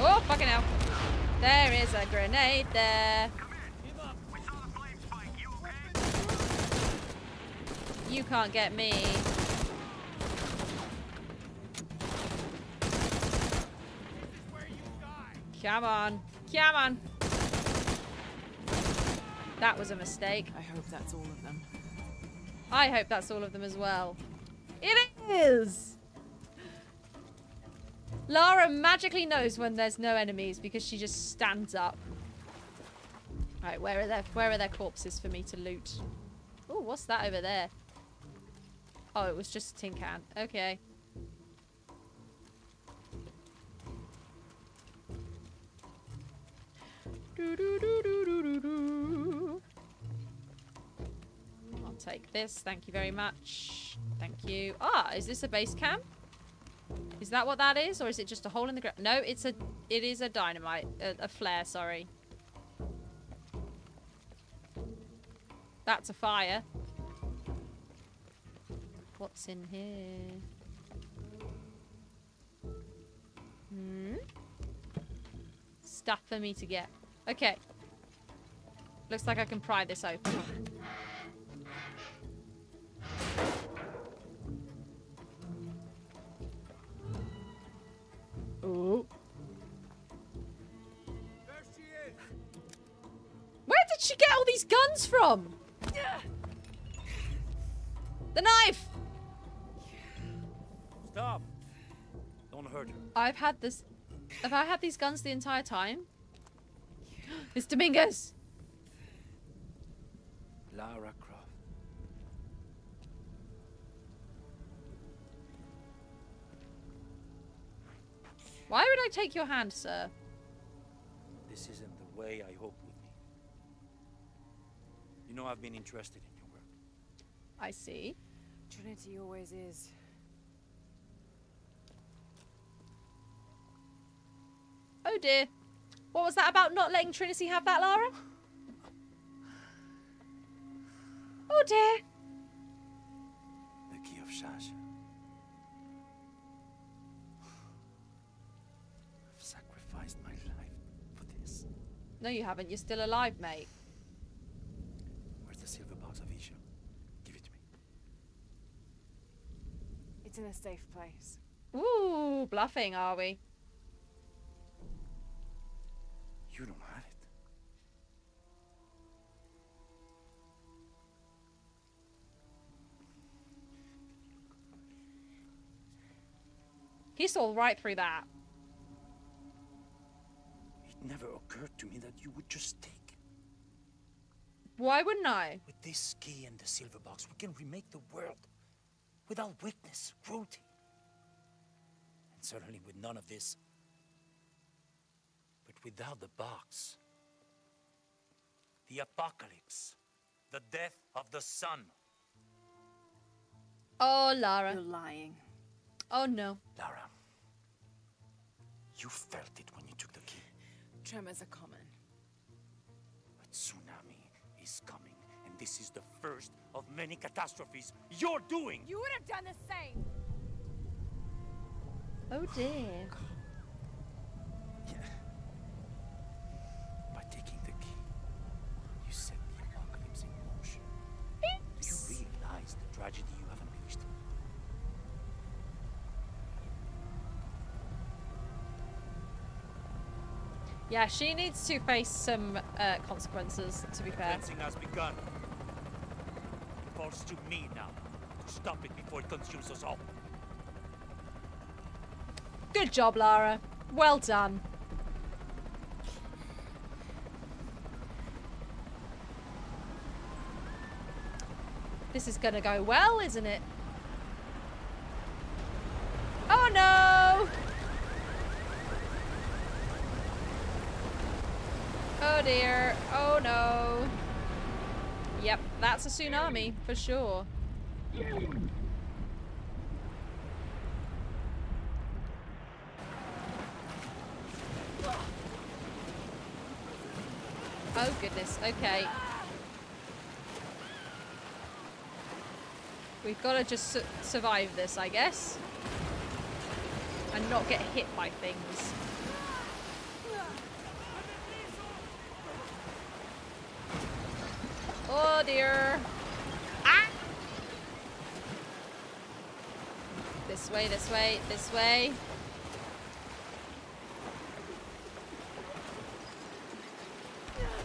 Oh, fucking hell. There is a grenade there. You can't get me. Come on. Come on. That was a mistake. I hope that's all of them. I hope that's all of them as well. It is! Lara magically knows when there's no enemies because she just stands up. Alright, where are their corpses for me to loot? Oh, what's that over there? Oh, it was just a tin can. Okay. I'll take this. Thank you very much. Thank you. Ah, is this a base camp? Is that what that is? Or is it just a hole in the ground? No, it is a dynamite. A flare, sorry. That's a fire. What's in here? Hmm? stuff for me to get. Okay. Looks like I can pry this open. Ooh. There she is. Where did she get all these guns from? The knife! Stop. Don't hurt her. I've had this... Have I had these guns the entire time? It's Dominguez! Lara Croft. Why would I take your hand, sir? This isn't the way I hope we'd be. You know I've been interested in your work. I see. Trinity always is. Oh dear. What was that about not letting Trinity have that, Lara? Oh dear. The key of Shasha. I've sacrificed my life for this. No, you haven't. You're still alive, mate. Where's the silver box of Isha? Give it to me. It's in a safe place. Ooh, bluffing, are we? You don't have it. He saw right through that. It never occurred to me that you would just take it. Why wouldn't I? With this key and the silver box, we can remake the world without weakness, cruelty. And certainly with none of this. Without the box, the apocalypse, the death of the sun. Oh, Lara. You're lying. Oh, no. Lara, you felt it when you took the key. Tremors are common. A tsunami is coming, and this is the first of many catastrophes you're doing. You would have done the same. Oh, dear. Oh, tragedy you haven't reached. Yeah, she needs to face some consequences, to be fair. Cleansing has begun. It falls to me now to stop it before it consumes us all. Good job, Lara. Well done. This is gonna go well, isn't it? Oh no! Oh dear, oh no. Yep, that's a tsunami, for sure. Oh goodness, okay. We've got to just survive this, I guess. And not get hit by things. Oh dear. Ah! This way, this way, this way.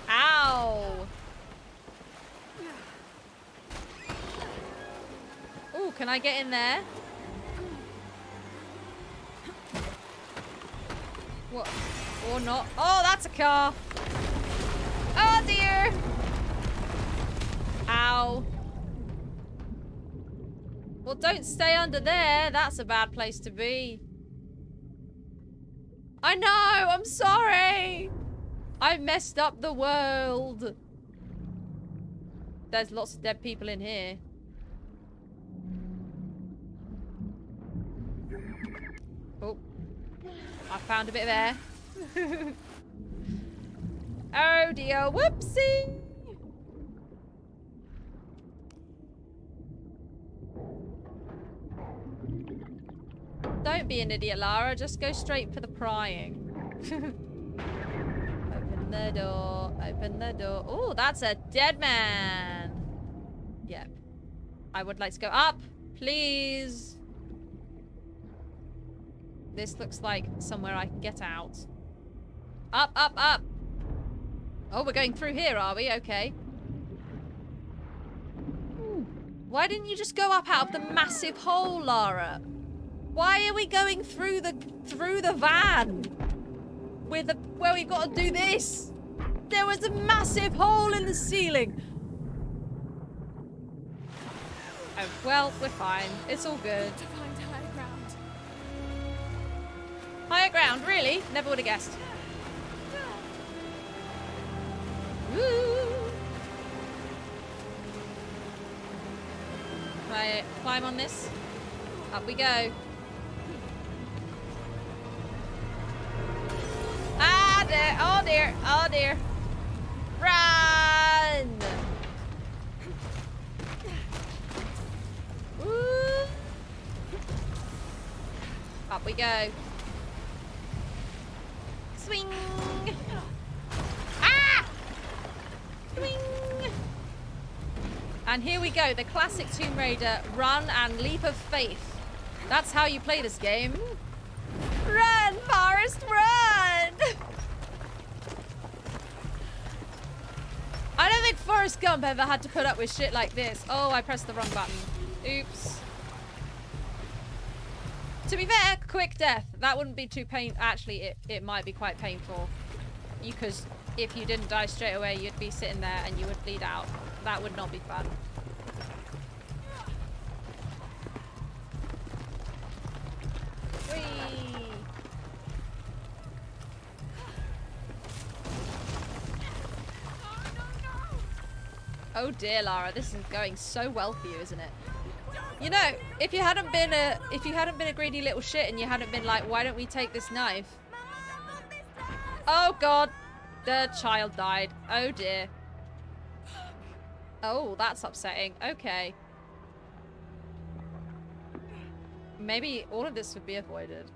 Ow! Can I get in there? What? Or not? Oh, that's a car! Oh dear! Ow. Well, don't stay under there. That's a bad place to be. I know! I'm sorry! I messed up the world. There's lots of dead people in here. Oh, I found a bit of air. Oh dear, whoopsie! Don't be an idiot, Lara. Just go straight for the prying. Open the door. Open the door. Oh, that's a dead man. Yep. Yeah. I would like to go up, please. This looks like somewhere I can get out. Up, up, up. Oh, we're going through here, are we? Okay. Ooh. Why didn't you just go up out of the massive hole, Lara? Why are we going through the van? Where we've got to do this? There was a massive hole in the ceiling. Oh, well, we're fine. It's all good. To find higher ground. Higher ground, really? Never would have guessed. Woo! Right, climb on this. Up we go. Ah, there. Oh, dear. Oh, dear. Run! Woo! Up we go. Swing! Ah! Swing! And here we go, the classic Tomb Raider run and leap of faith. That's how you play this game. Run, Forest, run! I don't think Forrest Gump ever had to put up with shit like this. Oh, I pressed the wrong button. Oops. To be fair, quick death. That wouldn't be too painful. Actually, it might be quite painful. Because if you didn't die straight away, you'd be sitting there and you would bleed out. That would not be fun. Whee! Oh dear, Lara, this is going so well for you, isn't it? You know, if you hadn't been a greedy little shit and you hadn't been like, why don't we take this knife? Oh god, the child died. Oh dear. Oh, that's upsetting. Okay. Maybe all of this would be avoided.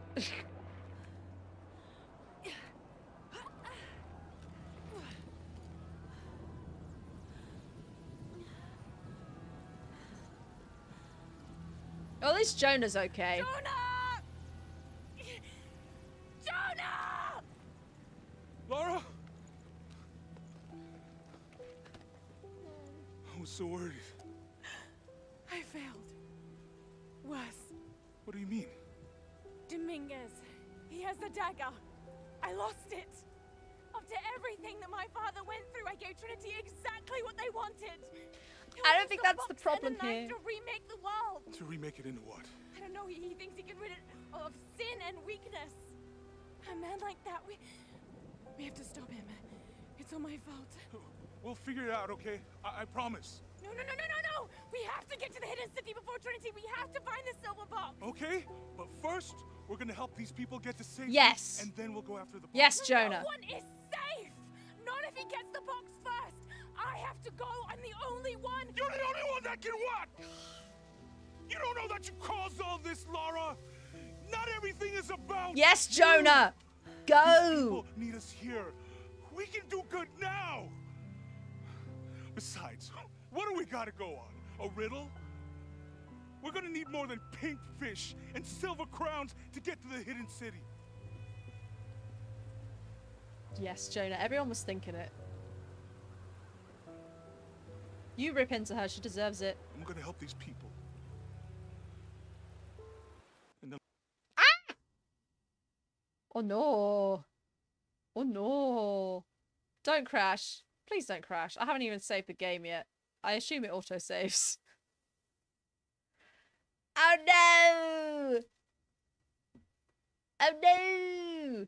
Well, at least Jonah's okay. Jonah! Jonah! Lara! I was so worried. I failed. Worse. What do you mean? Dominguez. He has the dagger. I lost it. After everything that my father went through, I gave Trinity exactly what they wanted. I don't think that's the problem here. To remake the world. To remake it into what? I don't know. He thinks he can rid it of sin and weakness. A man like that, we have to stop him. It's all my fault. We'll figure it out, okay? I promise. No, no, no, no, no, no! We have to get to the hidden city before Trinity. We have to find the silver box. Okay, but first we're gonna help these people get to safety. Yes. And then we'll go after the box. Yes, Jonah. No one is safe. Not if he gets the box first. I have to go. I'm the only one. You're the only one that can what? You don't know that you caused all this, Lara. Not everything is about. Yes, Jonah. You. Go. These people need us here. We can do good now. Besides, what do we gotta go on? A riddle? We're gonna need more than pink fish and silver crowns to get to the hidden city. Yes, Jonah, everyone was thinking it. You rip into her, she deserves it. I'm gonna help these people. And then... Ah! Oh no. Oh no. Don't crash. Please don't crash. I haven't even saved the game yet. I assume it auto-saves. Oh no! Oh no!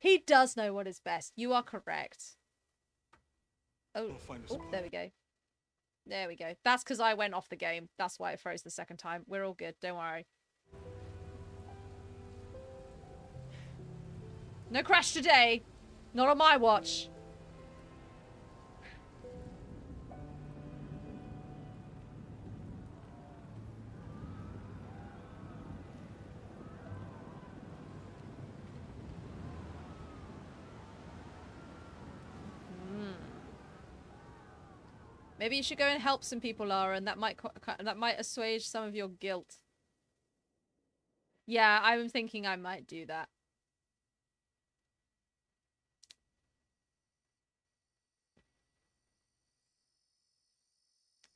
He does know what is best. You are correct. Oh, oh there we go. There we go. That's because I went off the game. That's why it froze the second time. We're all good. Don't worry. No crash today. Not on my watch. Maybe you should go and help some people, Lara, and that might assuage some of your guilt. Yeah, I'm thinking I might do that.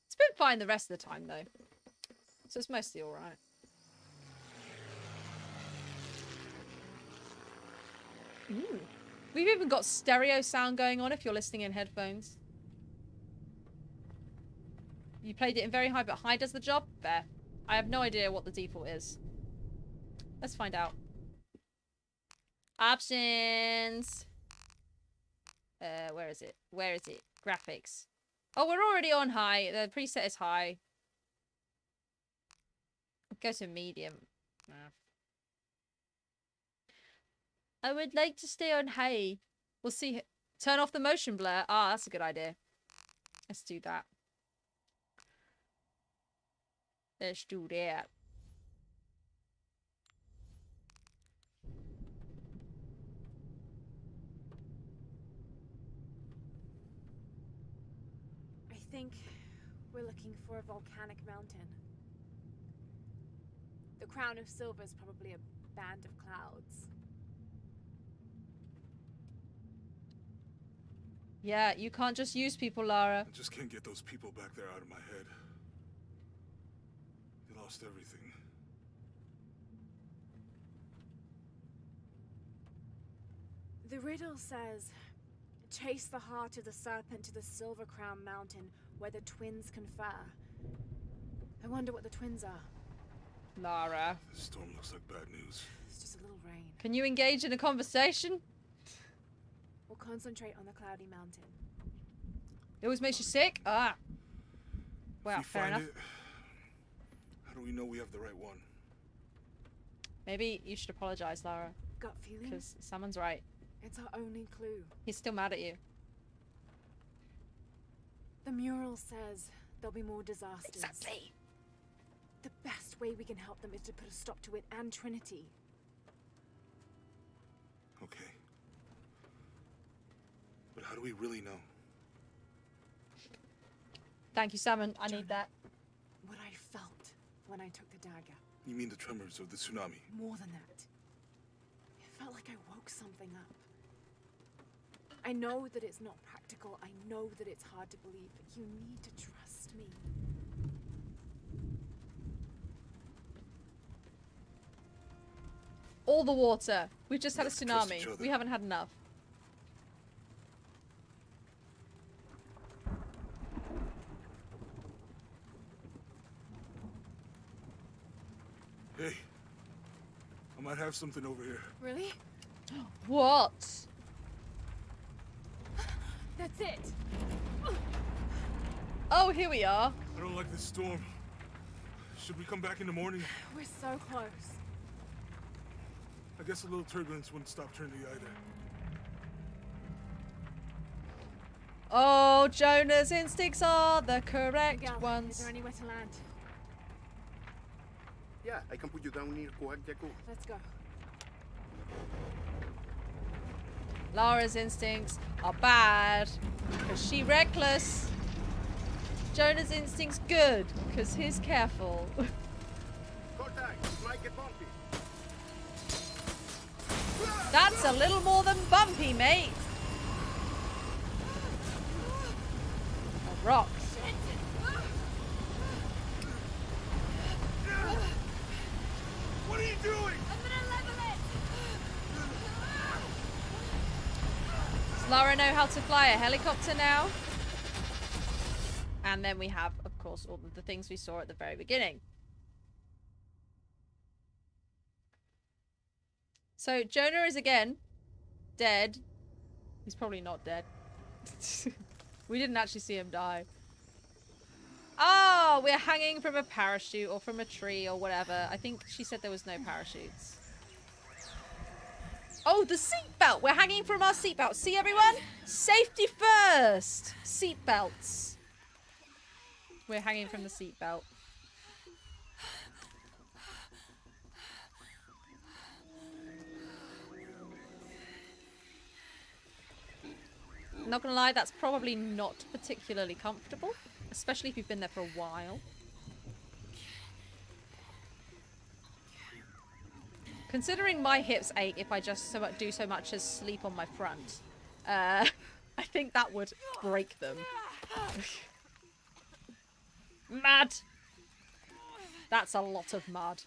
It's been fine the rest of the time, though. So it's mostly alright. Ooh. We've even got stereo sound going on if you're listening in headphones. You played it in very high, but high does the job? Fair. I have no idea what the default is. Let's find out. Options. Where is it? Where is it? Graphics. Oh, we're already on high. The preset is high. Go to medium. Nah. I would like to stay on high. We'll see. Turn off the motion blur. Ah, that's a good idea. Let's do that. Let's do that. I think we're looking for a volcanic mountain. The crown of silver is probably a band of clouds. Yeah, you can't just use people, Lara. I just can't get those people back there out of my head. They lost everything. The riddle says, chase the heart of the serpent to the Silver Crown Mountain where the twins confer. I wonder what the twins are. Lara. This storm looks like bad news. It's just a little rain. Can you engage in a conversation? We'll concentrate on the cloudy mountain. It always makes you sick? Ah. Wow, fair enough. How do we know we have the right one? Maybe you should apologize, Lara. Gut feeling? Because someone's right. It's our only clue. He's still mad at you. The mural says there'll be more disasters. Exactly. The best way we can help them is to put a stop to it and Trinity. Okay. But how do we really know? Thank you, Salmon. I need that. What I felt when I took the dagger. You mean the tremors of the tsunami? More than that. It felt like I woke something up. I know that it's not practical. I know that it's hard to believe, but you need to trust me. All the water. We've just had a tsunami. We haven't had enough. Hey, I might have something over here. Really? What? That's it. Oh, here we are. I don't like this storm. Should we come back in the morning? We're so close. I guess a little turbulence wouldn't stop Trinity either. Oh, Jonah's instincts are the correct ones. Is there anywhere to land? Yeah, I can put you down near Coag Jacob. Let's go. Lara's instincts are bad because she's reckless. Jonah's instincts good because he's careful. That's a little more than bumpy, mate. A rock. What are you doing? I'm gonna level it. Does Lara know how to fly a helicopter now? And then we have, of course, all of the things we saw at the very beginning. So Jonah is again dead. He's probably not dead. We didn't actually see him die. Oh, we're hanging from a parachute or from a tree or whatever. I think she said there was no parachutes. Oh, the seatbelt. We're hanging from our seatbelt. See, everyone? Safety first. Seatbelts. We're hanging from the seatbelt. Not gonna lie, that's probably not particularly comfortable, especially if you've been there for a while. Considering my hips ache if I just do so much as sleep on my front, I think that would break them. Mud! That's a lot of mud.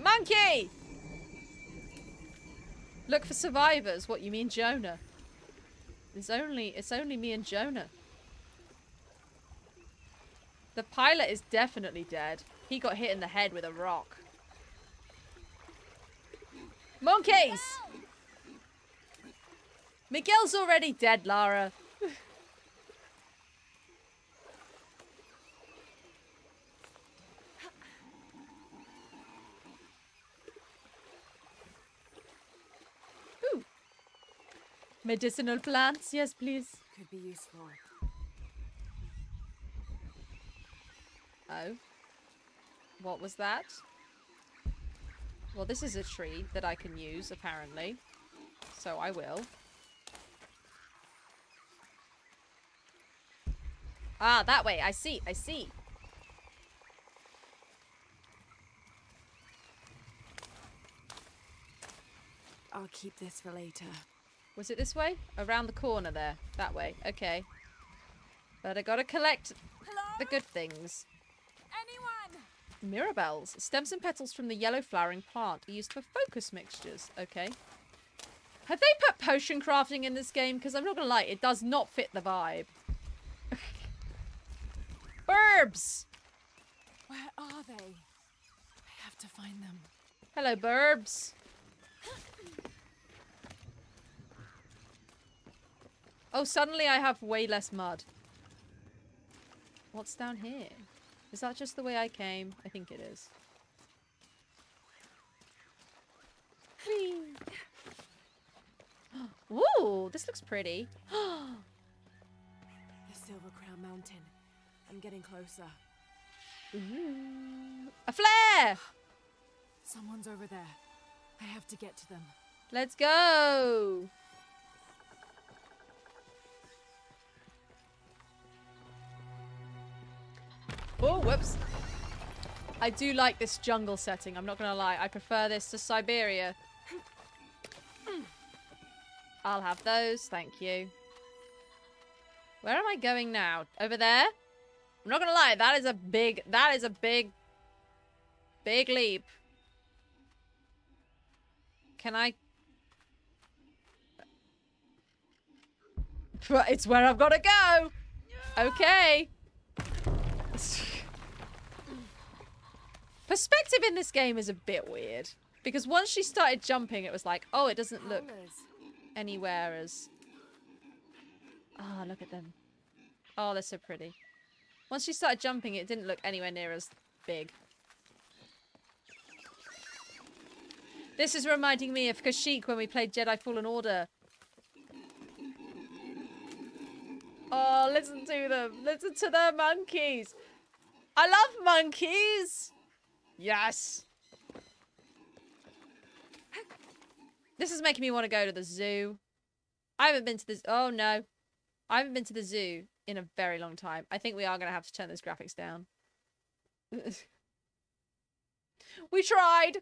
Monkey! Look for survivors. What, you mean Jonah? It's only me and Jonah. The pilot is definitely dead. He got hit in the head with a rock. Monkeys! No! Miguel's already dead, Lara. Medicinal plants, yes, please. Could be useful. Oh. What was that? Well, this is a tree that I can use, apparently. So I will. Ah, that way. I see. I see. I'll keep this for later. Was it this way? Around the corner there. That way. Okay. But I gotta collect the good things. Anyone? Mirabelles. Stems and petals from the yellow flowering plant are used for focus mixtures. Okay. Have they put potion crafting in this game? Because I'm not gonna lie, it does not fit the vibe. Burbs! Where are they? I have to find them. Hello, Burbs. Oh, suddenly I have way less mud. What's down here? Is that just the way I came? I think it is. Ooh, this looks pretty. The Silver Crown Mountain. I'm getting closer. Ooh. A flare! Someone's over there. I have to get to them. Let's go! Oh, whoops. I do like this jungle setting, I'm not gonna lie. I prefer this to Siberia. I'll have those, thank you. Where am I going now? Over there? I'm not gonna lie, that is a big leap. Can I? It's where I've gotta go! Okay. Perspective in this game is a bit weird because once she started jumping it was like, oh, it doesn't look anywhere as... Oh, look at them. Oh, they're so pretty. Once she started jumping it didn't look anywhere near as big. This is reminding me of Kashyyyk when we played Jedi Fallen Order. Oh, listen to them. Listen to their monkeys. I love monkeys. Yes. This is making me want to go to the zoo. I haven't been to this. Oh, no. I haven't been to the zoo in a very long time. I think we are going to have to turn those graphics down. We tried.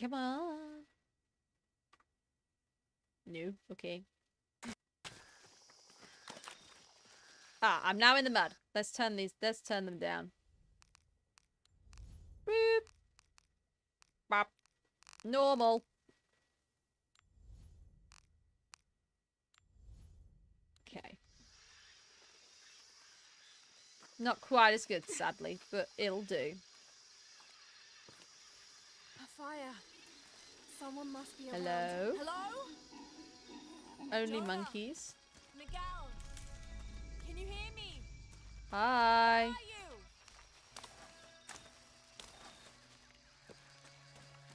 Come on. No, okay. Ah, I'm now in the mud. Let's turn these, let's turn them down. Boop. Bop. Normal. Okay. Not quite as good, sadly, but it'll do. A fire. Someone must be around. Hello? Hello? Only Jonah. Monkeys. Miguel, can you hear me? Hi. Where are you?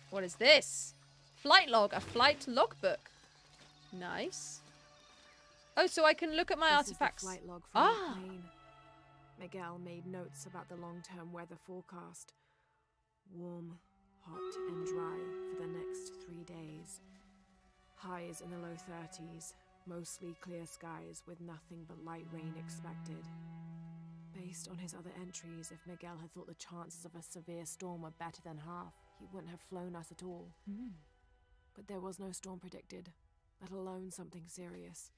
What is this? Flight log, a flight logbook. Nice. Oh, so I can look at my artifacts. This is the flight log from the plane. Miguel made notes about the long-term weather forecast. Warm, hot, and dry for the next 3 days. Highs in the low 30s, mostly clear skies with nothing but light rain expected. Based on his other entries, if Miguel had thought the chances of a severe storm were better than half, he wouldn't have flown us at all. But there was no storm predicted, let alone something serious.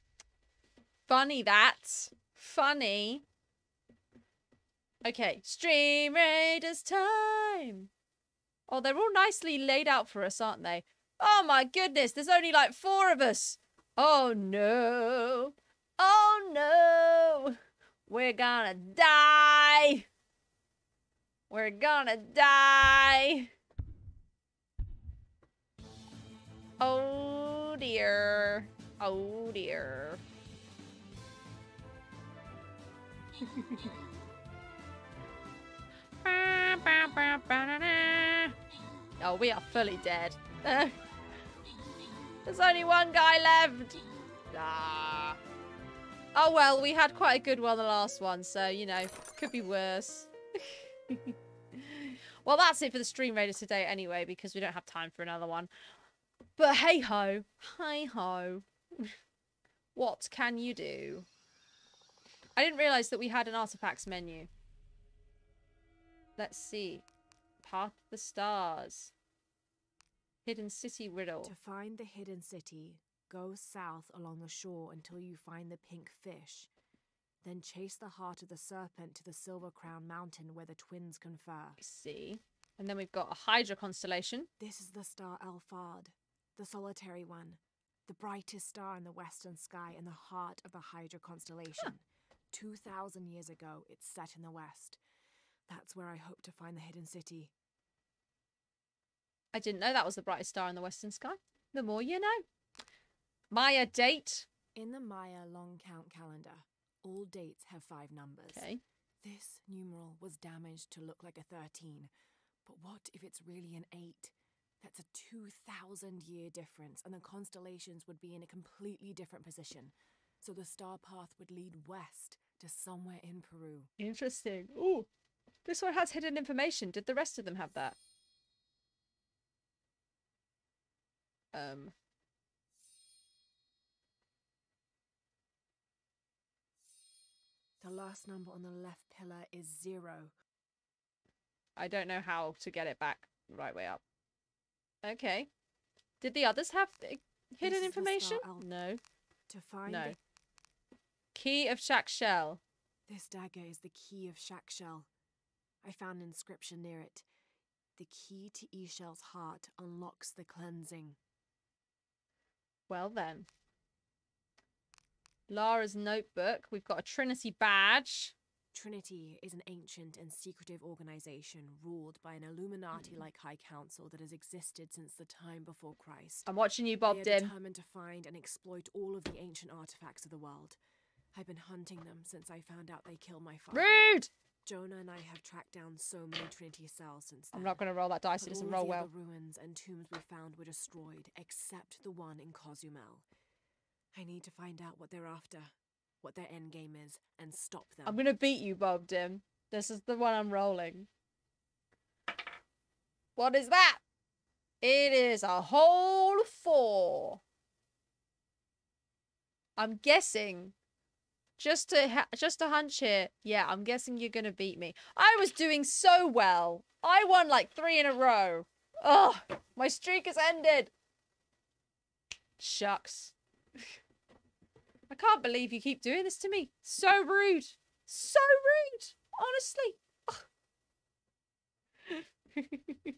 Funny that. Funny. Okay, Stream Raiders time! Oh, they're all nicely laid out for us, aren't they? Oh my goodness, there's only like 4 of us! Oh no! Oh no! We're gonna die! We're gonna die! Oh dear. Oh dear. Oh, we are fully dead. There's only one guy left. Ah. Oh well, we had quite a good one the last one, so you know, could be worse. Well, that's it for the Stream Raiders today anyway, because we don't have time for another one. But hey ho, hi ho. What can you do? I didn't realise that we had an artifacts menu. Let's see. Path of the Stars. Hidden City Riddle. To find the hidden city, go south along the shore until you find the pink fish. Then chase the heart of the serpent to the Silver Crown Mountain where the twins confer. I see. And then we've got a Hydra constellation. This is the star Alphard, the solitary one. The brightest star in the western sky and the heart of the Hydra constellation. 2,000 years ago, it's set in the west. That's where I hope to find the hidden city. I didn't know that was the brightest star in the western sky. The more you know. Maya date. In the Maya long count calendar, all dates have 5 numbers. Okay. This numeral was damaged to look like a 13. But what if it's really an 8? That's a 2,000-year difference, and the constellations would be in a completely different position. So the star path would lead west to somewhere in Peru. Interesting. Ooh. This one has hidden information. Did the rest of them have that? The last number on the left pillar is 0. I don't know how to get it back the right way up. Okay. Did the others have hidden information? No. To find it. Key of Shakshell. This dagger is the key of Shakshell. I found an inscription near it. The key to Eshel's heart unlocks the cleansing. Well then. Lara's notebook. We've got a Trinity badge. Trinity is an ancient and secretive organization ruled by an Illuminati-like high council that has existed since the time before Christ. I'm watching you, Bob Dim. They are determined to find and exploit all of the ancient artifacts of the world. I've been hunting them since I found out they killed my father. Rude! Jonah and I have tracked down so many Trinity cells since then. I'm not going to roll that dice, it doesn't roll well. All the ruins and tombs we found were destroyed, except the one in Cozumel. I need to find out what they're after, what their end game is, and stop them. I'm going to beat you, Bob Dim. This is the one I'm rolling. What is that? It is a whole 4. I'm guessing... Just a hunch here. Yeah, I'm guessing you're gonna beat me. I was doing so well. I won like 3 in a row. Oh, my streak has ended. Shucks. I can't believe you keep doing this to me. So rude. So rude. Honestly. Oh.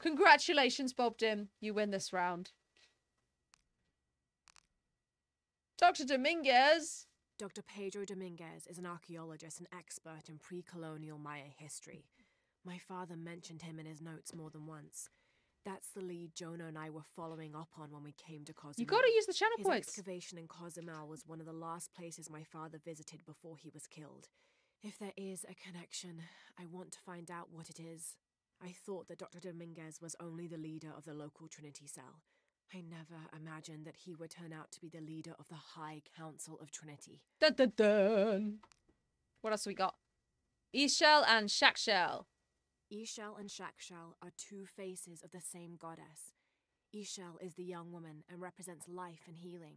Congratulations, Bob Dim. You win this round. Dr. Dominguez. Dr. Pedro Dominguez is an archaeologist and expert in pre-colonial Maya history. My father mentioned him in his notes more than once. That's the lead Jonah and I were following up on when we came to Cozumel. You gotta use the channel points. His excavation in Cozumel was one of the last places my father visited before he was killed. If there is a connection, I want to find out what it is. I thought that Dr. Dominguez was only the leader of the local Trinity cell, I never imagined that he would turn out to be the leader of the High Council of Trinity. Dun, dun, dun. What else we got? Ishel and Shakshell. Ishel and Shakshell are two faces of the same goddess. Ishel is the young woman and represents life and healing.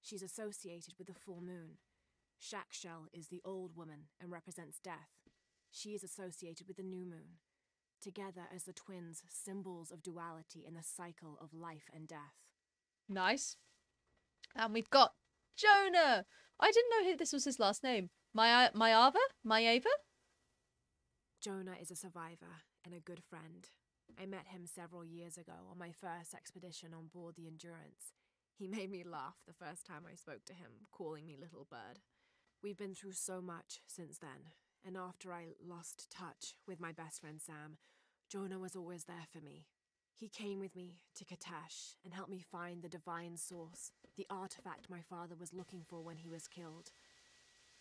She's associated with the full moon. Shakshell is the old woman and represents death. She is associated with the new moon. Together as the twins, symbols of duality in the cycle of life and death. Nice. And we've got Jonah. I didn't know this was his last name. Myava? Jonah is a survivor and a good friend. I met him several years ago on my first expedition on board the Endurance. He made me laugh the first time I spoke to him, calling me Little Bird. We've been through so much since then, and after I lost touch with my best friend Sam, Jonah was always there for me. He came with me to Katash and helped me find the divine source, the artifact my father was looking for when he was killed.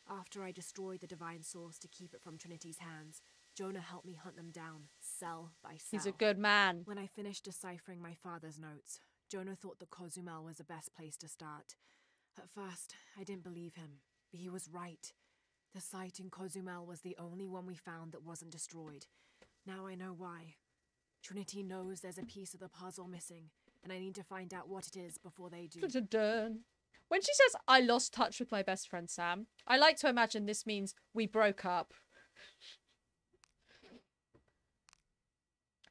After I destroyed the divine source to keep it from Trinity's hands, Jonah helped me hunt them down, cell by cell. He's a good man. When I finished deciphering my father's notes, Jonah thought that Cozumel was the best place to start. At first, I didn't believe him, but he was right. The site in Cozumel was the only one we found that wasn't destroyed. Now I know why. Trinity knows there's a piece of the puzzle missing, and I need to find out what it is before they do. When she says, I lost touch with my best friend Sam, I like to imagine this means we broke up.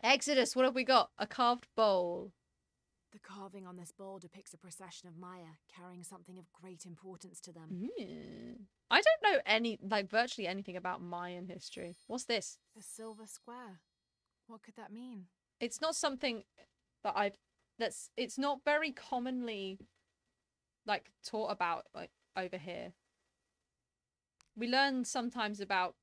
Exodus, what have we got? A carved bowl. The carving on this bowl depicts a procession of Maya carrying something of great importance to them. Mm. I don't know any, virtually anything about Mayan history. What's this? A silver square. What could that mean? It's not something that I've, it's not very commonly, taught about over here. We learn sometimes about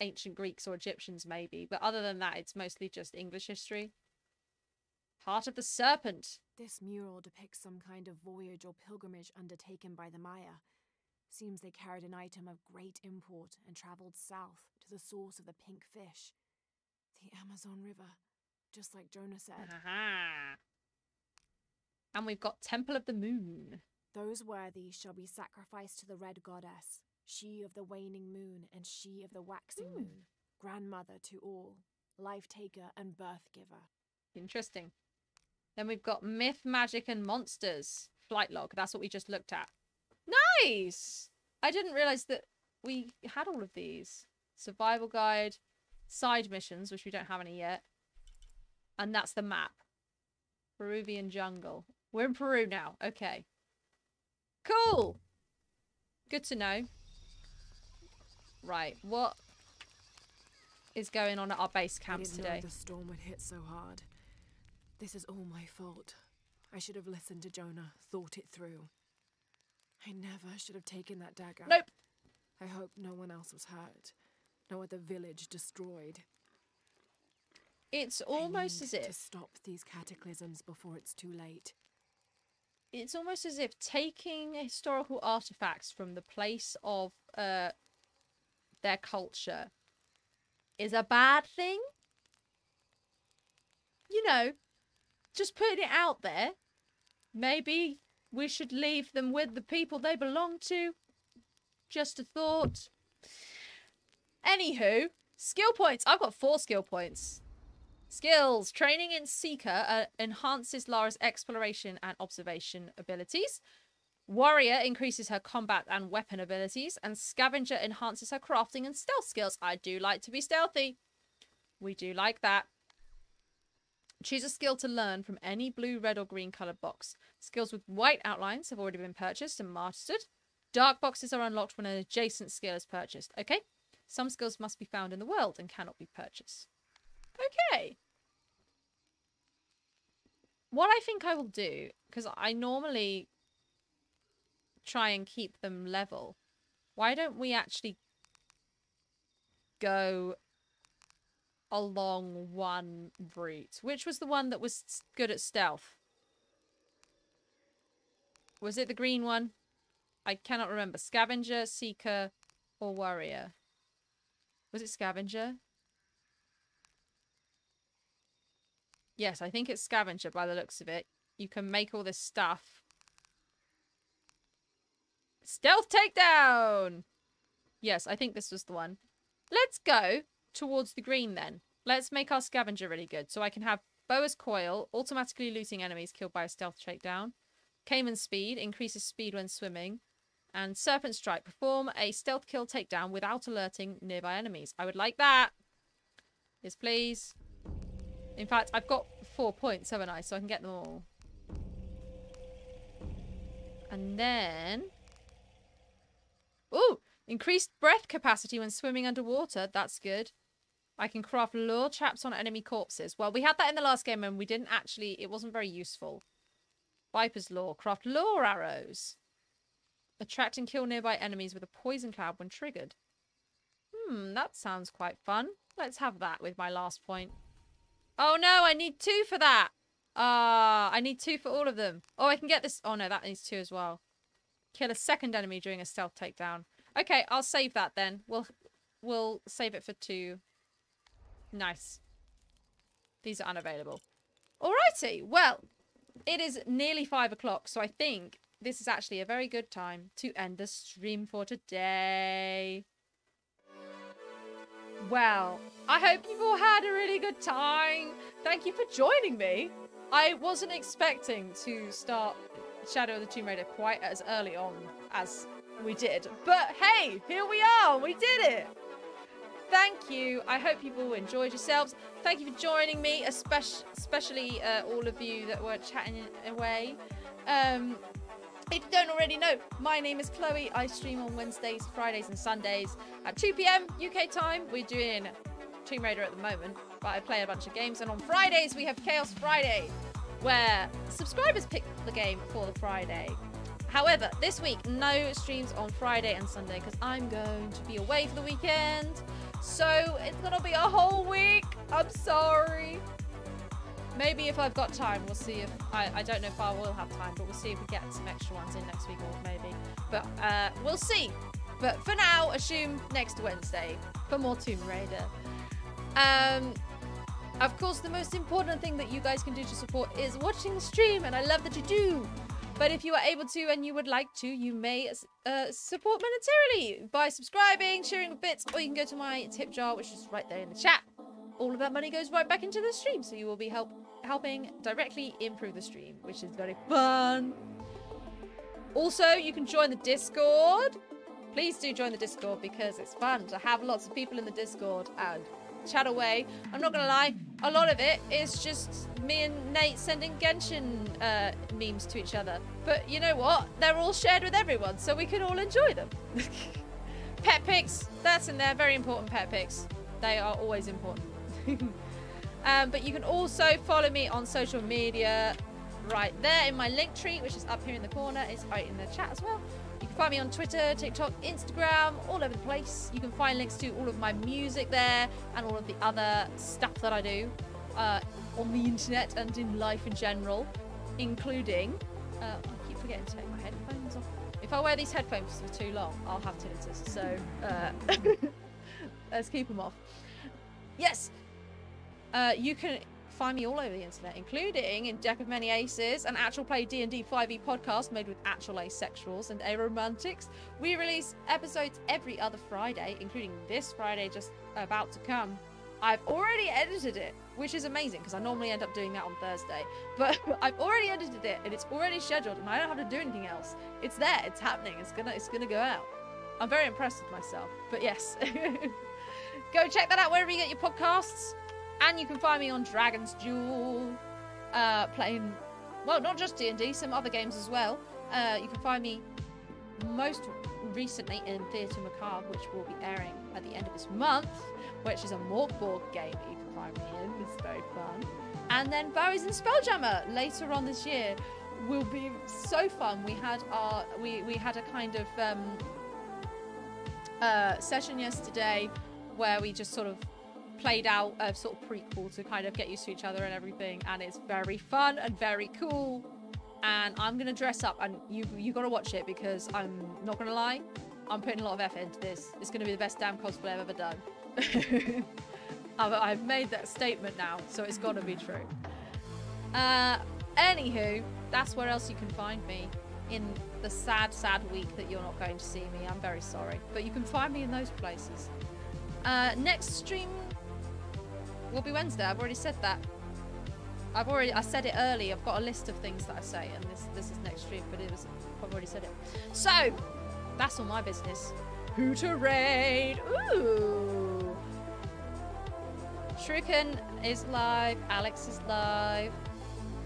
ancient Greeks or Egyptians maybe, but other than that it's mostly just English history. Heart of the Serpent. This mural depicts some kind of voyage or pilgrimage undertaken by the Maya. Seems they carried an item of great import and travelled south to the source of the pink fish, the Amazon River, just like Jonah said. Aha. And we've got Temple of the Moon. Those worthy shall be sacrificed to the Red Goddess, she of the waning moon and she of the waxing moon, grandmother to all, life taker and birth giver. Interesting. Then we've got Myth, Magic and Monsters. Flight log. That's what we just looked at. Nice! I didn't realise that we had all of these. Survival guide, side missions, which we don't have any yet. And that's the map. Peruvian jungle. We're in Peru now. Okay. Cool! Good to know. Right, what is going on at our base camps today? I didn't know the storm would hit so hard. This is all my fault. I should have listened to Jonah, thought it through. I never should have taken that dagger. Nope. I hope no one else was hurt. No other village destroyed. It's almost as if... to stop these cataclysms before it's too late. It's almost as if taking historical artifacts from the place of their culture is a bad thing. You know... just putting it out there. Maybe we should leave them with the people they belong to. Just a thought. Anywho, skill points. I've got 4 skill points. Skills. Training in Seeker enhances Lara's exploration and observation abilities. Warrior increases her combat and weapon abilities. And Scavenger enhances her crafting and stealth skills. I do like to be stealthy. We do like that. Choose a skill to learn from any blue, red, or green coloured box. Skills with white outlines have already been purchased and mastered. Dark boxes are unlocked when an adjacent skill is purchased. Okay. Some skills must be found in the world and cannot be purchased. Okay. What I think I will do, because I normally try and keep them level, why don't we actually go... along one route. Which was the one that was good at stealth? Was it the green one? I cannot remember. Scavenger, Seeker, or Warrior? Was it Scavenger? Yes, I think it's scavenger by the looks of it. You can make all this stuff. Stealth takedown! Yes, I think this was the one. Let's go towards the green then. Let's make our scavenger really good. So I can have Boa's Coil, automatically looting enemies killed by a stealth takedown. Cayman Speed, increases speed when swimming. And Serpent Strike, perform a stealth kill takedown without alerting nearby enemies. I would like that. Yes, please. In fact, I've got 4 points, haven't I? So I can get them all. And then... Ooh! Increased breath capacity when swimming underwater. That's good. I can craft lure traps on enemy corpses. Well, we had that in the last game and we didn't actually... It wasn't very useful. Viper's Lure. Craft lure arrows. Attract and kill nearby enemies with a poison cloud when triggered. Hmm, that sounds quite fun. Let's have that with my last point. Oh no, I need 2 for that. I need 2 for all of them. Oh, I can get this. Oh no, that needs 2 as well. Kill a second enemy during a stealth takedown. Okay, I'll save that then. We'll save it for 2. Nice. These are unavailable. Alrighty, well, it is nearly 5 o'clock, so I think this is actually a very good time to end the stream for today. Well, I hope you've all had a really good time. Thank you for joining me. I wasn't expecting to start Shadow of the Tomb Raider quite as early on as we did. But hey, here we are. We did it. Thank you. I hope you've all enjoyed yourselves. Thank you for joining me, especially all of you that were chatting away. If you don't already know, my name is Chloe. I stream on Wednesdays, Fridays and Sundays at 2 p.m. UK time. We're doing Tomb Raider at the moment, but I play a bunch of games. And on Fridays, we have Chaos Friday, where subscribers pick the game for the Friday. However, this week, no streams on Friday and Sunday because I'm going to be away for the weekend. So it's going to be a whole week. I'm sorry. Maybe if I've got time, we'll see if... I don't know if I will have time, but we'll see if we get some extra ones in next week or maybe. But we'll see. But for now, assume next Wednesday for more Tomb Raider. Of course, the most important thing that you guys can do to support is watching the stream, and I love that you do. But if you are able to and you would like to, you may support monetarily by subscribing, sharing with bits, or you can go to my tip jar, which is right there in the chat. All of that money goes right back into the stream, so you will be helping directly improve the stream, which is very fun. Also, you can join the Discord. Please do join the Discord because it's fun to have lots of people in the Discord and chat away. I'm not gonna lie, a lot of it is just me and Nate sending Genshin memes to each other, but you know what, they're all shared with everyone, so we can all enjoy them. Pet pics, that's in there. Very important, pet pics. They are always important. But you can also follow me on social media right there in my link tree, which is up here in the corner. It's right in the chat as well. You can find me on Twitter, TikTok, Instagram, all over the place. You can find links to all of my music there and all of the other stuff that I do on the internet and in life in general, including... I keep forgetting to take my headphones off. If I wear these headphones for too long, I'll have tinnitus, so let's keep them off. Yes! You can find me all over the internet, including in Jack of Many Aces, an actual play D&D 5e podcast made with actual asexuals and aromantics. We release episodes every other Friday, including this Friday just about to come. I've already edited it, which is amazing because I normally end up doing that on Thursday. But I've already edited it and it's already scheduled and I don't have to do anything else. It's there, it's happening, it's gonna go out. I'm very impressed with myself, but yes. Go check that out wherever you get your podcasts. And you can find me on Dragon's Duel, playing, well, not just D&D, some other games as well. You can find me most recently in Theatre Macabre, which will be airing at the end of this month, which is a Morkborg game that you can find me in. It's very fun. And then Barry's and Spelljammer later on this year will be so fun. We had our we had a kind of session yesterday where we just sort of played out a sort of prequel to kind of get used to each other and everything, and it's very fun and very cool, and I'm gonna dress up and you gotta watch it because I'm not gonna lie, I'm putting a lot of effort into this. It's gonna be the best damn cosplay I've ever done. I've made that statement now, so it's gotta be true. Anywho, that's where else you can find me in the sad, sad week that you're not going to see me. I'm very sorry. But you can find me in those places. Next stream will be Wednesday. I've already said that. I said it early. I've got a list of things that I say, and this is next stream, but I've already said it. So that's all my business. Who to raid? Ooh. Shuriken is live. Alex is live.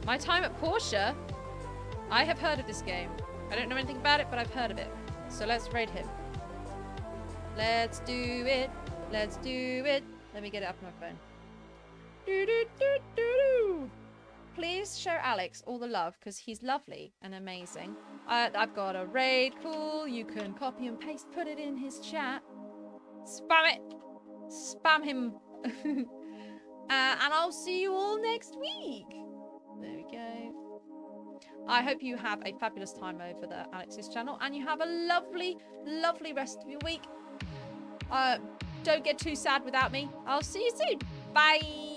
My time at Porsche. I have heard of this game. I don't know anything about it, but I've heard of it. So let's raid him. Let's do it. Let's do it. Let me get it up on my phone. Do-do-do-do-do. Please show Alex all the love, because he's lovely and amazing. I've got a raid call. You can copy and paste, put it in his chat. Spam it. Spam him. And I'll see you all next week. There we go. I hope you have a fabulous time over there, Alex's channel, and you have a lovely, lovely rest of your week. Don't get too sad without me. I'll see you soon. Bye.